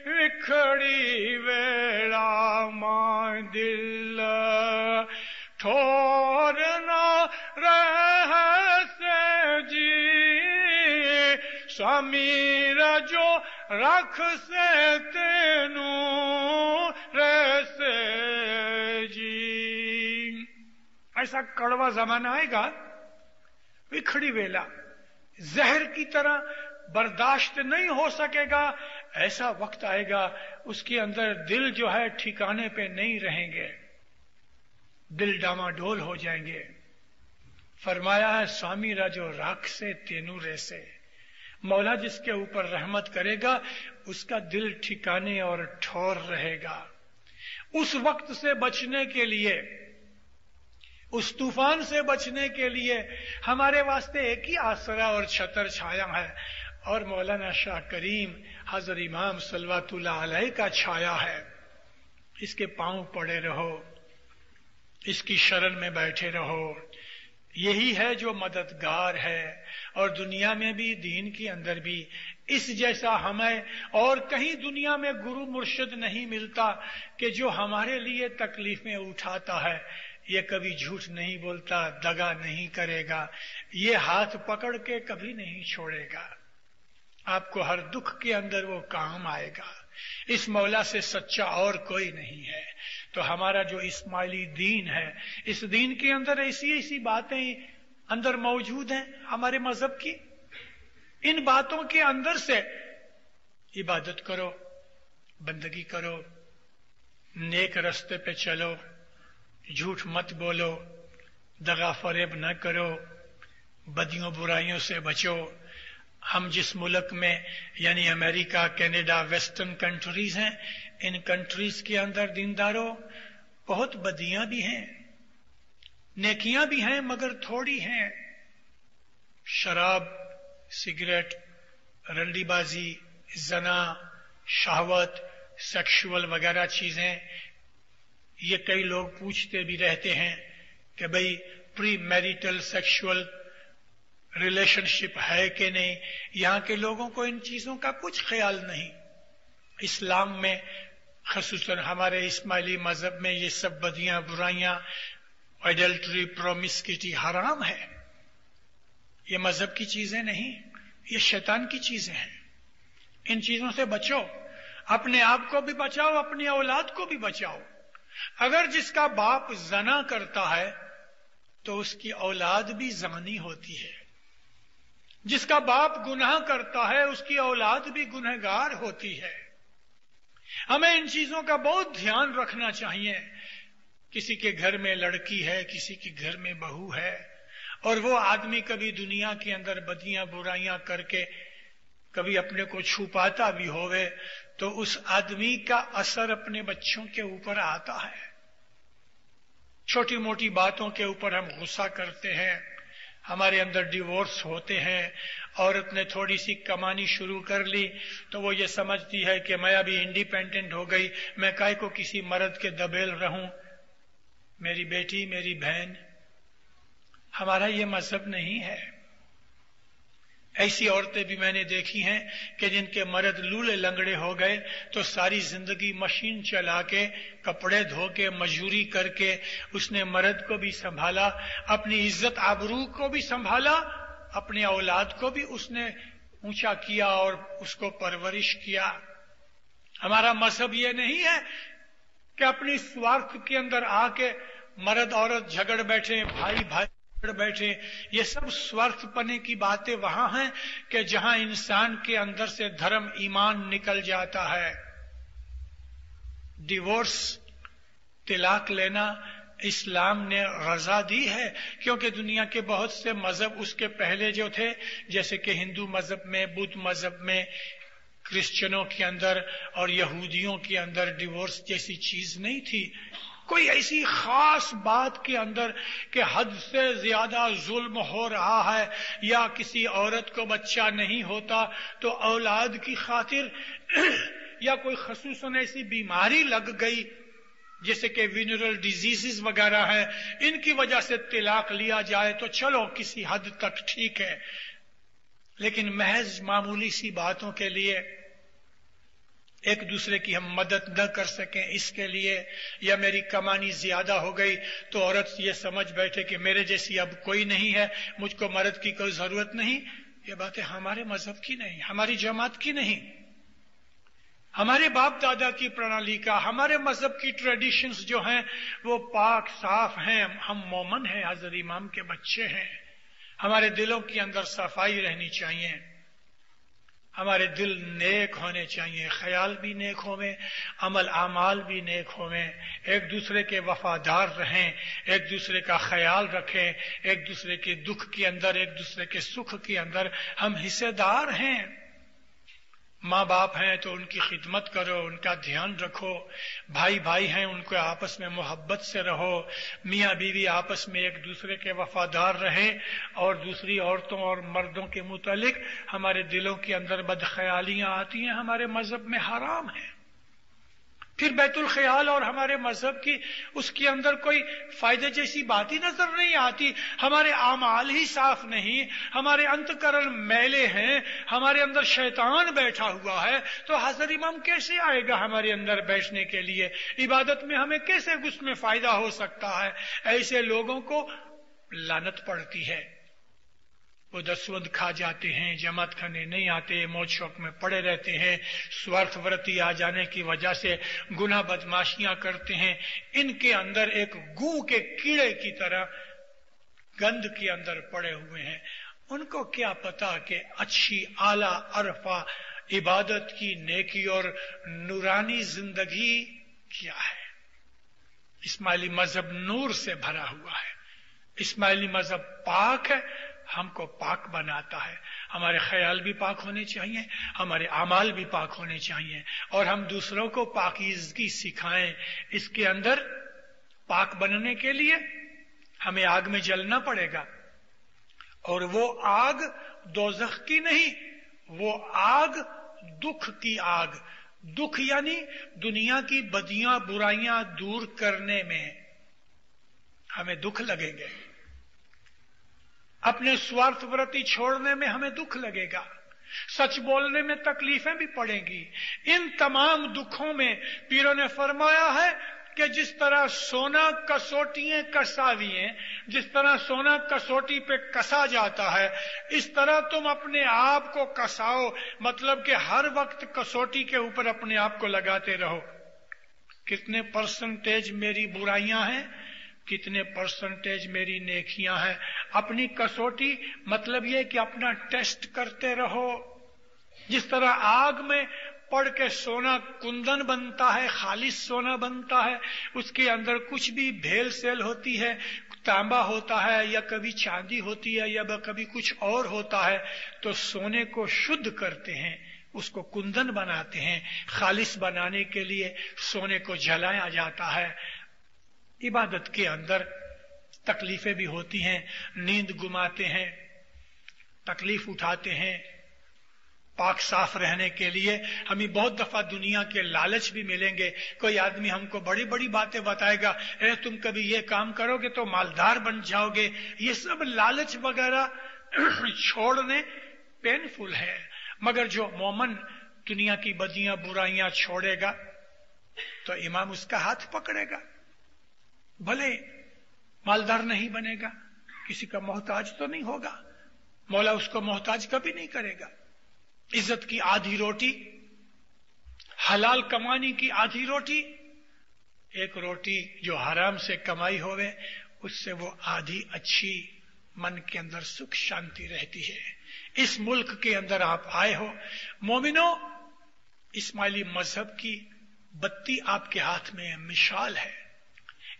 विखड़ी वे रहस्य जी समीर जो रख से तेनु रहस्य जी। ऐसा कड़वा जमाना आएगा, बिखड़ी वेला जहर की तरह बर्दाश्त नहीं हो सकेगा। ऐसा वक्त आएगा उसके अंदर दिल जो है ठिकाने पे नहीं रहेंगे, दिल डामाडोल हो जाएंगे। फरमाया है स्वामी राजो राख से तेनूरे से, मौला जिसके ऊपर रहमत करेगा उसका दिल ठिकाने और ठौर रहेगा। उस वक्त से बचने के लिए, उस तूफान से बचने के लिए हमारे वास्ते एक ही आसरा और छतर छाया है, और मौलाना शाह करीम हज़रत इमाम सल्लल्लाहु अलैहि का छाया है। इसके पांव पड़े रहो, इसकी शरण में बैठे रहो, यही है जो मददगार है। और दुनिया में भी, दीन के अंदर भी इस जैसा हमें और कहीं दुनिया में गुरु मुर्शिद नहीं मिलता कि जो हमारे लिए तकलीफ में उठाता है। ये कभी झूठ नहीं बोलता, दगा नहीं करेगा, ये हाथ पकड़ के कभी नहीं छोड़ेगा। आपको हर दुख के अंदर वो काम आएगा। इस मौला से सच्चा और कोई नहीं है। तो हमारा जो इस्माइली दीन है, इस दीन के अंदर ऐसी ऐसी बातें अंदर मौजूद हैं हमारे मजहब की। इन बातों के अंदर से इबादत करो, बंदगी करो, नेक रास्ते पे चलो, झूठ मत बोलो, दगा फरेब न करो, बदियों बुराइयों से बचो। हम जिस मुल्क में, यानी अमेरिका, कनाडा, वेस्टर्न कंट्रीज हैं, इन कंट्रीज के अंदर दीनदारों बहुत बदियां भी हैं, नेकियां भी हैं मगर थोड़ी हैं। शराब, सिगरेट, रंडीबाजी, जना, शहवत, सेक्सुअल वगैरह चीजें। ये कई लोग पूछते भी रहते हैं कि भाई प्री मैरिटल सेक्सुअल रिलेशनशिप है कि नहीं। यहाँ के लोगों को इन चीजों का कुछ ख्याल नहीं। इस्लाम में, खासतौर हमारे इस्माइली मजहब में, ये सब बदियां, बुराइयां, एडल्ट्री, प्रोमिस्क्यूटी हराम है। ये मजहब की चीजें नहीं, ये शैतान की चीजें हैं। इन चीजों से बचो, अपने आप को भी बचाओ, अपनी औलाद को भी बचाओ। अगर जिसका बाप जना करता है तो उसकी औलाद भी ज़ानी होती है, जिसका बाप गुनाह करता है उसकी औलाद भी गुनहगार होती है। हमें इन चीजों का बहुत ध्यान रखना चाहिए। किसी के घर में लड़की है, किसी के घर में बहू है, और वो आदमी कभी दुनिया के अंदर बदियां बुराइयां करके कभी अपने को छुपाता भी होवे तो उस आदमी का असर अपने बच्चों के ऊपर आता है। छोटी मोटी बातों के ऊपर हम गुस्सा करते हैं, हमारे अंदर डिवोर्स होते हैं। औरत ने थोड़ी सी कमानी शुरू कर ली तो वो ये समझती है कि मैं अभी इंडिपेंडेंट हो गई, मैं काहे को किसी मर्द के दबेल रहूं, मेरी बेटी, मेरी बहन। हमारा ये मजहब नहीं है। ऐसी औरतें भी मैंने देखी हैं कि जिनके मर्द लूले लंगड़े हो गए तो सारी जिंदगी मशीन चला के, कपड़े धो के, मजदूरी करके उसने मर्द को भी संभाला, अपनी इज्जत आबरू को भी संभाला, अपनी औलाद को भी उसने ऊंचा किया और उसको परवरिश किया। हमारा मजहब ये नहीं है कि अपनी स्वार्थ के अंदर आके मर्द औरत झगड़ बैठे, भाई भाई बैठे। ये सब स्वार्थपने की बातें वहां हैं कि जहां इंसान के अंदर से धर्म, ईमान निकल जाता है। डिवोर्स, तिलाक लेना इस्लाम ने रजा दी है, क्योंकि दुनिया के बहुत से मजहब उसके पहले जो थे, जैसे कि हिंदू मजहब में, बुद्ध मजहब में, क्रिश्चियनों के अंदर और यहूदियों के अंदर डिवोर्स जैसी चीज नहीं थी। कोई ऐसी खास बात के अंदर कि हद से ज्यादा जुल्म हो रहा है या किसी औरत को बच्चा नहीं होता तो औलाद की खातिर, या कोई खसूसन ऐसी बीमारी लग गई जैसे कि विनरल डिजीजेस वगैरह हैं, इनकी वजह से तिलाक लिया जाए तो चलो किसी हद तक ठीक है, लेकिन महज मामूली सी बातों के लिए एक दूसरे की हम मदद न कर सकें इसके लिए, या मेरी कमानी ज्यादा हो गई तो औरत ये समझ बैठे कि मेरे जैसी अब कोई नहीं है, मुझको मर्द की कोई जरूरत नहीं, ये बातें हमारे मजहब की नहीं, हमारी जमात की नहीं, हमारे बाप दादा की प्रणाली का, हमारे मजहब की ट्रेडिशंस जो हैं वो पाक साफ हैं। हम मोमन हैं, हजरत इमाम के बच्चे हैं, हमारे दिलों के अंदर सफाई रहनी चाहिए, हमारे दिल नेक होने चाहिए, ख्याल भी नेक होवे, अमल आमाल भी नेक होवे, एक दूसरे के वफादार रहें, एक दूसरे का ख्याल रखें, एक दूसरे के दुख के अंदर, एक दूसरे के सुख के अंदर हम हिस्सेदार हैं। माँ बाप हैं तो उनकी खिदमत करो, उनका ध्यान रखो, भाई भाई हैं उनको आपस में मोहब्बत से रहो, मियाँ बीवी आपस में एक दूसरे के वफादार रहें, और दूसरी औरतों और मर्दों के मुतालिक हमारे दिलों के अंदर बदख्यालियां आती हैं, हमारे मजहब में हराम है। फिर बैतुल ख्याल और हमारे मजहब की उसके अंदर कोई फायदे जैसी बात ही नजर नहीं आती। हमारे आमाल ही साफ नहीं, हमारे अंतकरण मैले हैं, हमारे अंदर शैतान बैठा हुआ है, तो हजरत इमाम कैसे आएगा हमारे अंदर बैठने के लिए? इबादत में हमें कैसे उसमें फायदा हो सकता है? ऐसे लोगों को लानत पड़ती है, वो दस्वंद खा जाते हैं, जमात खाने नहीं आते, मौज शौक में पड़े रहते हैं, स्वार्थ व्रती आ जाने की वजह से गुनाह बदमाशियां करते हैं। इनके अंदर एक गू के कीड़े की तरह गंध के अंदर पड़े हुए हैं। उनको क्या पता कि अच्छी आला अरफा इबादत की नेकी और नूरानी जिंदगी क्या है। इस्माइली मजहब नूर से भरा हुआ है, इस्माइली मजहब पाक है, हमको पाक बनाता है। हमारे ख्याल भी पाक होने चाहिए, हमारे अमाल भी पाक होने चाहिए, और हम दूसरों को पाकीज़गी सिखाएं। इसके अंदर पाक बनने के लिए हमें आग में जलना पड़ेगा, और वो आग दोज़ख की नहीं, वो आग दुख की आग। दुख यानी दुनिया की बदियां बुराइयां दूर करने में हमें दुख लगेंगे, अपने स्वार्थ व्रति छोड़ने में हमें दुख लगेगा, सच बोलने में तकलीफें भी पड़ेंगी। इन तमाम दुखों में पीरों ने फरमाया है कि जिस तरह सोना कसौटियां कसाविए, जिस तरह सोना कसौटी पे कसा जाता है, इस तरह तुम अपने आप को कसाओ। मतलब कि हर वक्त कसौटी के ऊपर अपने आप को लगाते रहो, कितने परसेंटेज मेरी बुराइयां हैं, कितने परसेंटेज मेरी नेकियां हैं। अपनी कसौटी मतलब यह कि अपना टेस्ट करते रहो। जिस तरह आग में पड़ के सोना कुंदन बनता है, खालिस सोना बनता है, उसके अंदर कुछ भी भेल सेल होती है, तांबा होता है, या कभी चांदी होती है, या कभी कुछ और होता है, तो सोने को शुद्ध करते हैं, उसको कुंदन बनाते हैं। खालिस बनाने के लिए सोने को जलाया जाता है। इबादत के अंदर तकलीफें भी होती हैं, नींद गुमाते हैं, तकलीफ उठाते हैं। पाक साफ रहने के लिए हमें बहुत दफा दुनिया के लालच भी मिलेंगे। कोई आदमी हमको बड़ी बड़ी बातें बताएगा, अरे तुम कभी ये काम करोगे तो मालदार बन जाओगे। ये सब लालच वगैरह छोड़ने पेनफुल है, मगर जो मोमन दुनिया की बदियां बुराइयां छोड़ेगा तो इमाम उसका हाथ पकड़ेगा, भले मालदार नहीं बनेगा, किसी का मोहताज तो नहीं होगा, मौला उसको मोहताज कभी नहीं करेगा। इज्जत की आधी रोटी, हलाल कमानी की आधी रोटी, एक रोटी जो हराम से कमाई होवे उससे वो आधी अच्छी, मन के अंदर सुख शांति रहती है। इस मुल्क के अंदर आप आए हो मोमिनों, इस्माइली मजहब की बत्ती आपके हाथ में मिसाल है।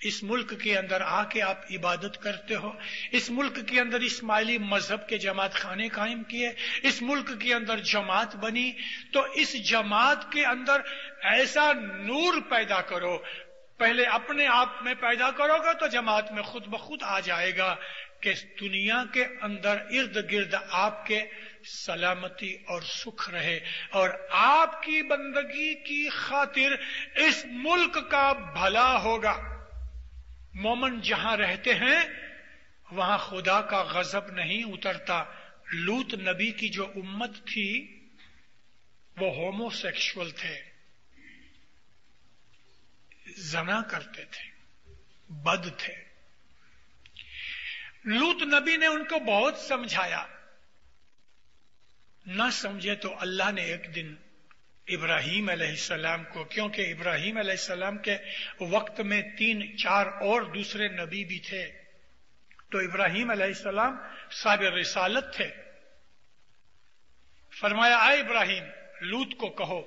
इस मुल्क के अंदर आके आप इबादत करते हो, इस मुल्क के अंदर इस्माइली मजहब के जमात खाने कायम किए, इस मुल्क के अंदर जमात बनी, तो इस जमात के अंदर ऐसा नूर पैदा करो। पहले अपने आप में पैदा करोगे तो जमात में खुद ब खुद आ जाएगा कि दुनिया के अंदर इर्द गिर्द आपके सलामती और सुख रहे, और आपकी बंदगी की खातिर इस मुल्क का भला होगा। मोमन जहां रहते हैं वहां खुदा का गजब नहीं उतरता। लूत नबी की जो उम्मत थी वो होमोसेक्सुअल थे, जना करते थे, बद थे। लूत नबी ने उनको बहुत समझाया, ना समझे तो अल्लाह ने एक दिन इब्राहीम अलैहिस्सलाम को, क्योंकि इब्राहीम अलैहिस्सलाम के वक्त में 3-4 और दूसरे नबी भी थे, तो इब्राहीम अलैहिस्सलाम साहिब रिसालत थे। फरमाया, आए इब्राहीम, लूत को कहो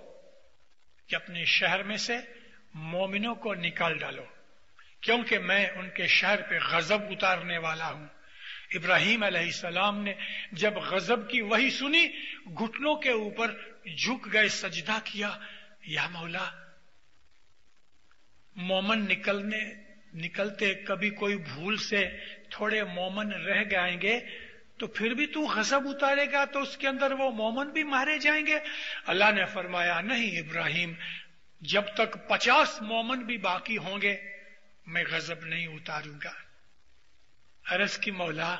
कि अपने शहर में से मोमिनों को निकाल डालो, क्योंकि मैं उनके शहर पे गजब उतारने वाला हूं। इब्राहीम अलैहिस्सलाम ने जब गजब की वही सुनी, घुटनों के ऊपर झुक गए, सजदा किया, या मौला, मोमन निकलते कभी कोई भूल से थोड़े मोमन रह जाएंगे तो फिर भी तू गजब उतारेगा तो उसके अंदर वो मोमन भी मारे जाएंगे। अल्लाह ने फरमाया, नहीं इब्राहीम, जब तक 50 मोमन भी बाकी होंगे मैं गजब नहीं उतारूंगा। अरस की मौला,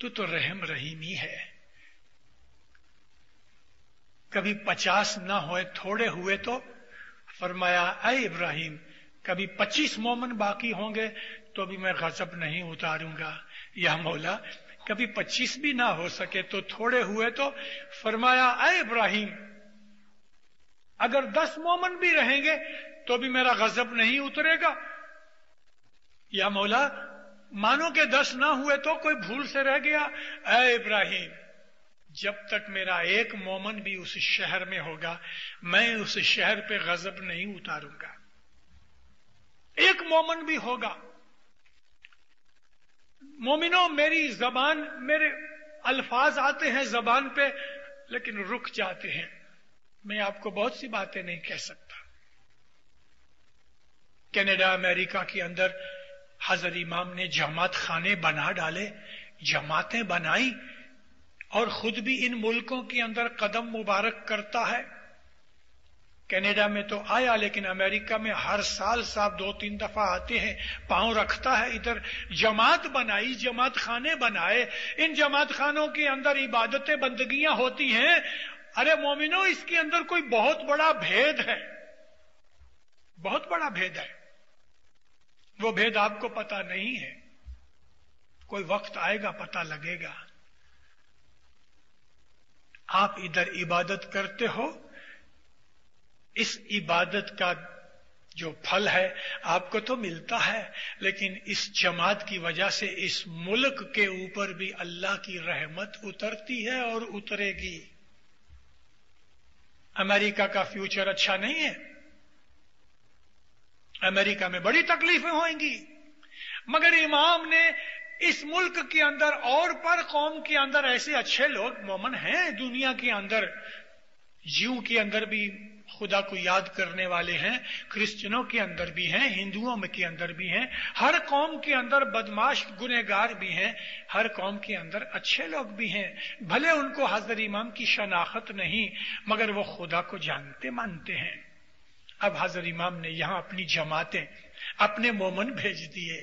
तू तो रहम रहीम ही है, कभी 50 ना होए, थोड़े हुए तो। फरमाया, अय इब्राहीम, कभी 25 मोमन बाकी होंगे तो भी मैं गजब नहीं उतारूंगा। या मौला, कभी 25 भी ना हो सके तो थोड़े हुए तो। फरमाया, अय इब्राहीम, अगर 10 मोमन भी रहेंगे तो भी मेरा गजब नहीं उतरेगा। या मौला, मानो के 10 ना हुए तो कोई भूल से रह गया। ऐ इब्राहिम, जब तक मेरा एक मोमन भी उस शहर में होगा मैं उस शहर पे गजब नहीं उतारूंगा। एक मोमन भी होगा। मोमिनों, मेरी जबान, मेरे अल्फाज आते हैं जबान पे लेकिन रुक जाते हैं, मैं आपको बहुत सी बातें नहीं कह सकता। कनाडा, अमेरिका के अंदर हजरत इमाम ने जमात खाने बना डाले, जमातें बनाई और खुद भी इन मुल्कों के अंदर कदम मुबारक करता है। कनाडा में तो आया लेकिन अमेरिका में हर साल साहब 2-3 दफा आते हैं, पांव रखता है। इधर जमात बनाई, जमात खाने बनाए, इन जमात खानों के अंदर इबादतें, बंदगियां होती हैं। अरे मोमिनो, इसके अंदर कोई बहुत बड़ा भेद है, बहुत बड़ा भेद है। वो भेद आपको पता नहीं है, कोई वक्त आएगा पता लगेगा। आप इधर इबादत करते हो, इस इबादत का जो फल है आपको तो मिलता है, लेकिन इस जमात की वजह से इस मुल्क के ऊपर भी अल्लाह की रहमत उतरती है और उतरेगी। अमेरिका का फ्यूचर अच्छा नहीं है, अमेरिका में बड़ी तकलीफें होंगी, मगर इमाम ने इस मुल्क के अंदर और पर कौम के अंदर ऐसे अच्छे लोग मोमिन हैं। दुनिया के अंदर, जीव के अंदर भी खुदा को याद करने वाले हैं, क्रिश्चियनों के अंदर भी हैं, हिंदुओं में के अंदर भी हैं, हर कौम के अंदर बदमाश गुनहगार भी हैं, हर कौम के अंदर अच्छे लोग भी हैं। भले उनको हज़रत इमाम की शनाख्त नहीं, मगर वो खुदा को जानते मानते हैं। अब हज़रत इमाम ने यहां अपनी जमातें, अपने मोमन भेज दिए,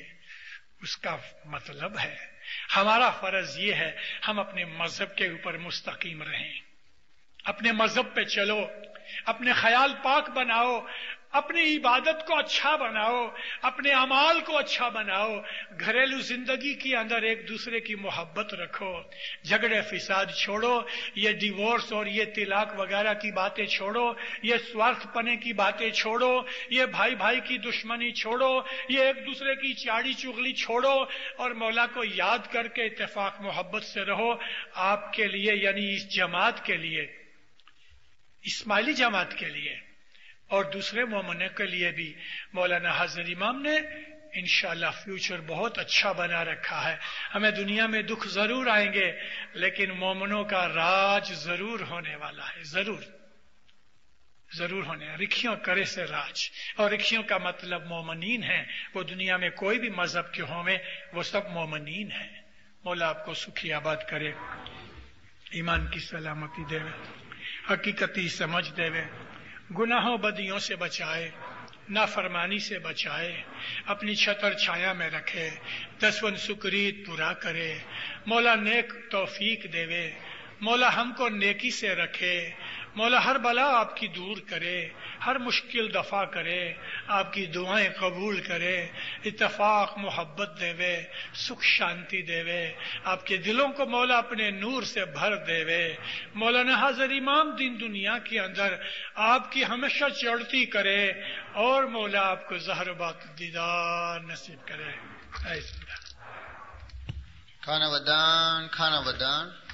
उसका मतलब है हमारा फर्ज ये है हम अपने मजहब के ऊपर मुस्तकीम रहें, अपने मजहब पे चलो, अपने ख्याल पाक बनाओ, अपनी इबादत को अच्छा बनाओ, अपने अमाल को अच्छा बनाओ, घरेलू जिंदगी के अंदर एक दूसरे की मोहब्बत रखो, झगड़े फिसाद छोड़ो, ये डिवोर्स और ये तिलाक वगैरह की बातें छोड़ो, ये स्वार्थपने की बातें छोड़ो, ये भाई भाई की दुश्मनी छोड़ो, ये एक दूसरे की चाड़ी चुगली छोड़ो और मौला को याद करके इत्तेफाक मोहब्बत से रहो। आपके लिए, यानी इस जमात के लिए, इस्माइली जमात के लिए और दूसरे मोमिनों के लिए भी मौलाना हज़रत इमाम ने इंशाअल्लाह फ्यूचर बहुत अच्छा बना रखा है। हमें दुनिया में दुख जरूर आएंगे लेकिन मोमिनों का राज जरूर होने वाला है, जरूर जरूर होने। रिखियों करे से राज, और रिखियों का मतलब मोमिनीन है, वो दुनिया में कोई भी मजहब के होंगे वो सब मोमिनीन है। मौला आपको सुखी आबाद करे, ईमान की सलामती देवे, हकीकती समझ देवे, गुनाहों बदियों से बचाए, नाफरमानी से बचाए, अपनी छतर छाया में रखे, दसवन सुकरीत पूरा करे, मौला नेक तौफीक देवे, मौला हमको नेकी से रखे, मौला हर बला आपकी दूर करे, हर मुश्किल दफा करे, आपकी दुआएं कबूल करे, इत्तफाक मोहब्बत देवे, सुख शांति देवे, आपके दिलों को मौला अपने नूर से भर देवे। मौलाना हाज़िर इमाम दिन दुनिया के अंदर आपकी हमेशा चढ़ती करे और मौला आपको ज़हर-ए-बात दीदार नसीब करे। खाना वदान, खाना वदान।